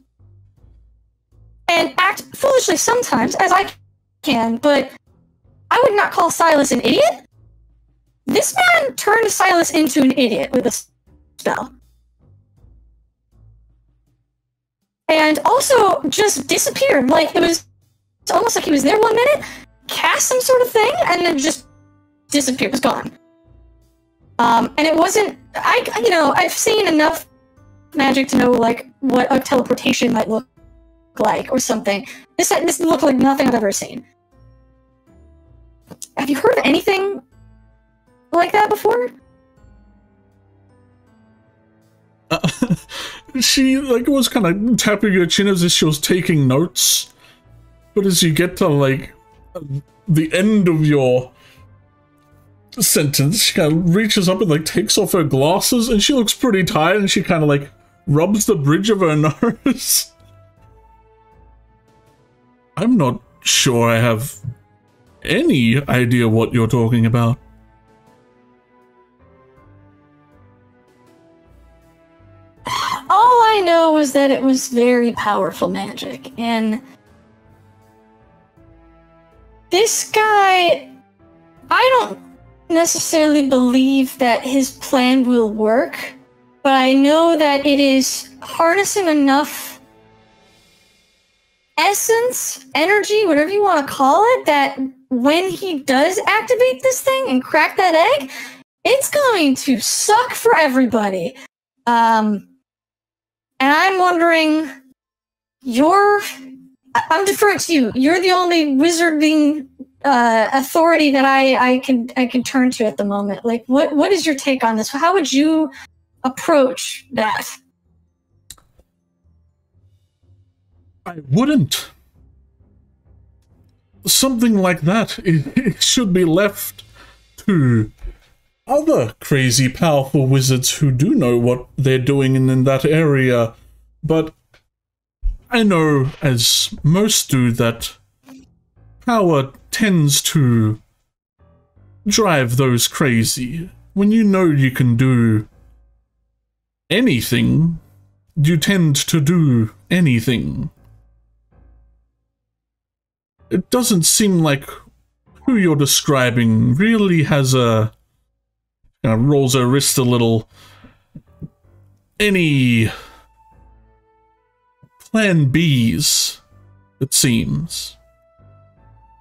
and act foolishly sometimes, as I can, but I would not call Silas an idiot. This man turned Silas into an idiot with a spell. And also just disappeared. Like, it was almost like he was there one minute, cast some sort of thing, and then just disappeared, was gone. Um, and it wasn't, I, you know, I've seen enough magic to know, like, what a teleportation might look like or something. This this looked like nothing I've ever seen. Have you heard of anything like that before? Uh, she, like, was kind of tapping her chin as if she was taking notes. But as you get to, like, the end of your sentence, she kind of reaches up and, like, takes off her glasses, and she looks pretty tired, and she kind of, like, rubs the bridge of her nose. I'm not sure I have any idea what you're talking about. All I know was that it was very powerful magic, and this guy, I don't necessarily believe that his plan will work, but I know that it is harnessing enough essence, energy, whatever you want to call it, that when he does activate this thing and crack that egg, it's going to suck for everybody. Um, and I'm wondering, you're, I'm deferring to you. You're the only wizarding uh, authority that I, I can I can turn to at the moment. Like, what what is your take on this? How would you approach that? I wouldn't. Something like that, it, it should be left to other crazy powerful wizards who do know what they're doing in, in that area. But I know, as most do, that power tends to drive those crazy. When you know you can do anything, you tend to do anything. It doesn't seem like who you're describing really has a... Uh, rolls her wrist a little. Any... Plan B's, it seems.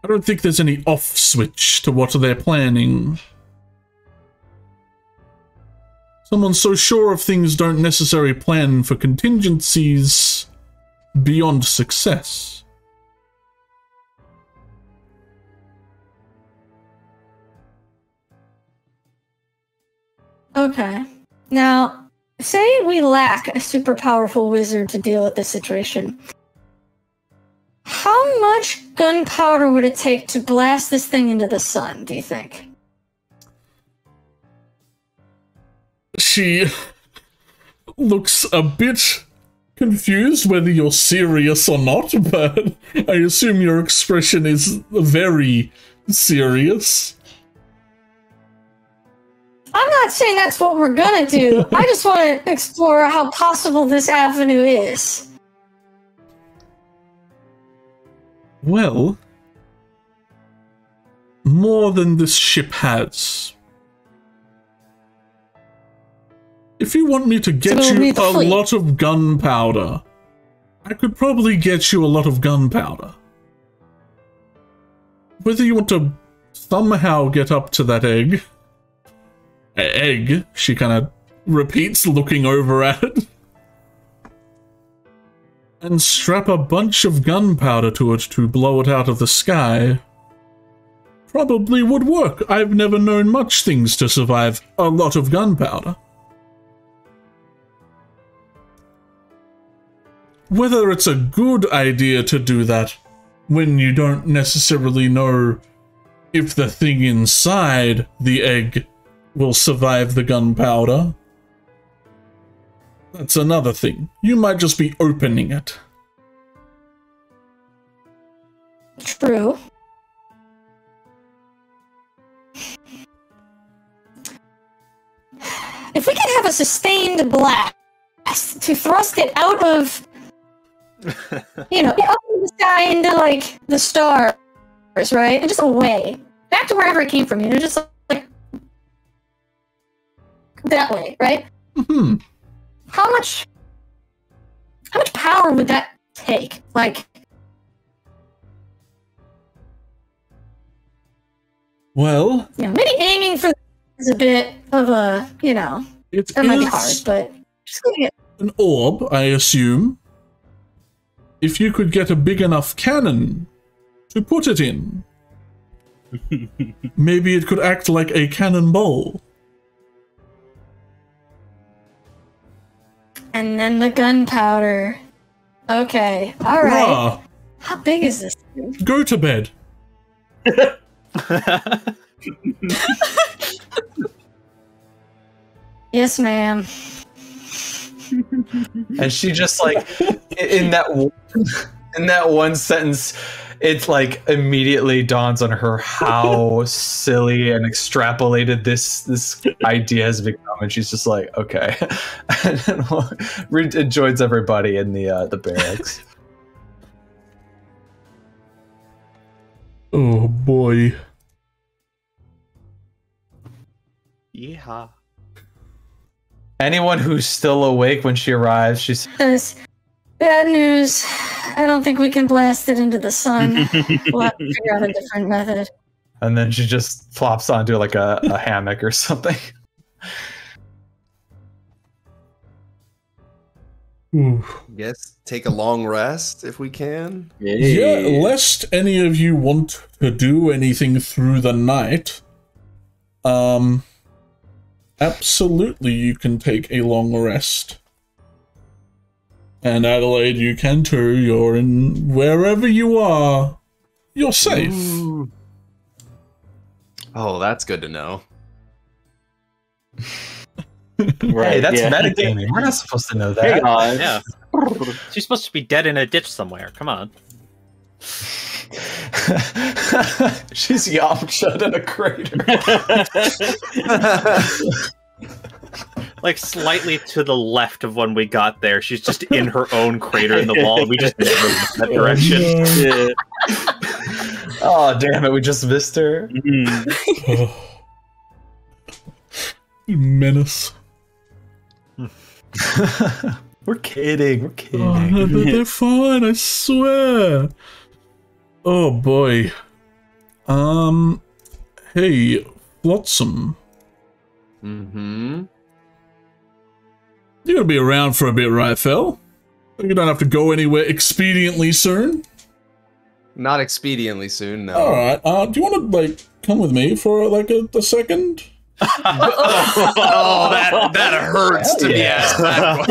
I don't think there's any off switch to what they're planning. Someone so sure of things don't necessarily plan for contingencies beyond success. Okay. Now... say we lack a super powerful wizard to deal with this situation. How much gunpowder would it take to blast this thing into the sun, do you think? She looks a bit confused whether you're serious or not, but I assume your expression is very serious. I'm not saying that's what we're gonna do. I just want to explore how possible this avenue is. Well, more than this ship has. If you want me to get so you a fleet. lot of gunpowder, I could probably get you a lot of gunpowder. Whether you want to somehow get up to that egg... egg, she kind of repeats, looking over at it. And strap a bunch of gunpowder to it to blow it out of the sky. Probably would work. I've never known much things to survive a lot of gunpowder. Whether it's a good idea to do that when you don't necessarily know if the thing inside the egg will survive the gunpowder. That's another thing. You might just be opening it. True. If we can have a sustained blast to thrust it out of, you know, out of the sky into, like, the stars, right? And just away. Back to wherever it came from, you know, just like, that way, right? Mm-hmm. How much... How much power would that take? Like... Well... Yeah, maybe aiming for is a bit of a, you know... It that is might be hard, but... Just it. An orb, I assume. If you could get a big enough cannon to put it in. Maybe it could act like a cannonball. And then the gunpowder. Okay, all right. Ra, how big is this thing? Go to bed. Yes, ma'am. And she just like in that one, in that one sentence, it's like immediately dawns on her how silly and extrapolated this this idea has become, and she's just like, okay, and then joins everybody in the uh, the barracks. Oh boy! Yeah. Anyone who's still awake when she arrives, she says, "Bad news. I don't think we can blast it into the sun. We'll have to figure out a different method. And then she just flops onto like a, a hammock or something. Oof. Yes, take a long rest if we can. Yeah, yeah, lest any of you want to do anything through the night, um, absolutely you can take a long rest. And Adelaide, you can too. You're in wherever you are. You're safe. Ooh. Oh, that's good to know. Right, hey, that's yeah. metagaming. We're not supposed to know that. Hey guys. Yeah. She's supposed to be dead in a ditch somewhere. Come on. She's Yamcha in a crater. Like slightly to the left of when we got there. She's just in her own crater in the wall. And we just never went that direction. Yeah. Oh, damn it. We just missed her. Mm-hmm. You menace. We're kidding. We're kidding. Oh, no, they're, they're fine. I swear. Oh boy. Um. Hey, Flotsam. Mm-hmm. You're gonna be around for a bit, right, Phil? You don't have to go anywhere expediently soon. Not expediently soon. No. All right. Uh, do you want to like come with me for like a, a second? oh, oh, that that hurts Hell to yeah. be asked that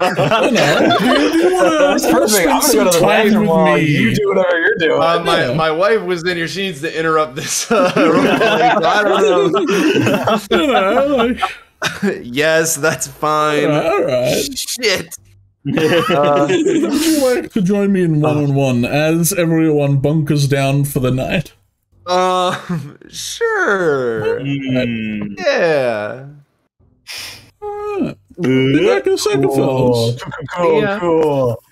question. I know. Do you want to spend some time with me? You do whatever you're doing. Uh, my, yeah. my wife was in your sheets to interrupt this. Uh, I don't know. All right, all right. Yes, that's fine. All right. All right. Shit. Uh, would you like to join me in one-on-one uh, as everyone bunkers down for the night? Uh, sure. Mm. Yeah. Right. Be back in a second, cool. fellas. Cool, yeah. cool.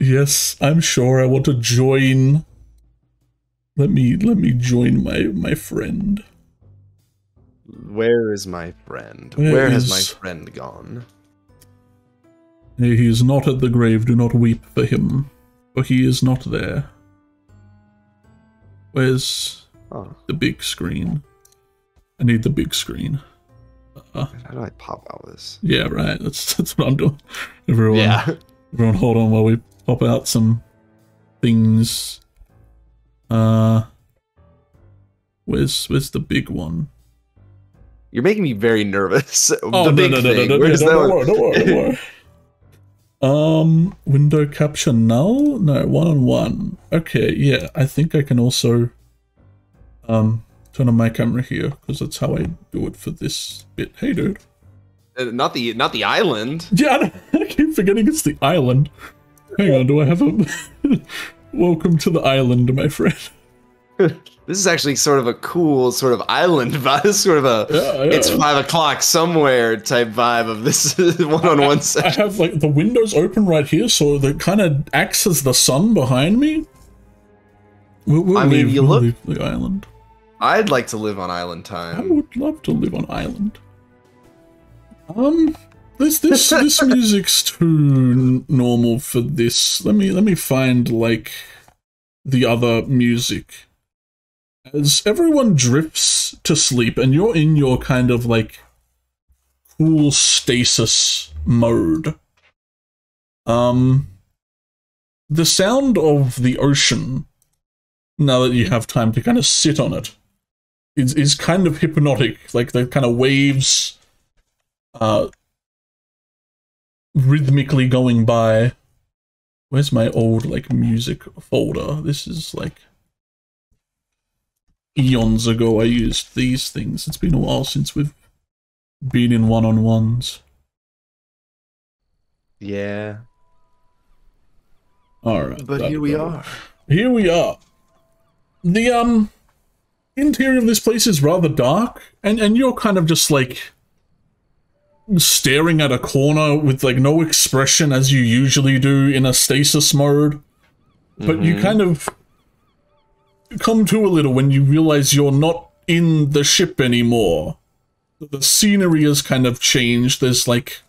Yes, I'm sure I want to join. Let me, let me join my, my friend. Where is my friend? Where, Where is... has my friend gone? He is not at the grave. Do not weep for him, for he is not there. Where's oh. the big screen? I need the big screen. Uh, How do I pop out of this? Yeah, right. That's that's what I'm doing. Everyone, yeah. everyone, hold on while we pop out some things. Uh, where's where's the big one? You're making me very nervous. Oh, the no, big no, no, thing. no, no, no, don't worry, don't worry, don't worry. Um, window capture null? No, one-on-one. Okay, yeah, I think I can also um, turn on my camera here, because that's how I do it for this bit. Hey, dude. Uh, not the not the island. Yeah, I keep forgetting it's the island. Hang on, do I have a... Welcome to the island, my friend. This is actually sort of a cool sort of island vibe, sort of a yeah, yeah. it's five o'clock somewhere type vibe of this one-on-one session. I have like the windows open right here, so that kind of acts as the sun behind me. We'll, we'll I mean, leave, you we'll look leave the island. I'd like to live on island time. I would love to live on island. Um, this this this music's too normal for this. Let me let me find like the other music. As everyone drifts to sleep and you're in your kind of like cool stasis mode, um, the sound of the ocean, now that you have time to kind of sit on it, is, is kind of hypnotic. Like the kind of waves uh, rhythmically going by. Where's my old like music folder? This is like eons ago I used these things. It's been a while since we've been in one-on-ones. Yeah. Alright. But here we are. Here we are. The um interior of this place is rather dark, and, and you're kind of just like staring at a corner with like no expression as you usually do in a stasis mode. But mm-hmm. you kind of come to a little when you realize you're not in the ship anymore. The scenery has kind of changed. There's like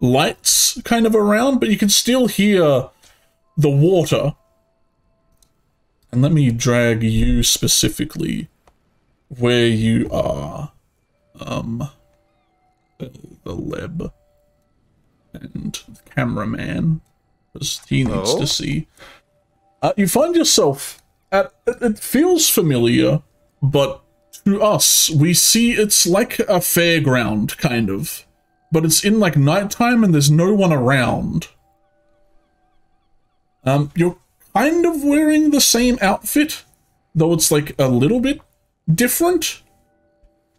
lights kind of around, but you can still hear the water. And let me drag you specifically where you are. Um, the lab and the cameraman, because he needs oh. to see. Uh, you find yourself at, it feels familiar, but to us, we see it's like a fairground, kind of. But it's in, like, nighttime and there's no one around. Um, you're kind of wearing the same outfit, though it's, like, a little bit different.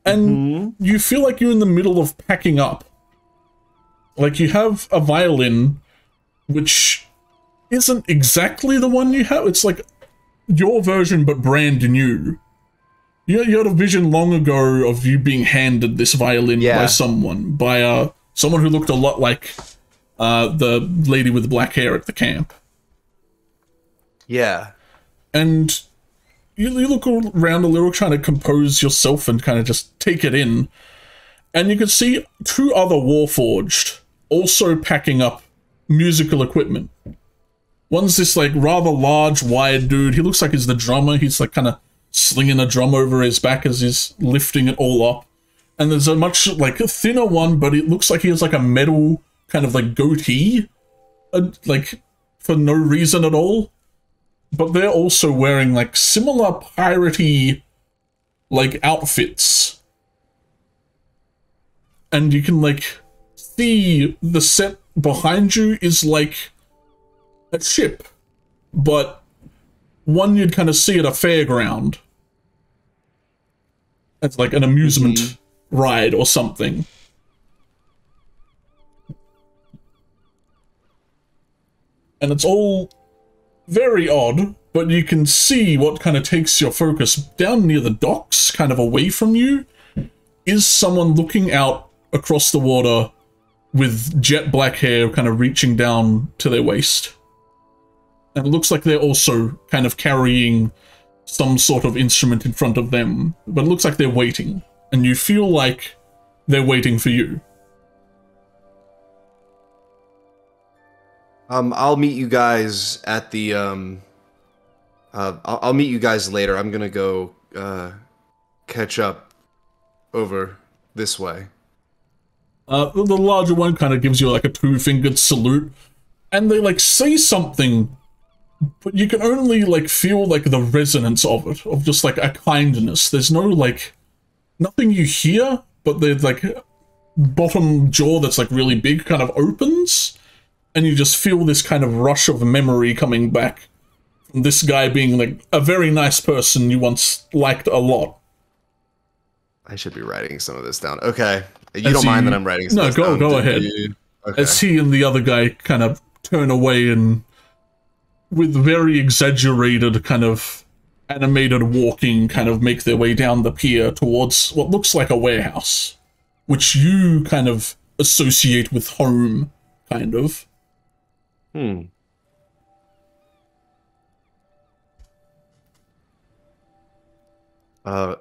And mm-hmm. you feel like you're in the middle of packing up. Like, you have a violin, which isn't exactly the one you have. It's, like, your version, but brand new. You had a vision long ago of you being handed this violin yeah. by someone, by uh, someone who looked a lot like uh, the lady with the black hair at the camp. Yeah. And you, you look around a little, trying to compose yourself and kind of just take it in. And you can see two other Warforged also packing up musical equipment. One's this, like, rather large, wide dude. He looks like he's the drummer. He's, like, kind of slinging a drum over his back as he's lifting it all up. And there's a much, like, a thinner one, but it looks like he has, like, a metal kind of, like, goatee. Uh, like, for no reason at all. But they're also wearing, like, similar piratey, like, outfits. And you can, like, see the set behind you is, like, a ship. But one you'd kind of see at a fairground. It's like an amusement mm-hmm. ride or something. And it's all very odd, but you can see what kind of takes your focus down near the docks, kind of away from you, is someone looking out across the water with jet black hair kind of reaching down to their waist. And it looks like they're also kind of carrying some sort of instrument in front of them. But it looks like they're waiting. And you feel like they're waiting for you. Um, I'll meet you guys at the, um... Uh, I'll, I'll meet you guys later. I'm gonna go, uh, catch up over this way. Uh, the larger one kind of gives you, like, a two-fingered salute. And they, like, say something, but you can only, like, feel, like, the resonance of it, of just, like, a kindness. There's no, like, nothing you hear, but the, like, bottom jaw that's, like, really big kind of opens, and you just feel this kind of rush of memory coming back. This guy being, like, a very nice person you once liked a lot. I should be writing some of this down. Okay. You As don't he, mind that I'm writing some no, of this go, down? No, go ahead. Okay. As he and the other guy kind of turn away and, with very exaggerated kind of animated walking, kind of make their way down the pier towards what looks like a warehouse, which you kind of associate with home, kind of. Hmm. Uh,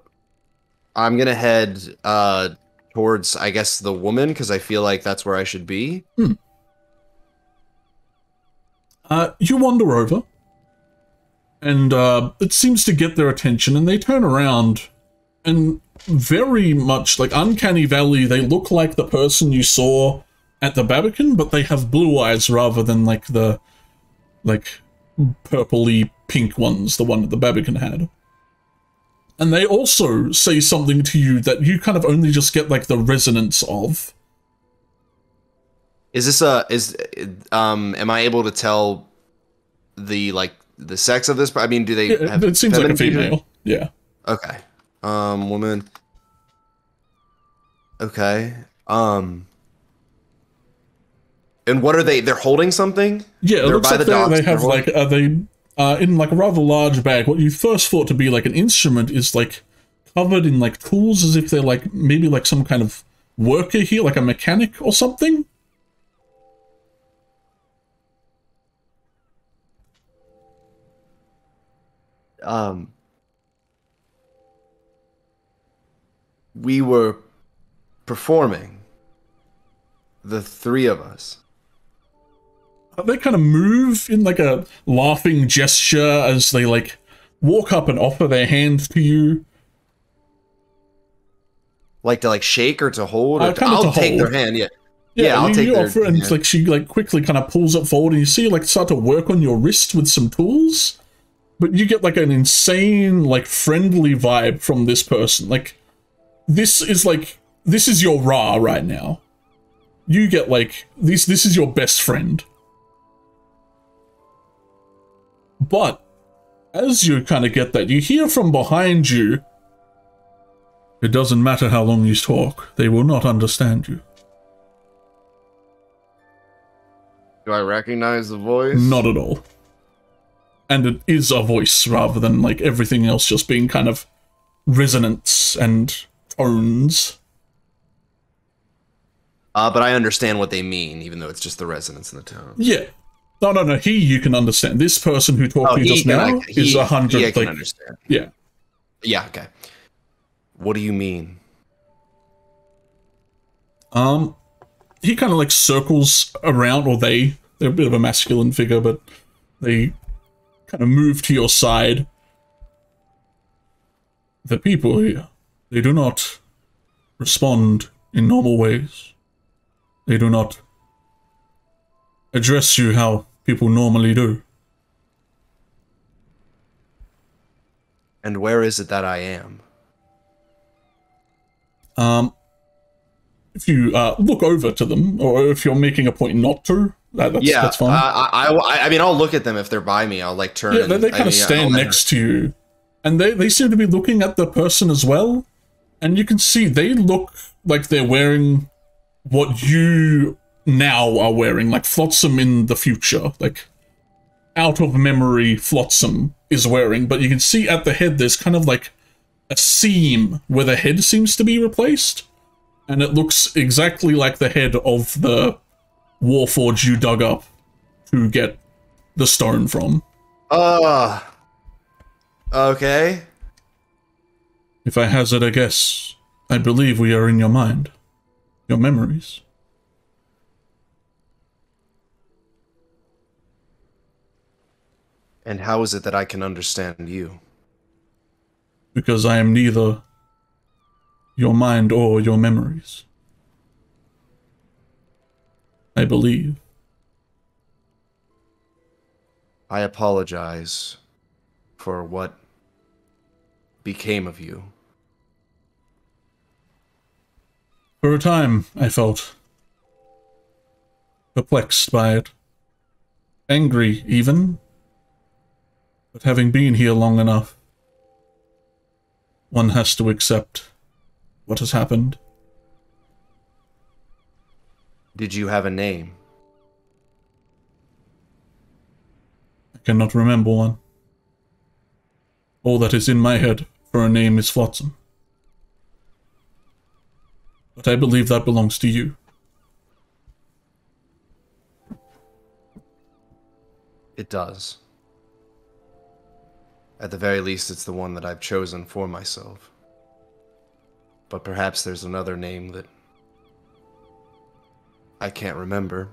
I'm gonna head uh, towards, I guess, the woman, because I feel like that's where I should be. Hmm. Uh, you wander over, and uh, it seems to get their attention, and they turn around, and very much like Uncanny Valley, they look like the person you saw at the Babican, but they have blue eyes rather than, like, the, like, purpley pink ones, the one that the Babican had. And they also say something to you that you kind of only just get, like, the resonance of. Is this a, is, um, am I able to tell the, like, the sex of this? I mean, do they yeah, have It seems like a female, yeah. Okay. Um, woman. Okay. Um. And what are they, they're holding something? Yeah, it they're looks by like the docks, they have, like, are they, uh, in, like, a rather large bag, what you first thought to be, like, an instrument is, like, covered in, like, tools, as if they're, like, maybe, like, some kind of worker here, like a mechanic or something? Um, we were performing. the three of us. They kind of move in like a laughing gesture as they like walk up and offer their hands to you. Like to like shake or to hold? Or uh, to, I'll to take hold. their hand, yeah. Yeah, yeah I'll you, take you their offer hand. And like, she like quickly kind of pulls it forward and you see her like start to work on your wrist with some tools. But you get like an insane like friendly vibe from this person. Like this is like, this is your Ra right now. You get like, this, this is your best friend. But as you kind of get that, you hear from behind you, "It doesn't matter how long you talk, they will not understand you." Do I recognize the voice? Not at all. And it is a voice rather than like everything else just being kind of resonance and tones. Uh, but I understand what they mean, even though it's just the resonance and the tone. Yeah. No, no, no. He, you can understand. This person who talked oh, to you just now I, he, is a hundred. I can like, understand. Yeah. Yeah. Okay. What do you mean? Um, he kind of like circles around, or they. They're a bit of a masculine figure, but they kind of move to your side. The people here, they do not respond in normal ways. They do not address you how people normally do. And where is it that I am? Um, if you uh, look over to them, or if you're making a point not to, that, that's, yeah, that's fine. Uh, I, I, I mean, I'll look at them if they're by me. I'll like turn. Yeah, they, they kind I of mean, stand next to you, and they, they seem to be looking at the person as well. And you can see they look like they're wearing what you now are wearing, like Flotsam in the future, like out of memory Flotsam is wearing, but you can see at the head there's kind of like a seam where the head seems to be replaced, and it looks exactly like the head of the warforge you dug up to get the stone from. Uh, okay. If I hazard a guess, I believe we are in your mind, your memories. And how is it that I can understand you? Because I am neither your mind or your memories. I believe. I apologize for what became of you. For a time, I felt perplexed by it. Angry, even. But having been here long enough, one has to accept what has happened. Did you have a name? I cannot remember one. All that is in my head for a name is Flotsam. But I believe that belongs to you. It does. At the very least, it's the one that I've chosen for myself. But perhaps there's another name that I can't remember.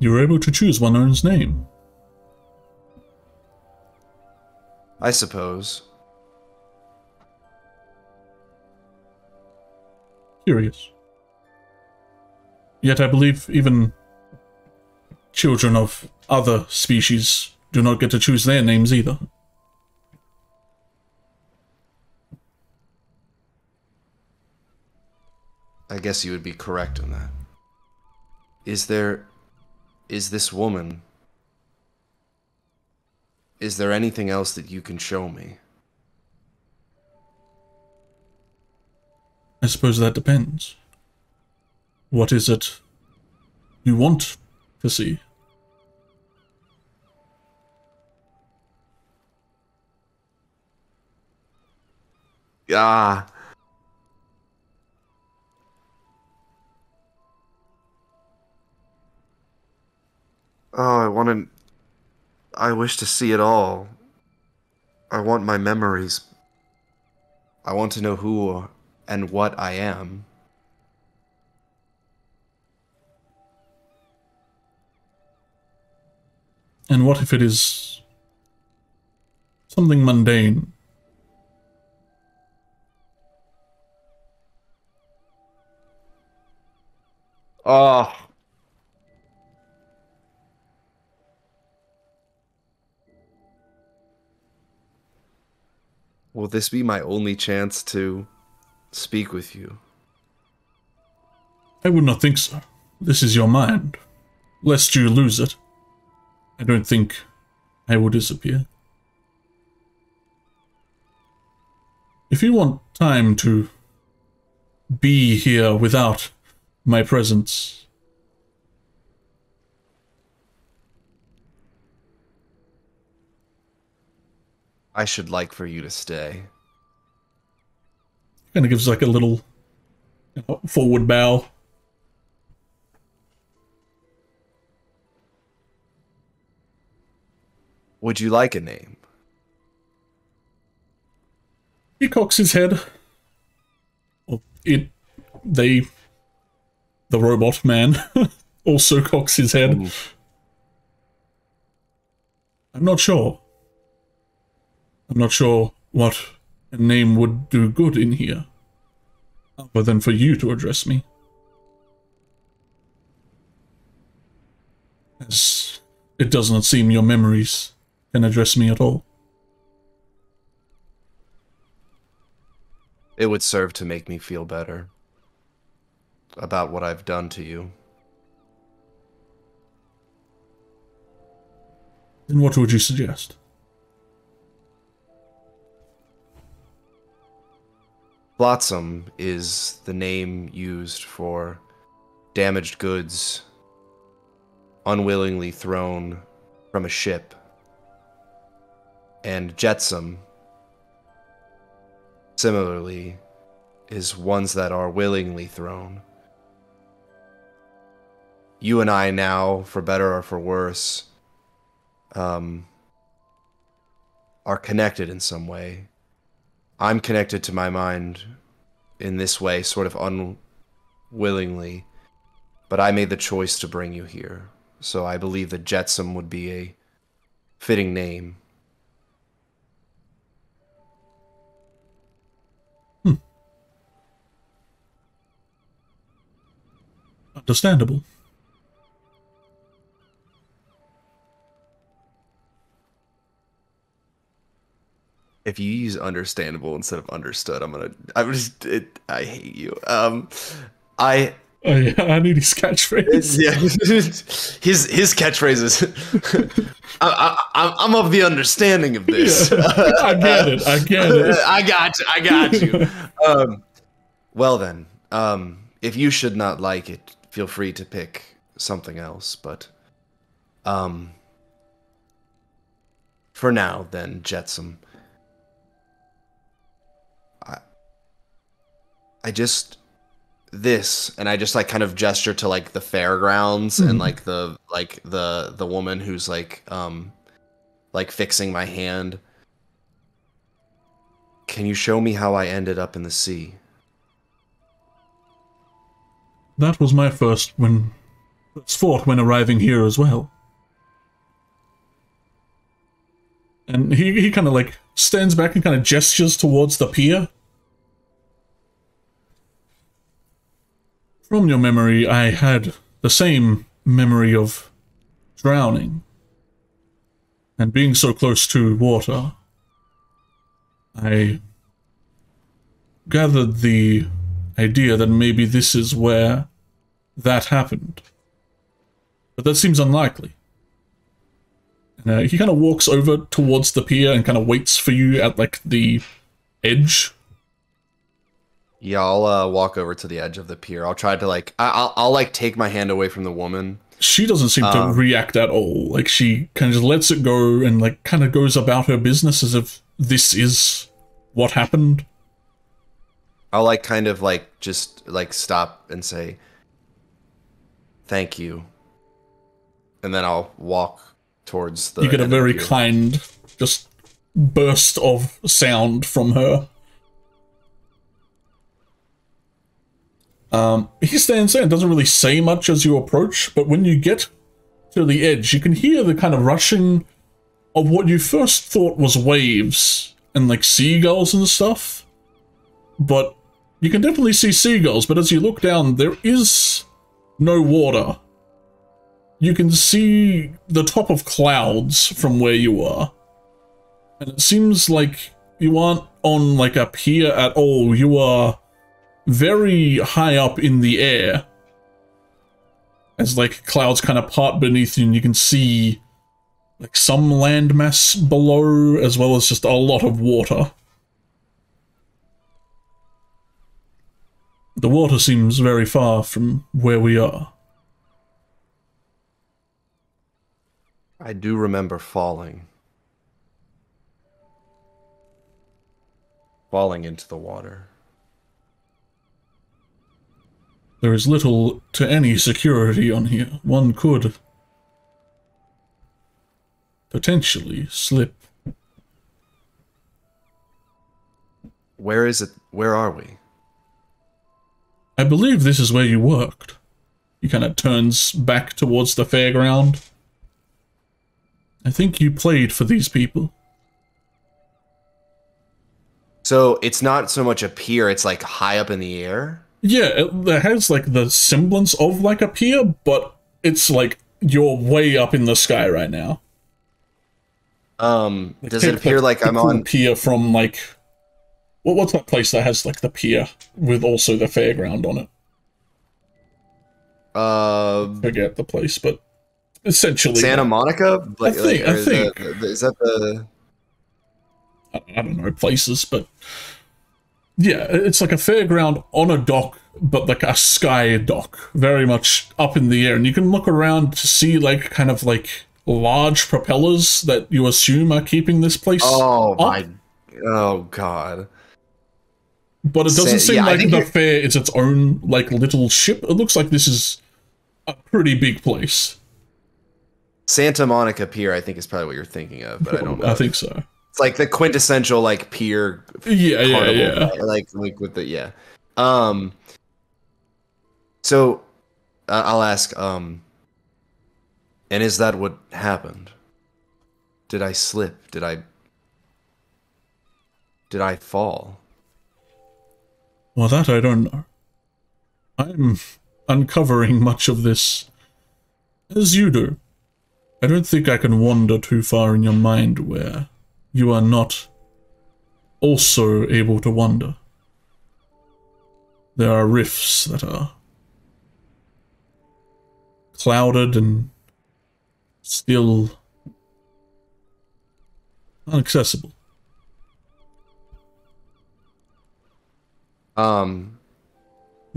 You were able to choose one's name. I suppose. Curious. Yet I believe even children of other species do not get to choose their names either. I guess you would be correct on that. Is there... Is this woman... Is there anything else that you can show me? I suppose that depends. What is it you want to see? Ah. Oh, I want to... I wish to see it all. I want my memories. I want to know who and what I am. And what if it is something mundane? Oh. Will this be my only chance to speak with you? I would not think so. This is your mind. Lest you lose it, I don't think I will disappear. If you want time to be here without my presence, I should like for you to stay. Kind of gives like a little, you know, forward bow. Would you like a name? He cocks his head. Well, it, they, the robot man, also cocks his head. Ooh. I'm not sure. I'm not sure what a name would do good in here, other than for you to address me as it does not seem your memories can address me at all. It would serve to make me feel better about what I've done to you. Then what would you suggest? Flotsam is the name used for damaged goods unwillingly thrown from a ship, and Jetsam, similarly, is ones that are willingly thrown. You and I now, for better or for worse, um, are connected in some way. I'm connected to my mind in this way, sort of unwillingly, but I made the choice to bring you here, so I believe that Jetsam would be a fitting name. Hmm. Understandable. If you use understandable instead of understood, I'm gonna. I'm just. It, I hate you. Um, I. Oh, yeah, I need his catchphrase. Yeah, his his catchphrase is. I, I, I'm of the understanding of this. Yeah, I get it. I get it. I got you. I got you. Um, well then, um, if you should not like it, feel free to pick something else. But, um, for now, then, Jetsam. I just, this, and I just like kind of gesture to like the fairgrounds mm-hmm. and like the, like the, the woman who's like, um, like fixing my hand. Can you show me how I ended up in the sea? That was my first when, first thought when arriving here as well. And he, he kind of like stands back and kind of gestures towards the pier. From your memory, I had the same memory of drowning, and being so close to water, I gathered the idea that maybe this is where that happened, but that seems unlikely. And, uh, he kind of walks over towards the pier and kind of waits for you at, like, the edge. Yeah, I'll uh, walk over to the edge of the pier. I'll try to like, I I'll, I'll like take my hand away from the woman. She doesn't seem um, to react at all. Like she kind of just lets it go and like kind of goes about her business as if this is what happened. I'll like kind of like just like stop and say, thank you. And then I'll walk towards the... You get a very kind just burst of sound from her. Um, he stands there and doesn't really say much as you approach, but when you get to the edge, you can hear the kind of rushing of what you first thought was waves and like seagulls and stuff. But you can definitely see seagulls, but as you look down, there is no water. You can see the top of clouds from where you are. And it seems like you aren't on like a pier at all. You are very high up in the air. As like clouds kind of part beneath you, and you can see like some landmass below, as well as just a lot of water. The water seems very far from where we are. I do remember falling. Falling into the water. There is little to any security on here. One could potentially slip. Where is it? Where are we? I believe this is where you worked. He kind of turns back towards the fairground. I think you played for these people. So it's not so much a pier, it's like high up in the air? Yeah, it has like the semblance of like a pier, but it's like you're way up in the sky right now. Um, like, does it appear like, like I'm on pier from like what? What's that place that has like the pier with also the fairground on it? Uh, forget the place, but essentially Santa Monica. Like, I think. Like, I think the, the, is that the? I don't know places, but. Yeah, it's like a fairground on a dock, but like a sky dock, very much up in the air. And you can look around to see like kind of like large propellers that you assume are keeping this place Oh up. my, oh god. But it doesn't so, seem yeah, like the fair is its own like little ship. It looks like this is a pretty big place. Santa Monica Pier, I think, is probably what you're thinking of, but I don't know. I think so. It's like the quintessential like pier, yeah, yeah, yeah. Like like with the yeah. Um. So, uh, I'll ask. Um. And is that what happened? Did I slip? Did I? Did I fall? Well, that I don't know. I'm uncovering much of this, as you do. I don't think I can wander too far in your mind where you are not also able to wander. There are rifts that are clouded and still inaccessible. Um,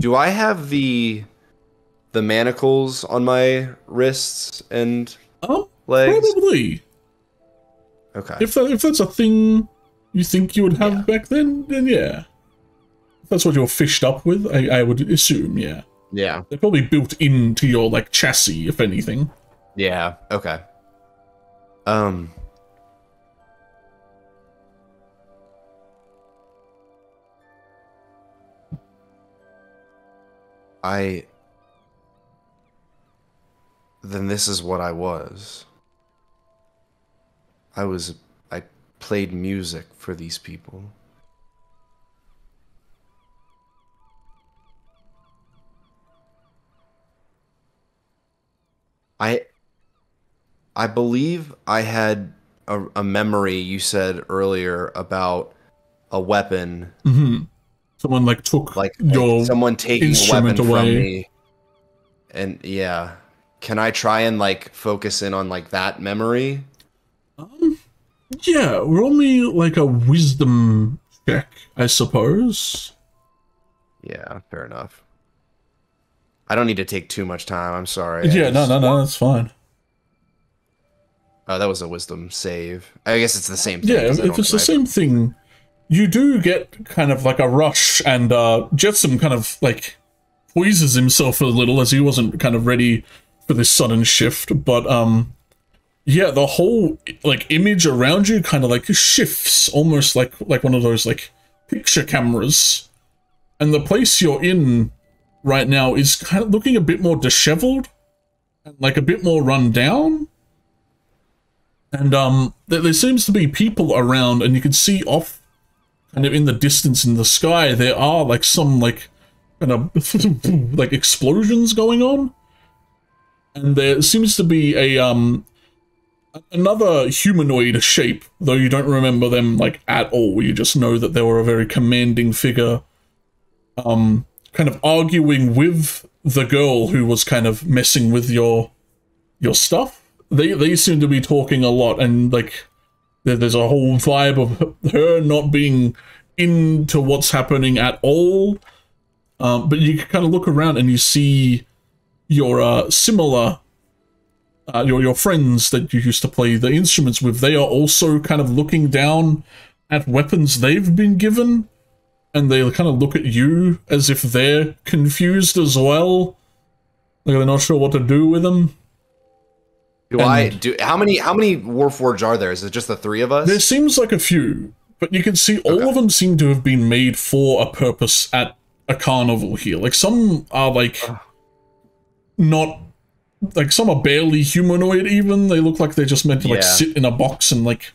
do I have the the manacles on my wrists and oh, legs? Probably. Okay. If that, if that's a thing you think you would have yeah. back then, then yeah. If that's what you're fished up with, I, I would assume, yeah. Yeah. They're probably built into your, like, chassis, if anything. Yeah, okay. Um. I... Then this is what I was. I was, I played music for these people. I, I believe I had a, a memory you said earlier about a weapon. Mm-hmm. Someone like took like your someone taking a weapon away from me. And yeah, can I try and like focus in on like that memory? Um, yeah, roll me like a wisdom check, I suppose. Yeah, fair enough. I don't need to take too much time, I'm sorry. Yeah, no, no, no, that's fine. Oh, that was a wisdom save. I guess it's the same thing. Yeah, if it's the same thing, you do get kind of like a rush, and uh, Jetsam kind of like poises himself a little as he wasn't kind of ready for this sudden shift, but um... yeah, the whole like image around you kind of like shifts, almost like like one of those like picture cameras, and the place you're in right now is kind of looking a bit more disheveled like a bit more run down. And um, there, there seems to be people around, and you can see off, kind of in the distance in the sky, there are like some like, kind of like explosions going on, and there seems to be a um, another humanoid shape, though you don't remember them like at all. You just know that they were a very commanding figure, um, kind of arguing with the girl who was kind of messing with your your stuff. They, they seem to be talking a lot, and like there's a whole vibe of her not being into what's happening at all. Um, but you kind of look around and you see your uh, similar, uh, your, your friends that you used to play the instruments with. They are also kind of looking down at weapons they've been given, and they kind of look at you as if they're confused as well. Like they're not sure what to do with them. Do and I do how many how many Warforged are there? Is it just the three of us? There seems like a few, but you can see all okay. of them seem to have been made for a purpose at a carnival here. Like some are like oh. not like some are barely humanoid even. They look like they're just meant to like yeah. sit in a box and like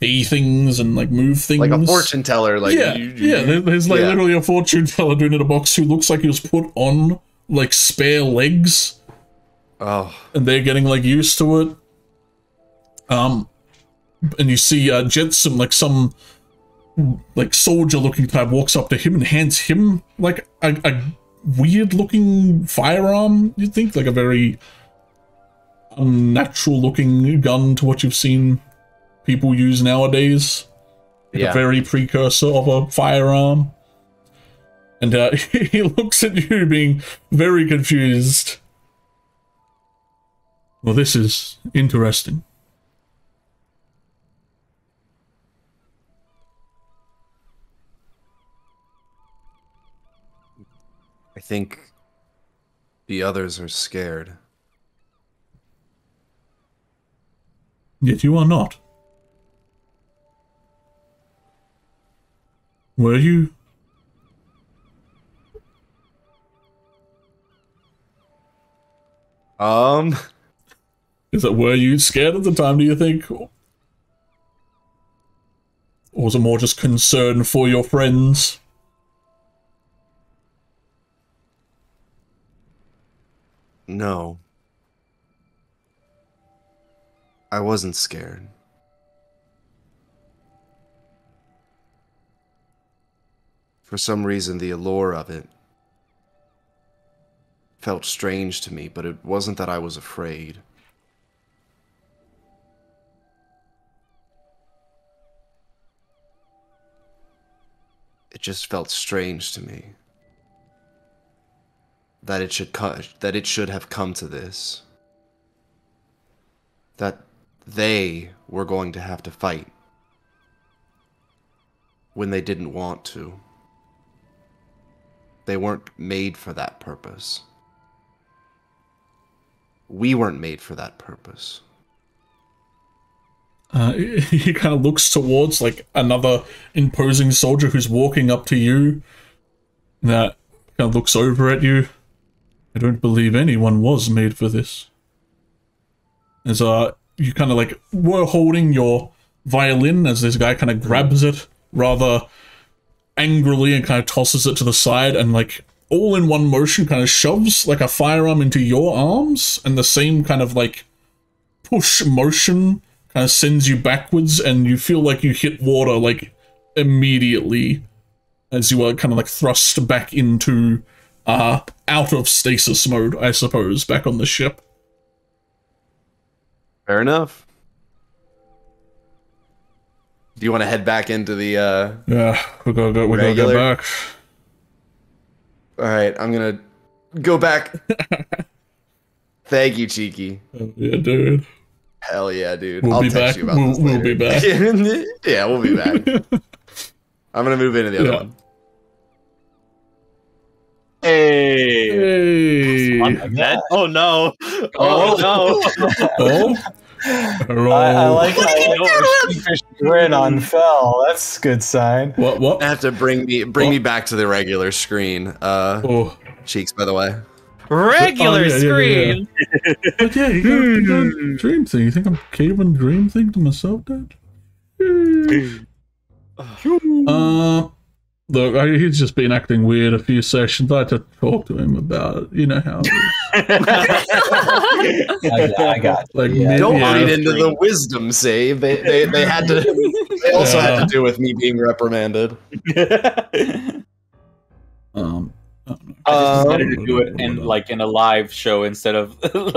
pay things and like move things. Like a fortune teller, like yeah, you, you, yeah. There's like yeah. literally a fortune teller doing in a box who looks like he was put on like spare legs. Oh. And they're getting like used to it. Um, and you see uh, Jetsam, like some like soldier-looking type, walks up to him and hands him like a, a weird-looking firearm. You'd think like a very unnatural-looking gun to what you've seen people use nowadays. Like yeah. a very precursor of a firearm. And uh, he looks at you, being very confused. Well, this is interesting. I think the others are scared. Yet you are not. Were you? Um... Is it, were you scared at the time, do you think? Or was it more just concern for your friends? No. I wasn't scared. For some reason, the allure of it felt strange to me, but it wasn't that I was afraid. It just felt strange to me that it should co- that it should have come to this, that they were going to have to fight when they didn't want to. They weren't made for that purpose. We weren't made for that purpose. Uh, he kind of looks towards like another imposing soldier who's walking up to you. That kind of looks over at you. I don't believe anyone was made for this. As uh, you kind of like were holding your violin as this guy kind of grabs it rather angrily and kind of tosses it to the side and like all in one motion kind of shoves like a firearm into your arms, and the same kind of like push motion kind of sends you backwards, and you feel like you hit water, like, immediately, as you are kind of, like, thrust back into, uh, out of stasis mode, I suppose, back on the ship. Fair enough. Do you want to head back into the, uh... Yeah, we gotta go, we gotta get back. Alright, I'm gonna go back. Thank you, Cheeky. Oh, yeah, dude. Hell yeah, dude. We'll I'll be text back. you about we'll, this later. We'll be back. Yeah, we'll be back. I'm going to move into the other yeah. one. Hey. hey. Oh, no. Oh, oh no. Oh. oh. I, I like how the grin on fell. That's a good sign. What? What? I have to bring me, bring what? me back to the regular screen. Uh, oh. Cheeks, by the way. regular oh, yeah, screen. Yeah, yeah, yeah. But yeah, you got, you got dream thing. You think I'm catering dream thing to myself, Dad? uh, look, I, he's just been acting weird a few sessions. I had to talk to him about it. You know how it is. I, I got like yeah. Don't read into the wisdom save. They they they had to. They also yeah. had to do with me being reprimanded. um. I just um, decided to do it in like in a live show instead of apart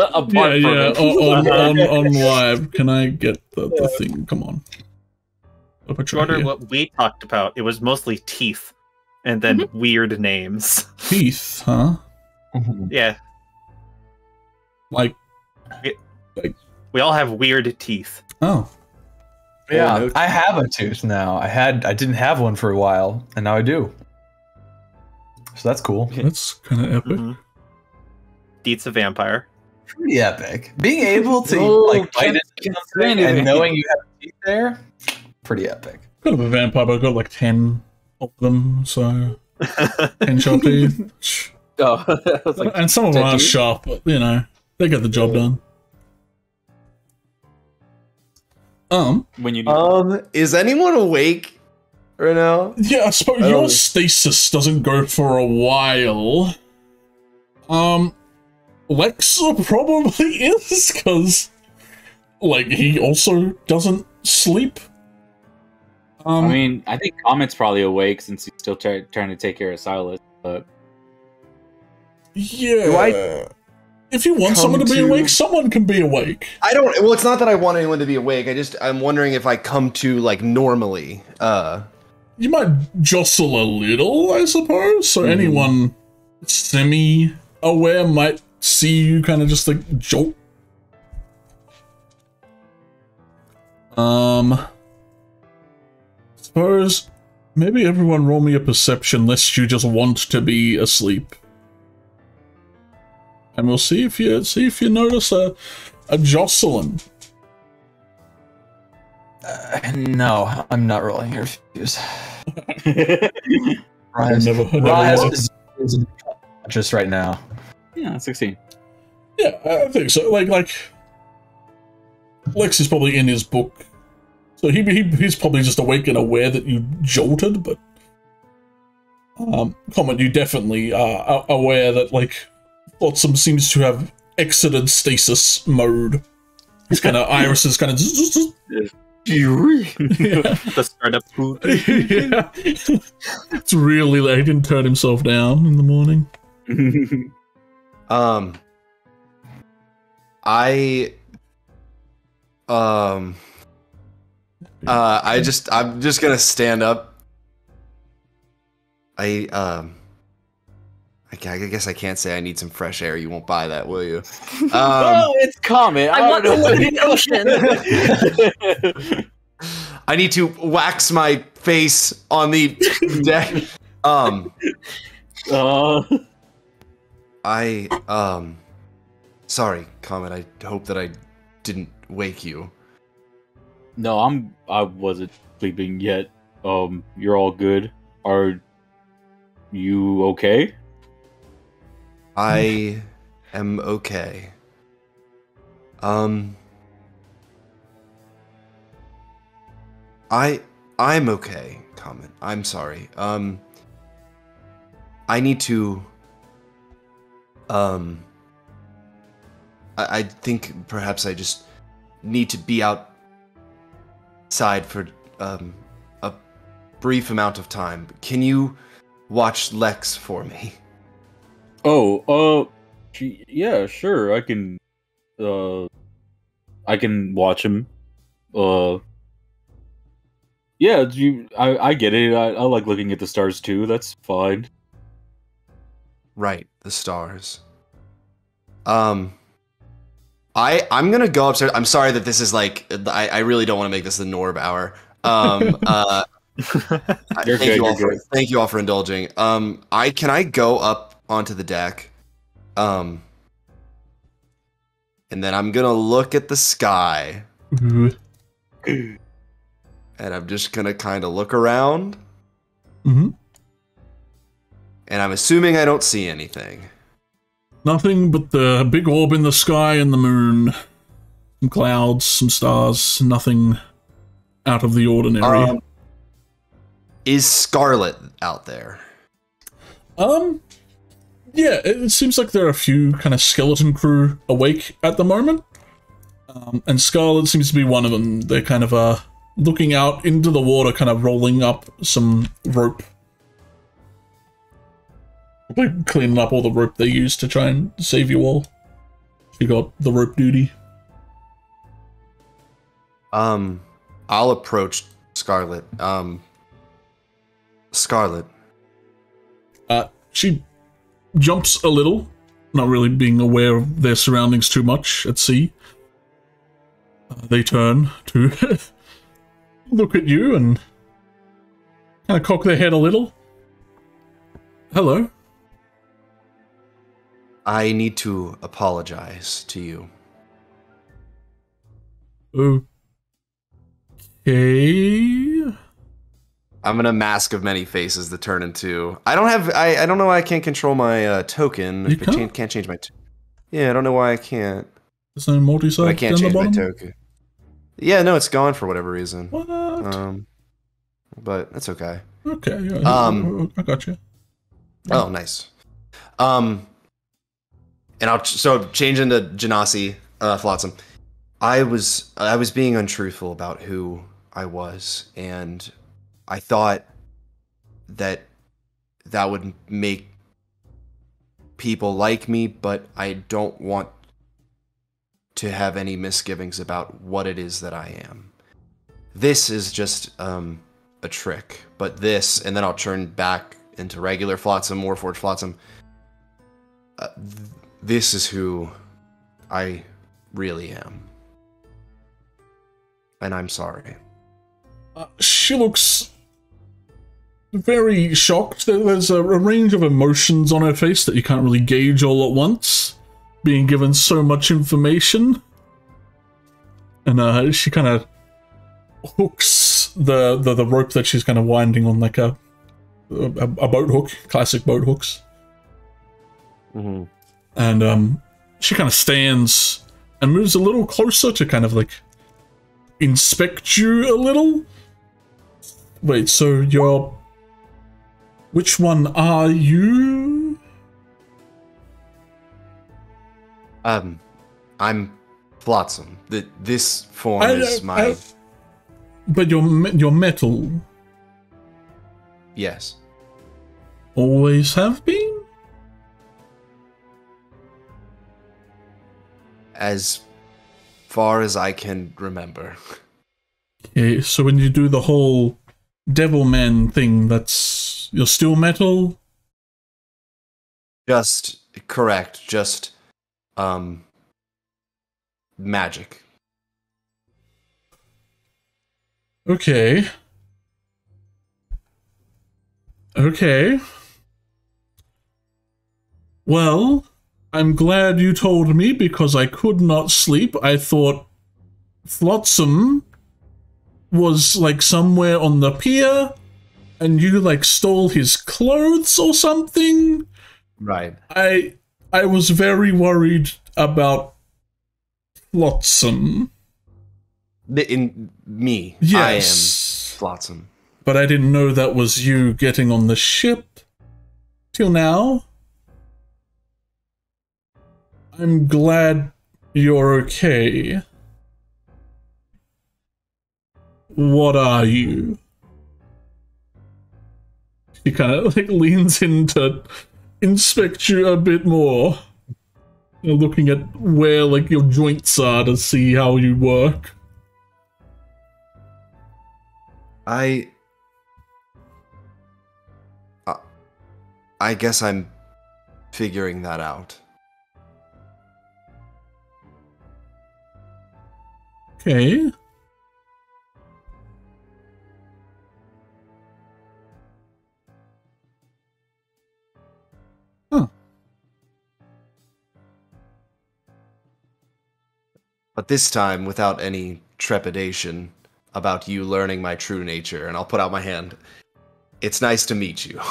yeah, from yeah. on, on, on live. Can I get the, the thing? Come on. I wonder here. What we talked about. It was mostly teeth, and then mm-hmm. weird names. Teeth, huh? Yeah. Like, we, like, we all have weird teeth. Oh. Yeah, oh, no. I have a tooth now. I had, I didn't have one for a while, and now I do. So that's cool. That's kind of epic. Mm-hmm. Deets a vampire. Pretty epic. Being able to oh, like bite into something and knowing you have teeth there, pretty epic. Kind of a vampire, but I've got like ten of them, so ten sharp teeth. Oh, like, and some of them are sharp, but you know, they get the job done. Um, when you um, is anyone awake? Right now? Yeah, I suppose oh. your stasis doesn't go for a while. Um, Lex probably is, because, like, he also doesn't sleep. Um, I mean, I think Comet's probably awake since he's still trying to take care of Silas, but... Yeah. Do I if you want someone to be to... awake, someone can be awake. I don't... Well, it's not that I want anyone to be awake. I just... I'm wondering if I come to, like, normally, uh... You might jostle a little, I suppose. So mm. anyone semi-aware might see you kind of just like jolt. Um, I suppose maybe everyone roll me a perception, unless you just want to be asleep. And we'll see if you see if you notice a a jostling. Uh, no, I'm not rolling your views. Rise is just right now. Yeah, sixteen. Yeah, I think so. Like, like, Lex is probably in his book, so he, he he's probably just awake and aware that you jolted. But, um, Comet, you definitely are aware that like Flotsam seems to have exited stasis mode. It's kind of iris is kind of. The startup food. Yeah. It's really late. He didn't turn himself down in the morning. um, I, um, uh, I just, I'm just gonna stand up. I, um, I guess I can't say I need some fresh air. You won't buy that, will you? Um, oh, it's Comet. I, I want to live in the ocean. I need to wax my face on the deck. Um, uh. I, um, sorry, Comet. I hope that I didn't wake you. No, I'm. I wasn't sleeping yet. Um, you're all good. Are you okay? I am okay. Um, I I'm okay, Comet. I'm sorry. Um, I need to. Um, I, I think perhaps I just need to be outside for um a brief amount of time. Can you watch Lex for me? Oh, uh, she, yeah, sure, I can, uh, I can watch him, uh, yeah, you, I, I get it, I, I like looking at the stars too, that's fine. Right, the stars. Um, I, I'm gonna go upstairs, I'm sorry that this is like, I, I really don't want to make this the Norb hour, um, uh, thank, good, you all for, thank you all for indulging, um, I, can I go up onto the deck, um, and then I'm gonna look at the sky, mm-hmm. and I'm just gonna kind of look around, mm-hmm. and I'm assuming I don't see anything. Nothing but the big orb in the sky and the moon. Some clouds, some stars, nothing out of the ordinary. Um, is Scarlet out there? Um, yeah, it seems like there are a few kind of skeleton crew awake at the moment. Um, and Scarlet seems to be one of them. They're kind of uh, looking out into the water, kind of rolling up some rope. Probably cleaning up all the rope they use to try and save you all. You got the rope duty. Um, I'll approach Scarlet. Um, Scarlet. Uh, she jumps a little, not really being aware of their surroundings too much at sea. Uh, they turn to look at you and kind of cock their head a little. Hello. I need to apologize to you. Okay. I'm in a mask of many faces that turn into... I don't have... I, I don't know why I can't control my uh, token. You can't? I can't change my... Yeah, I don't know why I can't. There's no multi-side I can't change my token. Yeah, no, it's gone for whatever reason. What? Um, but that's okay. Okay. Yeah, yeah, um, I got you. Oh, nice. Um... And I'll so change into Genasi, uh, Flotsam. I was I was being untruthful about who I was, and I thought that that would make people like me, but I don't want to have any misgivings about what it is that I am. This is just um, a trick, but this, and then I'll turn back into regular Flotsam, Warforged Flotsam. Uh, This is who I really am. And I'm sorry. Uh, she looks very shocked. There's a, a range of emotions on her face that you can't really gauge all at once, being given so much information. And uh, she kind of hooks the, the, the rope that she's kind of winding on like a, a, a boat hook, classic boat hooks. Mm-hmm. And um, she kind of stands and moves a little closer to kind of like inspect you a little. Wait, so you're... Which one are you? Um, I'm Flotsam. The, this form I, is I, my... I, but you're, me you're metal. Yes. Always have been? As far as I can remember. Okay, so when you do the whole Devilman thing, that's... You're still metal? Just... Correct. Just... Um... Magic. Okay. Okay. Well... I'm glad you told me, because I could not sleep. I thought Flotsam was, like, somewhere on the pier, and you, like, stole his clothes or something. Right. I I was very worried about Flotsam. In me. Yes. I am Flotsam. But I didn't know that was you getting on the ship. Till now. I'm glad you're okay. What are you? She kind of like leans in to inspect you a bit more. You're looking at where like your joints are to see how you work. I... Uh, I guess I'm figuring that out. Okay. Huh. But this time, without any trepidation about you learning my true nature, and I'll put out my hand. It's nice to meet you.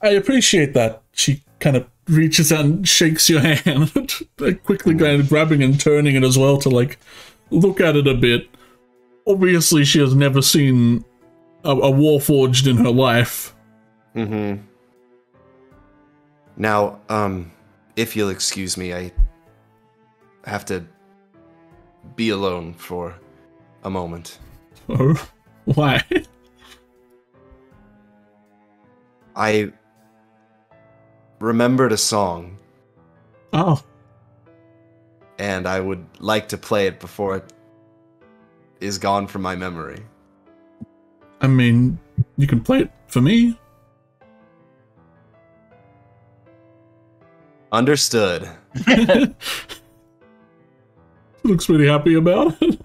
I appreciate that. She kind of reaches out and shakes your hand, quickly grabbing and turning it as well to, like, look at it a bit. Obviously, she has never seen a, a Warforged in her life. Mm-hmm. Now, um, if you'll excuse me, I have to be alone for a moment. Oh, why? I remembered a song. Oh. And I would like to play it before it is gone from my memory. I mean, you can play it for me. Understood. Looks pretty happy about it.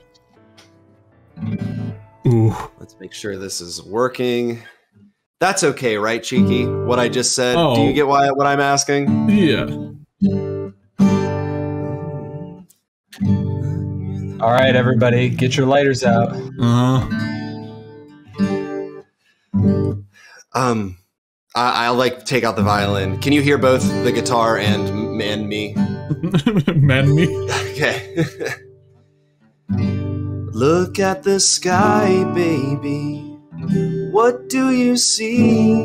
Ooh. Let's make sure this is working. That's okay, right, Cheeky? What I just said. Oh. Do you get why what I'm asking? Yeah. All right, everybody, get your lighters out. Uh-huh. Um, I I'll like take out the violin. Can you hear both the guitar and man me? Man me. Okay. Look at the sky, baby. What do you see?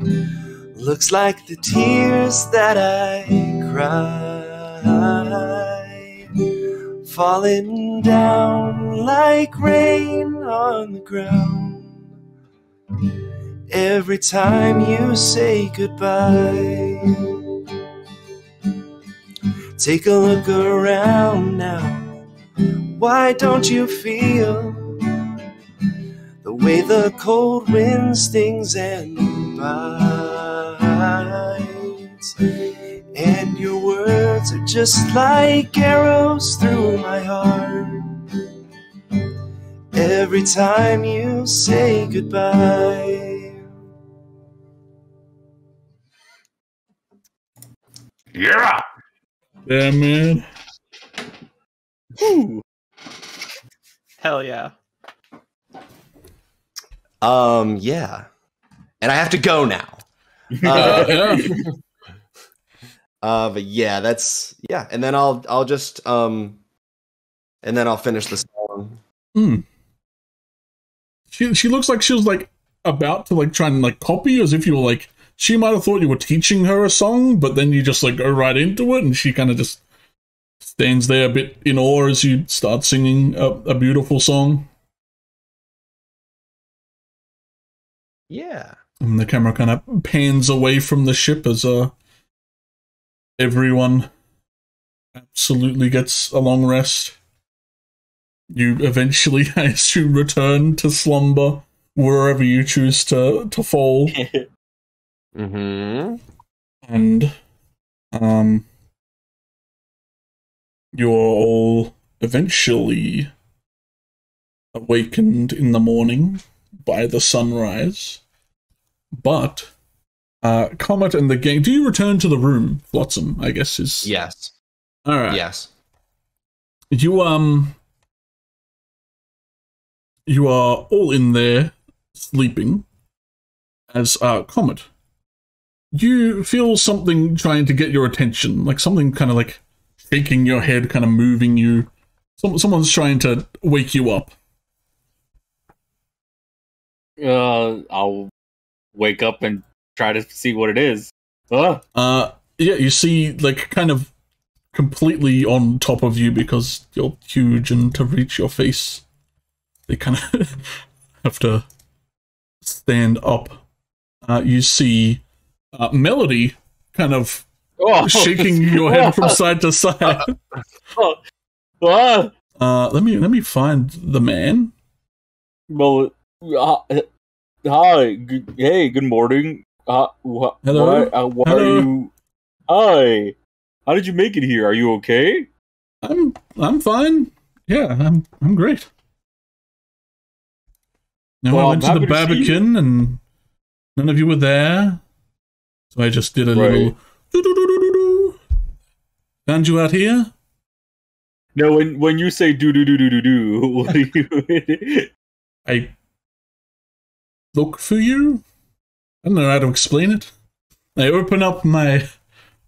Looks like the tears that I cry, falling down like rain on the ground. Every time you say goodbye. Take a look around now. Why don't you feel the way the cold wind stings and bites? And your words are just like arrows through my heart every time you say goodbye. Yeah! Yeah, man. Woo. Hell yeah. Um, yeah. And I have to go now. Uh, yeah. uh, but yeah, that's, yeah. And then I'll, I'll just, um, and then I'll finish the song. Mm. She, she looks like she was like about to like try and like copy you, as if you were like, she might have thought you were teaching her a song, but then you just like go right into it. And she kind of just stands there a bit in awe as you start singing a, a beautiful song. Yeah. And the camera kind of pans away from the ship as uh, everyone absolutely gets a long rest. You eventually, I assume, return to slumber wherever you choose to, to fall. Mm-hmm. And um, you're all eventually awakened in the morning by the sunrise. But uh, Comet and the gang. Do you return to the room, Flotsam? I guess is yes. All right. Yes. You um. You are all in there sleeping. As uh, Comet, you feel something trying to get your attention, like something kind of like shaking your head, kind of moving you. Some someone's trying to wake you up. Uh, I'll wake up and try to see what it is. Uh. uh, yeah, you see, like, kind of completely on top of you because you're huge and to reach your face, they kind of have to stand up. Uh, you see uh, Melody kind of oh. shaking your head from side to side. Oh. Oh. Uh, let me let me find the man. Well. Uh, hi, g hey, good morning. Uh, wh Hello. Why, uh, why Hello. Are you? Hi. How did you make it here? Are you okay? I'm. I'm fine. Yeah, I'm. I'm great. Now well, I went I'm to the Babican, and none of you were there, so I just did a right. little. Doo -doo -doo -doo -doo -doo. Found you out here. No, when when you say doo doo doo doo doo doo, what do you? I. Look for you? I don't know how to explain it. I open up my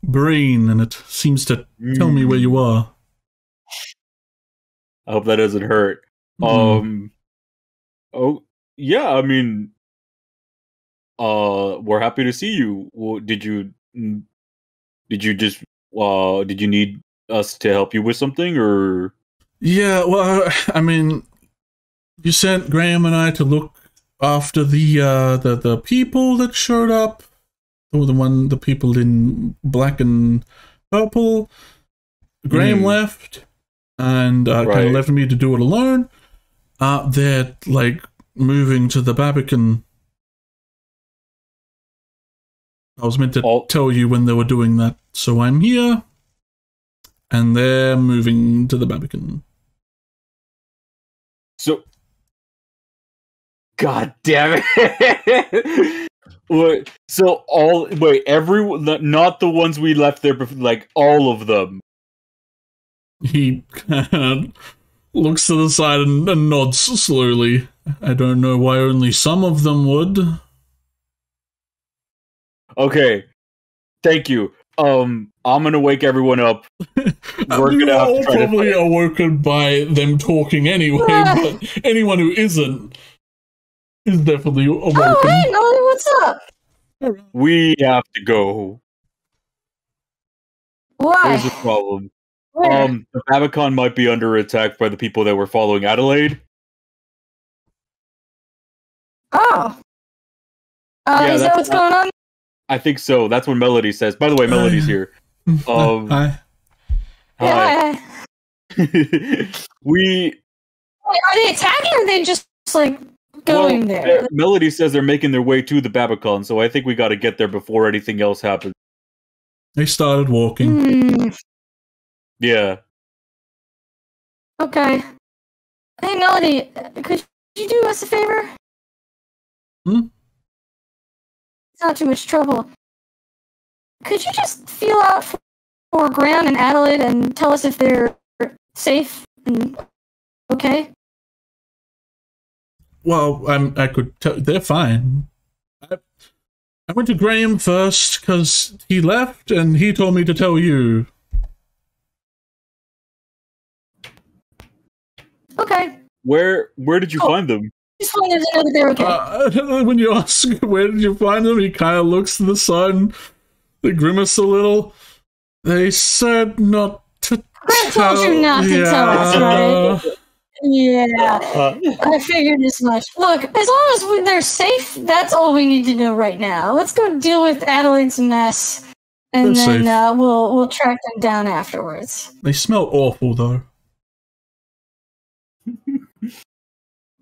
brain, and it seems to mm. tell me where you are. I hope that doesn't hurt. Mm. Um. Oh, yeah, I mean, uh, we're happy to see you. Well, did you, did you just, uh, did you need us to help you with something, or? Yeah, well, I mean, you sent Graham and I to look after the, uh, the, the people that showed up. Oh, the one, the people in black and purple. Graham mm. left, and uh, right. kind of left me to do it alone. Uh, they're, like, moving to the Babican. I was meant to All tell you when they were doing that, so I'm here. And they're moving to the Babican. So... God damn it! Wait, so all... Wait, every... Not the ones we left there before, like, all of them. He... looks to the side and, and nods slowly. I don't know why only some of them would. Okay. Thank you. Um, I'm gonna wake everyone up. We're all probably awoken by them talking anyway, but anyone who isn't is definitely awoken. Oh, hey, Nolly, what's up? We have to go. Why? There's a problem. Um, the Babican might be under attack by the people that were following Adelaide. Oh. Uh, yeah, is that what's going on? I think so. That's what Melody says. By the way, Melody's uh, here. Um, hi. Hi. Yeah. we... Are they attacking or are they just, like, going well, there? Melody says they're making their way to the Babican, so I think we gotta get there before anything else happens. They started walking. Mm. Yeah. Okay. Hey, Melody, could you do us a favor? Hmm? It's not too much trouble. Could you just feel out for Graham and Adelaide and tell us if they're safe and okay? Well, I'm, I could tell... They're fine. I, I went to Graham first because he left and he told me to tell you. Okay. Where where did you oh, find them? Just wanted to know that they're okay. Uh, when you ask where did you find them, he kind of looks to the sun. They grimace a little. They said not to I tell. I told you not yeah. to tell us, right? Yeah. Uh, I figured as much. Look, as long as we, they're safe, that's all we need to know right now. Let's go deal with Adelaide's mess, and then uh, we'll we'll track them down afterwards. They smell awful, though.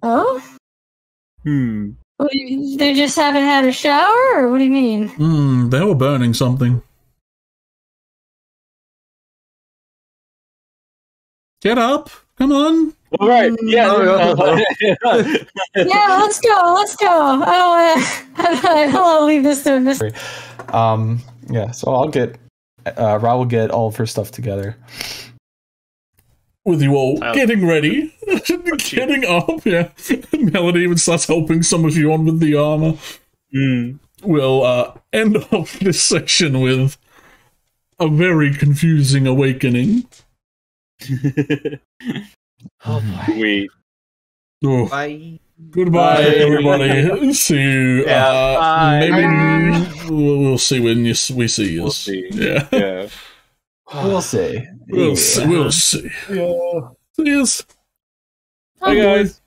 Oh? Hmm. What, they just haven't had a shower, or what do you mean? Hmm, they were burning something. Get up! Come on! Alright, yeah. Mm. yeah, let's go, let's go! I don't want to leave this to a mystery. Um, yeah, so I'll get, uh, Ra will get all of her stuff together. With you all um, getting ready, getting up, yeah. Melody even starts helping some of you on with the armor. Mm. We'll uh, end off this section with a very confusing awakening. Oh my! Wait. Oh. Bye. Goodbye, bye. Everybody. See you. Yeah, uh, maybe we'll, we'll see when you, we see you. We'll see. Yeah. yeah. We'll see. We'll yeah. see. We'll see. Yeah. See you. Hi, guys.